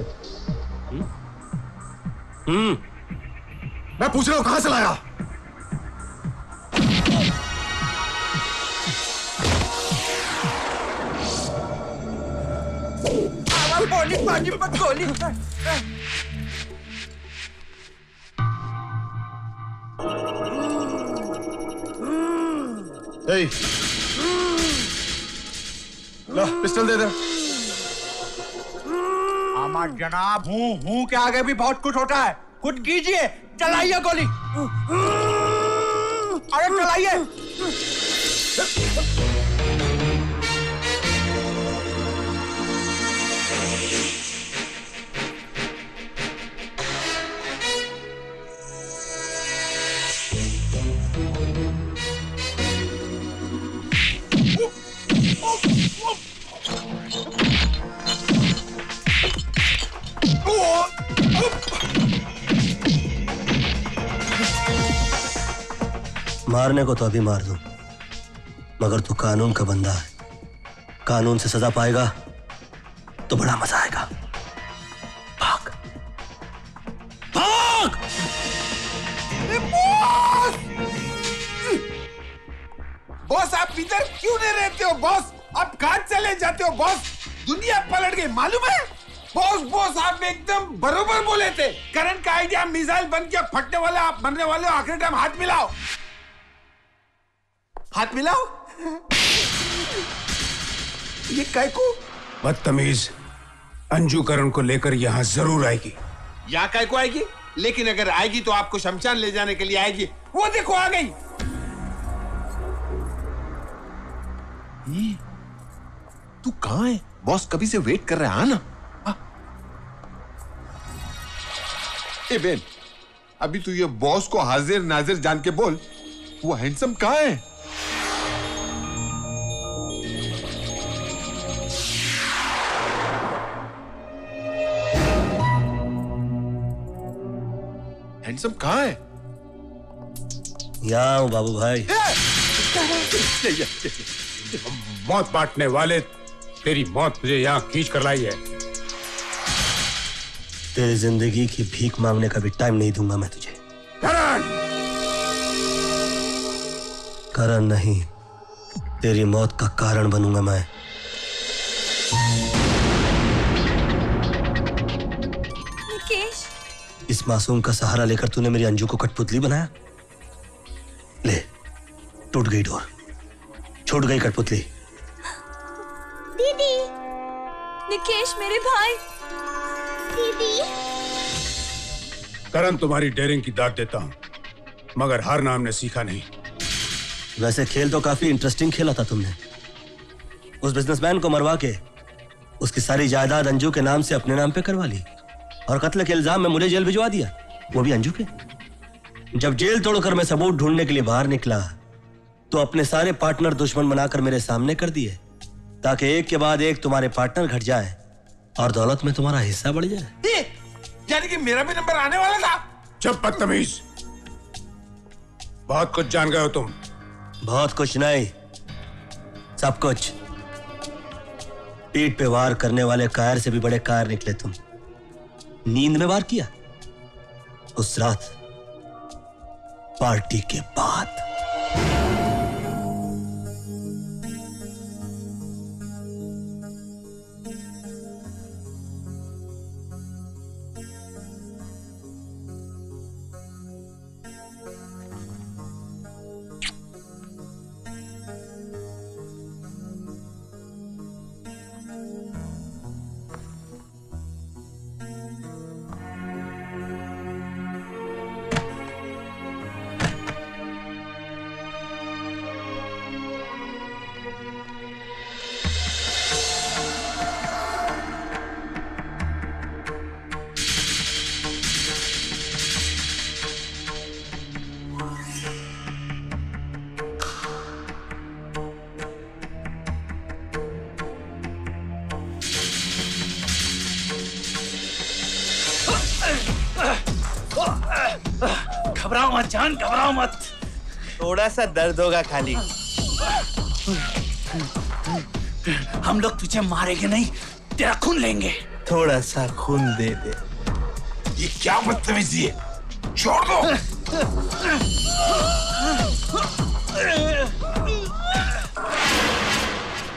मैं पूछ रहा हूँ कहाँ से लाया? गोली पानी पर गोली। ला पिस्टल दे दे। आमा जनाब हूँ के आगे भी बहुत कुछ होता है, कुछ कीजिए, चलाइए गोली, अरे चलाइए। मारने को तो अभी मार दूं, मगर तू कानून का बंदा है, कानून से सजा पाएगा तो बड़ा मजा आएगा। भाग भाग। बॉस आप इधर क्यों नहीं रहते हो बॉस? आप कहां चले जाते हो बॉस? दुनिया पलट गई मालूम है बॉस। बॉस आप एकदम बरोबर बोले थे, करंट का आइडिया मिसाइल बन के फटने वाला आप बनने वाले हो। आखिरी टाइम हाथ मिलाओ, हाथ मिलाओ। ये काय को बदतमीज अंजू करण को लेकर यहाँ जरूर आएगी। यहाँ काय को आएगी? लेकिन अगर आएगी तो आपको शमशान ले जाने के लिए आएगी। वो देखो आ गई। तू कहाँ है बॉस? कभी से वेट कर रहा है, आना। ए बेन, अभी तू ये बॉस को हाजिर नाजिर जान के बोल, वो हैंडसम कहाँ है? हैंडसम कहाँ है? यहाँ हूँ बाबू भाई। मौत बांटने वाले, तेरी मौत मुझे यहाँ खींच कर लाई है। तेरी जिंदगी की भीख मांगने का भी टाइम नहीं दूंगा मैं तुझे। करण! करण नहीं, तेरी मौत का कारण बनूंगा मैं। निकेश, इस मासूम का सहारा लेकर तूने मेरी अंजू को कठपुतली बनाया। ले, टूट गई डोर, छूट गई कठपुतली। दीदी, निकेश मेरे भाई। दीदी, करण तुम्हारी डेयरिंग की दाद देता हूँ, मगर हारना हमने सीखा नहीं। वैसे खेल तो काफी इंटरेस्टिंग खेला था तुमने। उस बिजनेसमैन को मरवा के उसकी सारी जायदाद अंजू के नाम से अपने नाम पे करवा ली और कत्ल के इल्जाम में मुझे जेल भिजवा दिया, वो भी अंजू के। जब जेल तोड़कर मैं सबूत ढूंढने के लिए बाहर निकला तो अपने सारे पार्टनर दुश्मन बनाकर मेरे सामने कर दिए, ताकि एक के बाद एक तुम्हारे पार्टनर घट जाए और दौलत में तुम्हारा हिस्सा बढ़ जाए। यानी कि मेरा भी नंबर आने वाला था। चुप बदतमीज, बहुत कुछ जान गए हो तुम। बहुत कुछ नहीं, सब कुछ। पीठ पे वार करने वाले कायर से भी बड़े कायर निकले तुम। नींद में वार किया उस रात, पार्टी के बाद। घबराओ मत जान, घबराओ मत, थोड़ा सा दर्द होगा खाली। हम लोग तुझे मारेंगे नहीं, तेरा खून लेंगे। थोड़ा सा खून दे दे। ये क्या बदतमीजी है, छोड़ दो।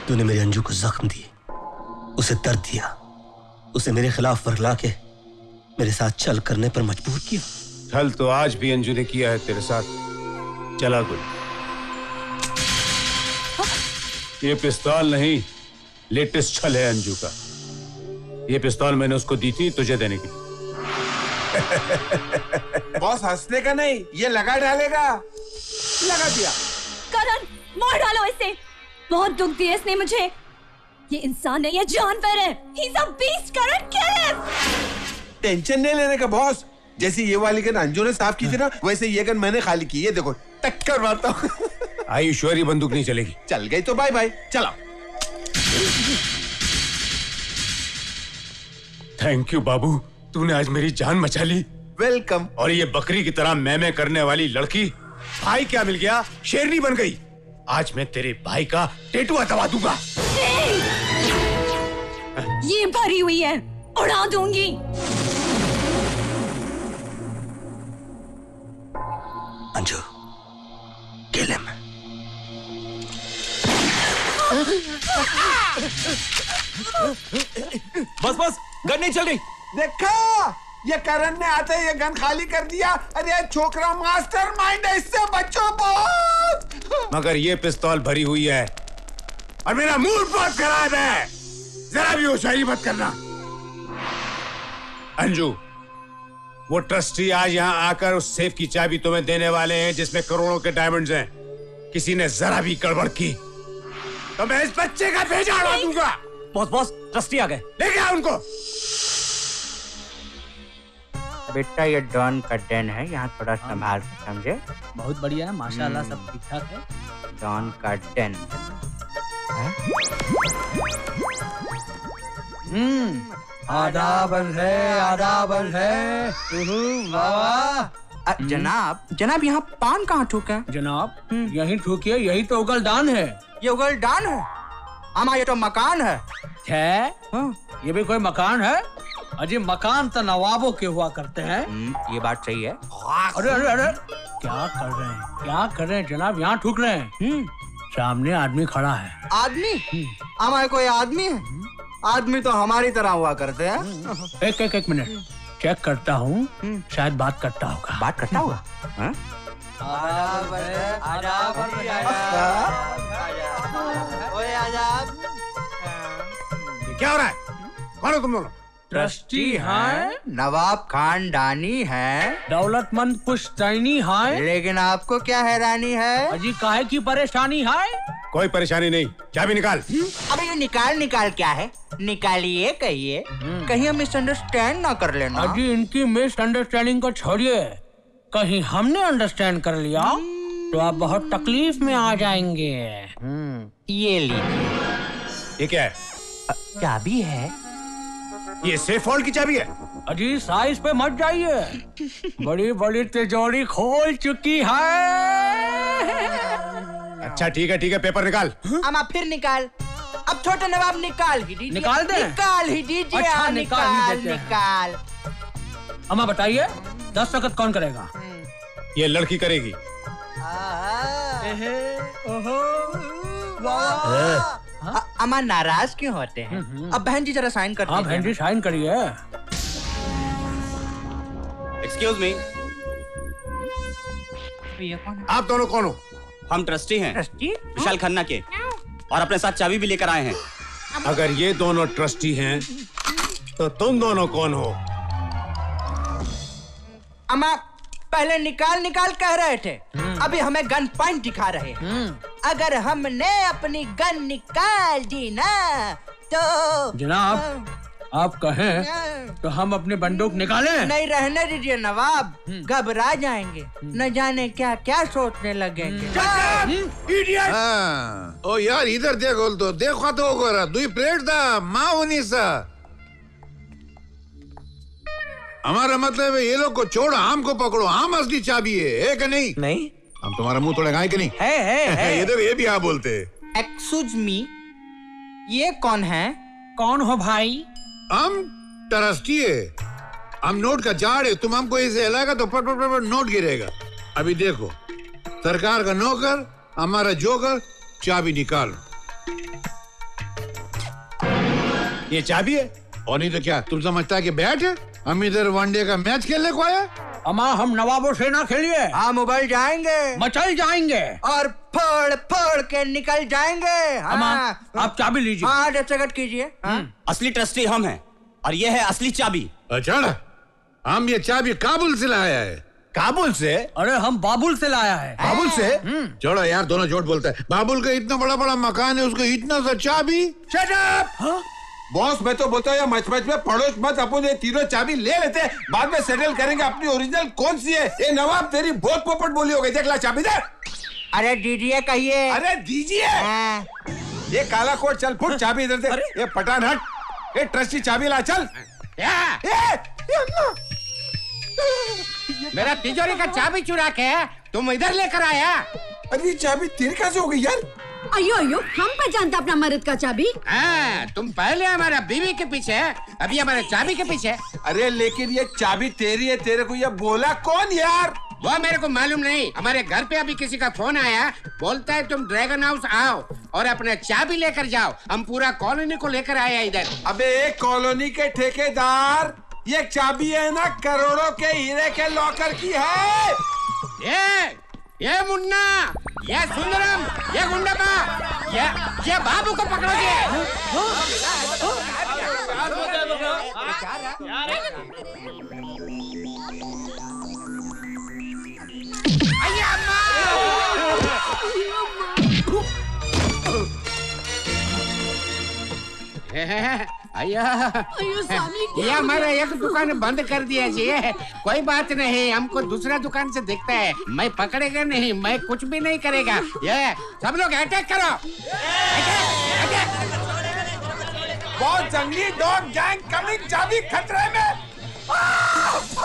तूने मेरी अंजू को जख्म दिए, उसे दर्द दिया, उसे मेरे खिलाफ वर्ला के मेरे साथ छल करने पर मजबूर किया। छल तो आज भी अंजू ने किया है तेरे साथ। चला गुल, ये पिस्तौल नहीं, लेटेस्ट छल है अंजू का। ये पिस्तौल मैंने उसको दी थी तुझे देने की। बॉस हंसने का नहीं, ये लगा डालेगा। लगा दिया। करण, मार डालो इसे। बहुत दुख दिया इसने मुझे। ये इंसान नहीं है, जानवर है। He's a beast, Karan, kill him! Tension नहीं लेने का बॉस। जैसे ये वाली गन अंजू ने साफ की थी ना, वैसे ये गन मैंने खाली की। ये देखो, टक्कर मारता हूँ। आई ईश्वरी, बंदूक नहीं चलेगी। चल गई तो बाय बाय। चला। थैंक यू बाबू, तूने आज मेरी जान मचा ली। वेलकम। और ये बकरी की तरह मैं करने वाली लड़की भाई क्या मिल गया, शेरनी बन गई। आज मैं तेरे भाई का टेटुआ दबा दूंगा। ये भरी हुई है, उड़ा दूंगी। अंजू, केले में। बस बस, गन नहीं चल रही। देखा, ये करण ने आते ये गन खाली कर दिया। अरे छोकरा मास्टरमाइंड है, इससे बच्चों बहुत। मगर ये पिस्तौल भरी हुई है और मेरा मूड बहुत खराब है। जरा भी होशियारी मत करना। अंजू, वो ट्रस्टी आज यहाँ आकर उस सेफ की चाबी तुम्हें देने वाले हैं जिसमें करोड़ों के डायमंड्स हैं। किसी ने जरा भी गड़बड़ की तो मैं इस बच्चे का भेजा उड़ा दूंगा। बॉस बॉस, ट्रस्टी आ गए, लेके आओ उनको। बेटा, ये डॉन का डेन है, यहाँ थोड़ा संभाल के समझे। बहुत बढ़िया है, माशाल्लाह, सब ठीक ठाक है। डॉन का डेन। आदाबल है, आदाबल है। वाह। जनाब, यहाँ पान कहाँ ठूका? जनाब, यही ठूकिए, यही तो उगलदान है। ये उगलदान है? आमा, ये तो मकान है। ये भी कोई मकान है? अजी, मकान तो नवाबों के हुआ करते हैं। ये बात सही है। अरे अरे अरे, क्या कर रहे हैं, क्या कर रहे हैं जनाब? यहाँ ठूक रहे हैं। सामने आदमी खड़ा है। आदमी? आमा, कोई आदमी है? आदमी तो हमारी तरह हुआ करते हैं। एक एक एक मिनट चेक करता हूँ, शायद बात करता होगा। बात करता होगा? क्या हो रहा है? कौन हो तुम लोग? ट्रस्टी हैं, नवाब खानदानी हैं, दौलतमंद पुश्तैनी हैं। लेकिन आपको क्या हैरानी है? अजी, काहे की परेशानी है? कोई परेशानी नहीं, चाबी निकाल। अबे ये निकाल निकाल क्या है? निकालिए, कहिए, कहीं मिसअंडरस्टैंड ना कर लेना। अजी, इनकी मिसअंडरस्टैंडिंग को छोड़िए, कहीं हमने अंडरस्टैंड कर लिया तो आप बहुत तकलीफ में आ जाएंगे। ये लीजिए। ये क्या है? चाबी है। ये सेफ हॉल की चाबी है। अजी, साइज पे मत जाइए, बड़ी बड़ी तिजोरी खोल चुकी है। अच्छा, ठीक है, पेपर निकाल। अमा, फिर निकाल। अब छोटे नवाब निकाल ही दीजिए। निकाल दे? निकाल ही दीजिए। अच्छा, निकाल। अमा, बताइए, 10 वक्त कौन करेगा? ये लड़की करेगी। अमा, नाराज क्यों होते हैं? अब बहन जी जरा साइन कर दीजिए। हाँ, बहन जी साइन करिए। एक्सक्यूज मी, आप दोनों कौन हो? हम ट्रस्टी हैं, विशाल खन्ना के, और अपने साथ चाबी भी लेकर आए हैं। अगर ये दोनों ट्रस्टी हैं तो तुम दोनों कौन हो? अमा, पहले निकाल कह रहे थे, अभी हमें गन पॉइंट दिखा रहे हैं। अगर हमने अपनी गन निकाल दी ना तो जनाब, आप कहें तो हम अपने बंदूक निकालें? नहीं, रहने दीजिए नवाब, घबरा जाएंगे, न जाने क्या क्या सोचने लगेंगे। ओ यार, इधर देखो तो, देखो तो गोरा दुई प्लेट दा माँ होनी सा। हमारा मतलब है, ये लोग को छोड़, आम को पकड़ो। आम असली चाबी है कि नहीं? नहीं, हम तुम्हारा मुंह तोड़ेंगे है कि नहीं? है। इधर ये भी आप बोलते। एक्सक्यूज मी, ये कौन है? कौन हो भाई? हम ट्रस्टी है, हम नोट का झाड़ है। तुम हमको इसे हिलाएगा तो पट पट पट पट नोट गिरेगा। अभी देखो, सरकार का नौकर, हमारा जोकर। चाबी निकाल। ये चाबी है, और नहीं तो क्या? तुम समझता है कि बैट है? हम इधर वनडे का मैच खेलने को आया। अमा, हम नवाबों से ना खेलिए। हम उबल जाएंगे, मचल जाएंगे, और फोड़ फोड़ के निकल जाएंगे। अमा, आप चाबी लीजिए। हाँ, दस्तखत कीजिए। असली ट्रस्टी हम हैं, और ये है असली चाबी। अच्छा, हम ये चाबी काबुल से लाया है। काबुल से? अरे, हम बाबुल से लाया है। बाबुल से? छोड़ो यार, दोनों झूठ बोलते हैं। बाबुल का इतना बड़ा बड़ा मकान है, उसको इतना सा चाबी। बॉस, मैं तो बोलता हूँ मच में पड़ोस मत। अपन ये तीनों चाबी ले लेते, बाद में सेटल करेंगे अपनी ओरिजिनल कौन सी है। ये नवाब, तेरी बहुत पोपट बोली हो गई। देख ला चाबी दे। अरे दीजिए, कहिए। अरे दीजिए। ये काला कोट, चल फुट, चाबी इधर दे। ये पठान हट, ये ट्रस्टी चाबी ला, चल। ये मेरा तिजोरी का चाबी चुरा के तुम इधर लेकर आया? अरे ये चाबी तेरे कहाँ से हो गई यार? अयो अयो, हम पहचानता अपना मर्द का चाबी। हाँ, तुम पहले हमारा बीवी के पीछे, अभी हमारे चाबी के पीछे। अरे लेकिन ये चाबी तेरी है, तेरे को ये बोला कौन यार? वो मेरे को मालूम नहीं। हमारे घर पे अभी किसी का फोन आया, बोलता है तुम ड्रैगन हाउस आओ और अपना चाबी लेकर जाओ। हम पूरा कॉलोनी को लेकर आया इधर। अबे कॉलोनी के ठेकेदार, ये चाबी है ना करोड़ों के हीरे के लॉकर की है। ये मुन्ना, ये सुंदरम, ये गुंडा, ये बाबू को पकड़ो जी। हमारा एक दुकान बंद कर दिया जी। कोई बात नहीं, हमको दूसरा दुकान से देखता है। मैं पकड़ेगा नहीं, मैं कुछ भी नहीं करेगा। ये सब लोग अटैक करो, बहुत जंगली डॉग गैंग कमिंग, चाबी खतरे में।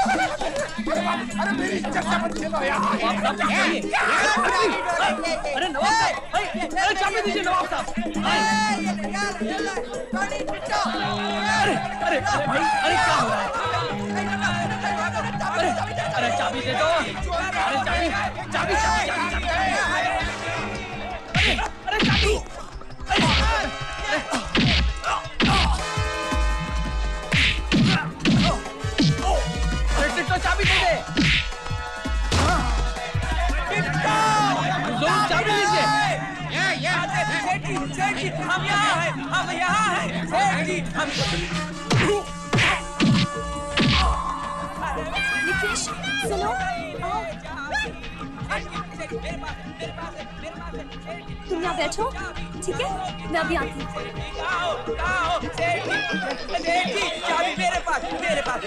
अरे मेरी चाबी दीजिए नवाब साहब। अरे क्या हो रहा है? अरे चाबी दे दो। अरे चाबी चाबी अरे चाबी। अरे चाबी दे दे। हम यहाँ है, हम यहाँ है, हम। निकेश, सुनो। तुम यहाँ बैठो, ठीक है? मैं अभी आती हूँ। मेरे पास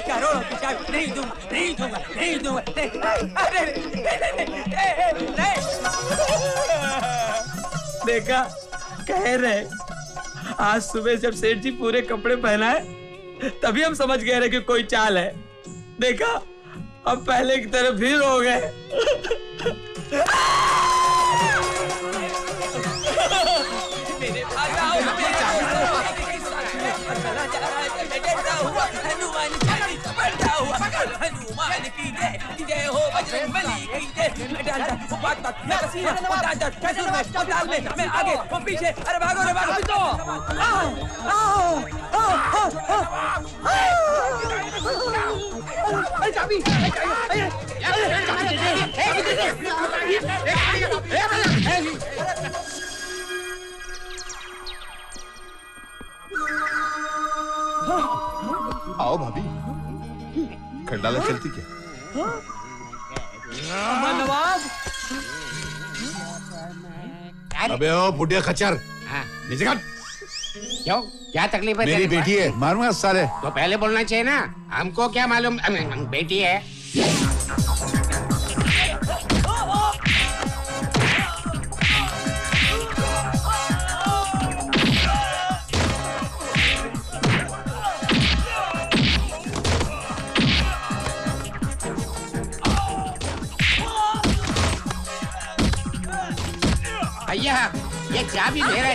करोड़ों की चाबी नहीं दूँगा। देखा, कह रहे आज सुबह जब सेठ जी पूरे कपड़े पहनाए तभी हम समझ गए कि कोई चाल है। देखा, अब पहले की तरफ भी रो गए। आओ भाभी, खंडाला चलती क्या? अबे ओ बुढ़िया खच्चर, नीचे कर। क्यों, क्या तकलीफ है? मेरी बेटी है, मारूंगा सारे। तो पहले बोलना चाहिए ना, हमको क्या मालूम बेटी है। ये चाबी मेरा है।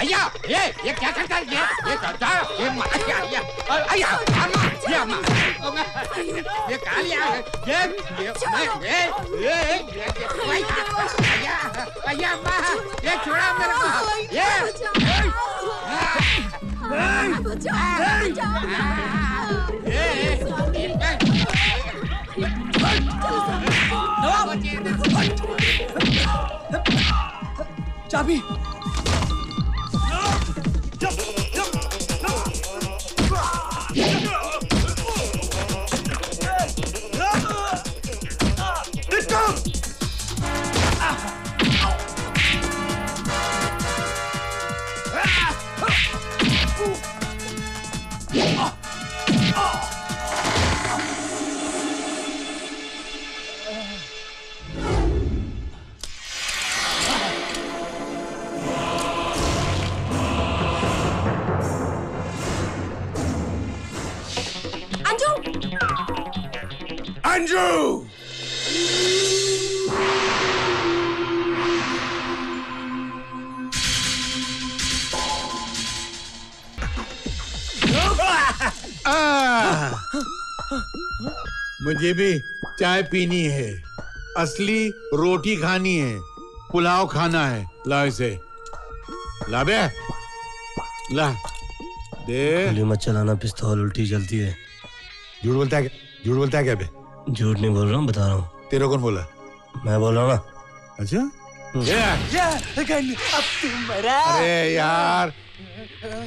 अय्या, ये क्या करता है? ये कालिया है। अय्या माँ, ये छोड़ा मेरे को। चाबी Andrew! मुझे भी चाय पीनी है, असली रोटी खानी है, पुलाव खाना है। ला इसे, ला बे, ला दे। गोली मत चलाना पिस्तौल, उल्टी जलती है। झूठ बोलता है, झूठ बोलता है क्या बे? झूठ नहीं बोल रहा हूँ, बता रहा हूँ। तेरा कौन बोला? मैं बोल रहा हूँ ना। अच्छा अब तू मरा। अरे यार,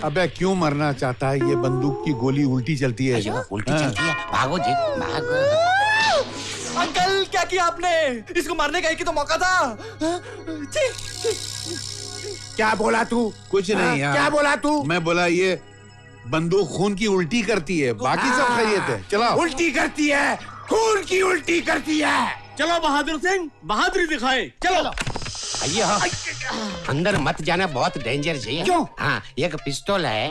अबे क्यों मरना चाहता है? ये बंदूक की गोली उल्टी चलती है। उल्टी चलती है, भागो जी भागो। अंकल क्या किया आपने? इसको मारने का एक ही तो मौका था। क्या बोला तू? कुछ नहीं यार। क्या बोला तू? मैं बोला ये बंदूक खून की उल्टी करती है, बाकी सब खैरियत है। चलो। उल्टी करती है, खून की उल्टी करती है। चलो बहादुर सिंह, बहादुरी दिखाए। चलो अंदर मत जाना, बहुत डेंजर जी। क्यों? हाँ, एक पिस्तौल है,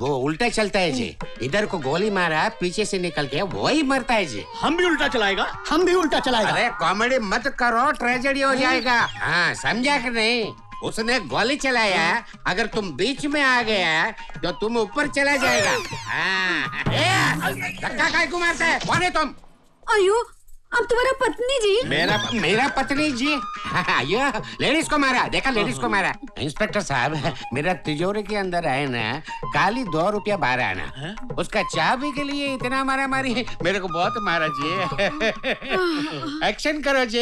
वो उल्टा चलता है जी। इधर को गोली मारा, पीछे से निकल के वही मरता है जी। हम भी उल्टा चलाएगा, हम भी उल्टा चलाएगा। अरे कॉमेडी मत करो, ट्रेजेडी हो जाएगा। हाँ समझा कि नहीं? उसने गोली चलाया, अगर तुम बीच में आ गया तो तुम ऊपर चला जाएगा। धक्का काय को मारता है? कौन है तुम? अयो अब तुम्हारा पत्नी जी। मेरा पत्नी जी? ये लेडीज को मारा, देखा? लेडीज को मारा। इंस्पेक्टर साहब, मेरा तिजोरी के अंदर है ना काली 2 रुपया 12 आना, उसका चाबी के लिए इतना मारा मारी है। मेरे को बहुत मारा जी। एक्शन करो जी,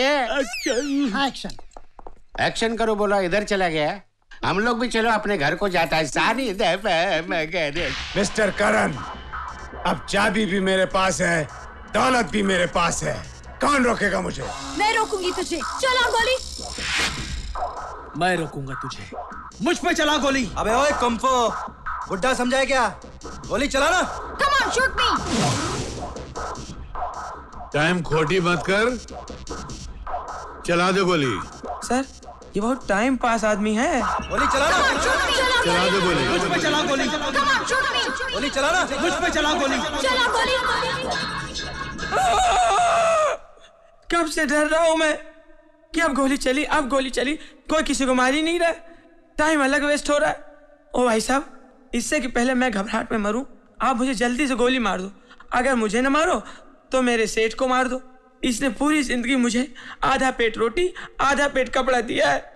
एक्शन एक्शन करो। बोला इधर चला गया, हम लोग भी चलो अपने घर को जाता है सारी। मिस्टर करण, अब चाबी भी मेरे पास है, दौलत भी मेरे पास है, कौन रोकेगा मुझे? मैं रोकूंगी तुझे, चला गोली। मैं रोकूंगा तुझे, मुझ पे चला गोली। अबे ओए कंफो, बुड्ढा समझाए क्या? गोली चला ना। Come on shoot me. Time खोटी मत कर, चला दो गोली। सर ये बहुत टाइम पास आदमी है। गोली चला ना, चला दो गोली। मुझ पे चला गोली, गोली चला ना। मुझ पे चला गोली, चला गोली। कब से डर रहा हूं मैं कि अब गोली चली, कोई किसी को मार ही नहीं रहा, टाइम अलग वेस्ट हो रहा है। ओ भाई साहब, इससे कि पहले मैं घबराहट में मरूं, आप मुझे जल्दी से गोली मार दो। अगर मुझे ना मारो तो मेरे सेठ को मार दो, इसने पूरी जिंदगी मुझे आधा पेट रोटी आधा पेट कपड़ा दिया है।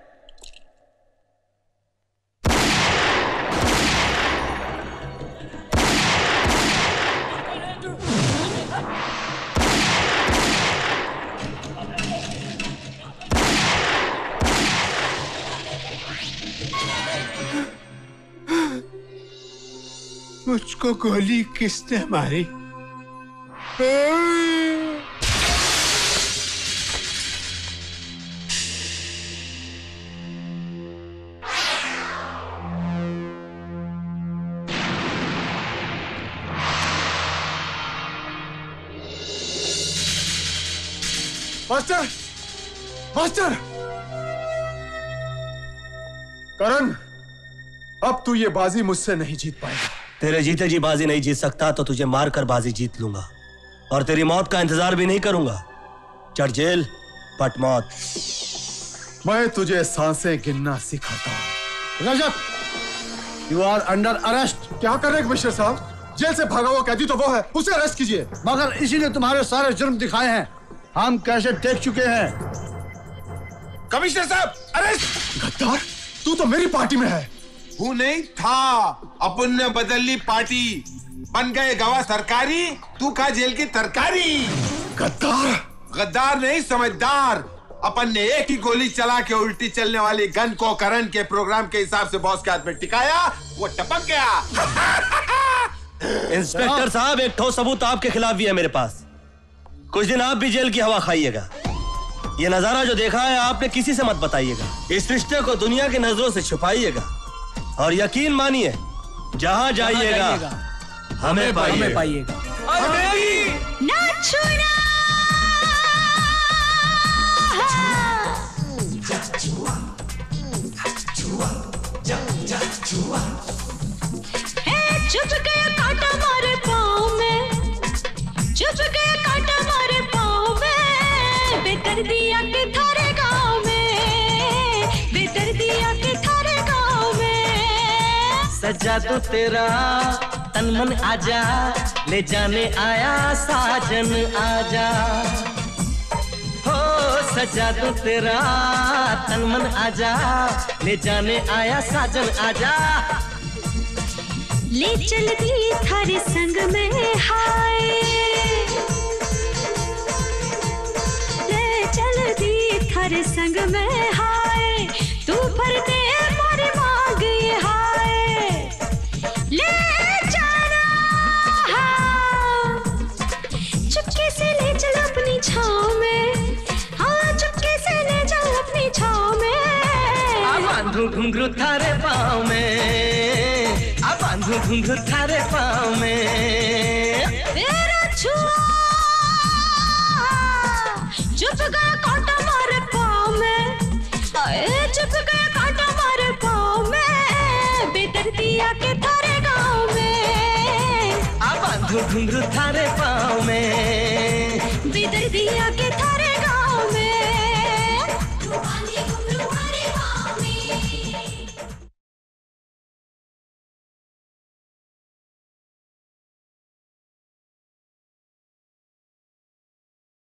मुझको गोली किसने मारी? मास्टर, मास्टर करण, अब तू ये बाजी मुझसे नहीं जीत पाएगा। तेरे जीते जी बाजी नहीं जीत सकता तो तुझे मारकर बाजी जीत लूंगा, और तेरी मौत का इंतजार भी नहीं करूंगा। चढ़ जेल, पट मौत। मैं तुझे सांसें गिनना सिखाता हूं। Rajat, you are under arrest. क्या कर रहे कमिश्नर साहब? जेल से भागा हुआ कैदी तो वो है, उसे अरेस्ट कीजिए। मगर इसीलिए तुम्हारे सारे जुर्म दिखाए हैं, हम कैसे देख चुके हैं। कमिश्नर साहब अरेस्ट। गद्दार, तू तो मेरी पार्टी में है। वो नहीं था, अपन ने बदल ली पार्टी, बन गए गवाह सरकारी, तू खा जेल की तरकारी। गद्दार, गद्दार नहीं समझदार। अपन ने एक ही गोली चला के उल्टी चलने वाली गन को करण के प्रोग्राम के हिसाब से बॉस के हाथ में टिकाया, वो टपक गया। इंस्पेक्टर साहब, एक ठोस सबूत आपके खिलाफ भी है मेरे पास। कुछ दिन आप भी जेल की हवा खाइएगा। ये नजारा जो देखा है आपने, किसी से मत बताइएगा। इस रिश्ते को दुनिया की नजरों से छुपाइएगा, और यकीन मानिए जहां जाइएगा हमें पाइएगा। चुप गया कांटा मारे पाँव में, चुप गया कांटा मारे पाँव में। सजा दो तेरा तन मन आजा, ले जाने आया साजन आजा। हो सजा दो तेरा तन मन आजा, ले जाने आया साजन आजा। ले चल दी थारे संग में हाय, ले चल दी थारे संग में हाय, तू भर दे मारी मांग ये हाय। ले जाना चुपके से ले चल अपनी छाँव में, हाँ चुपके से ले चल अपनी छाँव में। बांधू घुंघरू थारे पाँव में, बांधू घुंघरू थारे पाँव में। तेरा छुआ चुप गया कांटा मारे पाँव में, चुप गया कांटा मारे पाँव में, बेदर्दिया के थारे गाँव में। बांधू घुंघरू थारे पाँव में, बेदर्दिया के थारे